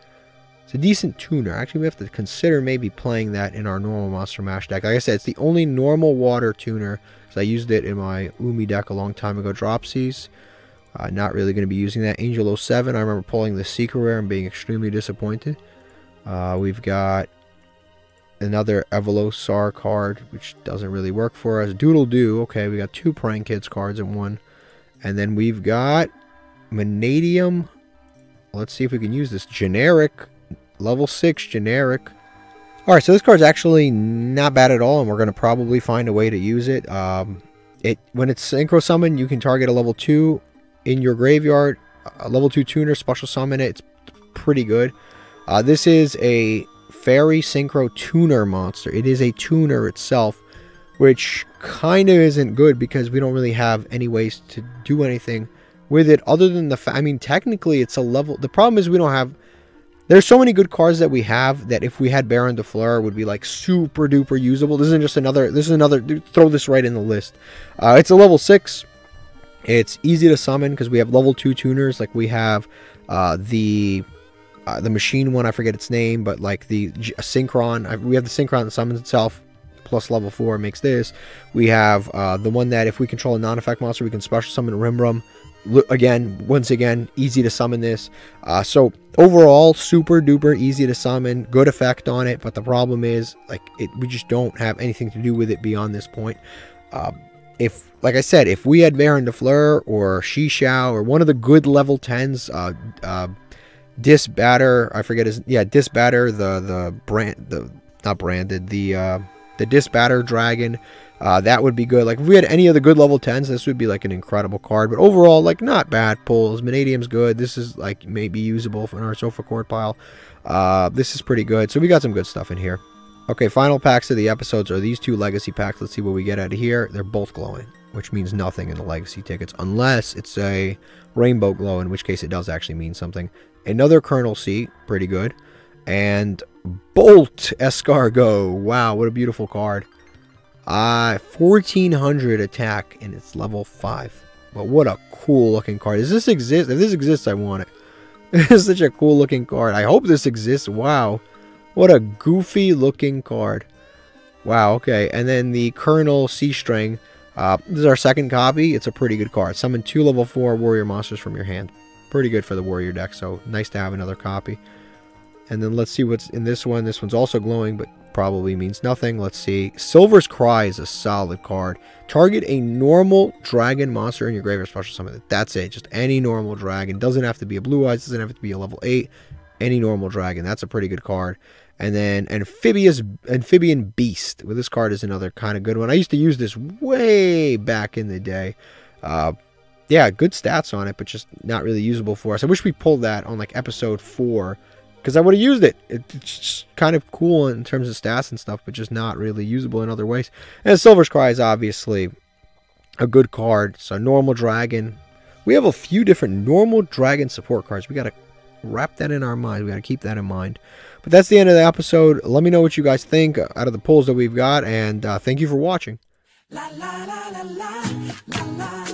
tuner. Actually, we have to consider maybe playing that in our normal Monster Mash deck. Like I said, it's the only normal water tuner, because I used it in my Umi deck a long time ago, Dropsies. Not really going to be using that. Angel 07, I remember pulling the Secret Rare and being extremely disappointed. We've got another Evolosar card, which doesn't really work for us. Doodle Doo, okay, we got two Prank Kids cards in one. And then we've got Manadium. Let's see if we can use this generic. Level 6 generic. Alright, so this card's actually not bad at all, and we're going to probably find a way to use it. When it's synchro summoned, you can target a level 2 in your graveyard. A level 2 tuner, special summon it. It's pretty good. This is a fairy synchro tuner monster. It is a tuner itself, which kind of isn't good because we don't really have any ways to do anything with it other than the fact, I mean, technically it's a level. The problem is we don't have. There's so many good cards that we have that if we had Baron DeFleur, it would be like super duper usable. This isn't just another. This is another. Throw this right in the list. It's a level 6. It's easy to summon because we have level 2 tuners. Like we have the machine one. I forget its name, but like the Synchron. We have the Synchron that summons itself. Plus level 4 makes this. We have the one that if we control a non-effect monster, we can special summon Rimrum. Once again, easy to summon this. So overall, super duper easy to summon, good effect on it, but the problem is, like, we just don't have anything to do with it beyond this point. If, like I said, if we had Baron DeFleur or Xixiao or one of the good level 10s, Disbatter, I forget his, yeah, Disbatter, the Disbatter Dragon, that would be good. Like, if we had any of the good level 10s, this would be, like, an incredible card. But overall, like, not bad pulls. Manadium's good. This is, like, maybe usable for our Sofa Cord pile. This is pretty good. So we got some good stuff in here. Okay, final packs of the episodes are these two Legacy packs. Let's see what we get out of here. They're both glowing, which means nothing in the Legacy tickets, unless it's a Rainbow Glow, in which case it does actually mean something. Another Colonel C, pretty good. And Bolt Escargot. Wow, what a beautiful card. 1400 attack, and it's level 5. But what a cool looking card. Does this exist? If this exists, I want it. It's such a cool looking card. I hope this exists. Wow, what a goofy looking card. Wow. Okay, and then the Colonel C String. This is our second copy. It's a pretty good card. Summon 2 level 4 warrior monsters from your hand. Pretty good for the warrior deck, so nice to have another copy. And then let's see what's in this one. This one's also glowing, but probably means nothing. Let's see. Silver's Cry is a solid card. Target a normal dragon monster in your graveyard, special summon. That's it. Just any normal dragon. Doesn't have to be a blue eyes. Doesn't have to be a level 8. Any normal dragon. That's a pretty good card. And then Amphibian Beast. Well, this card is another kind of good one. I used to use this way back in the day. Yeah, good stats on it, but just not really usable for us. I wish we pulled that on like episode 4. Because I would have used it. It's just kind of cool in terms of stats and stuff, but just not really usable in other ways. And Silver's Cry is obviously a good card. It's a normal dragon. We have a few different normal dragon support cards. We got to wrap that in our mind. We got to keep that in mind. But that's the end of the episode. Let me know what you guys think out of the pulls that we've got. And thank you for watching. La, la, la, la, la, la, la.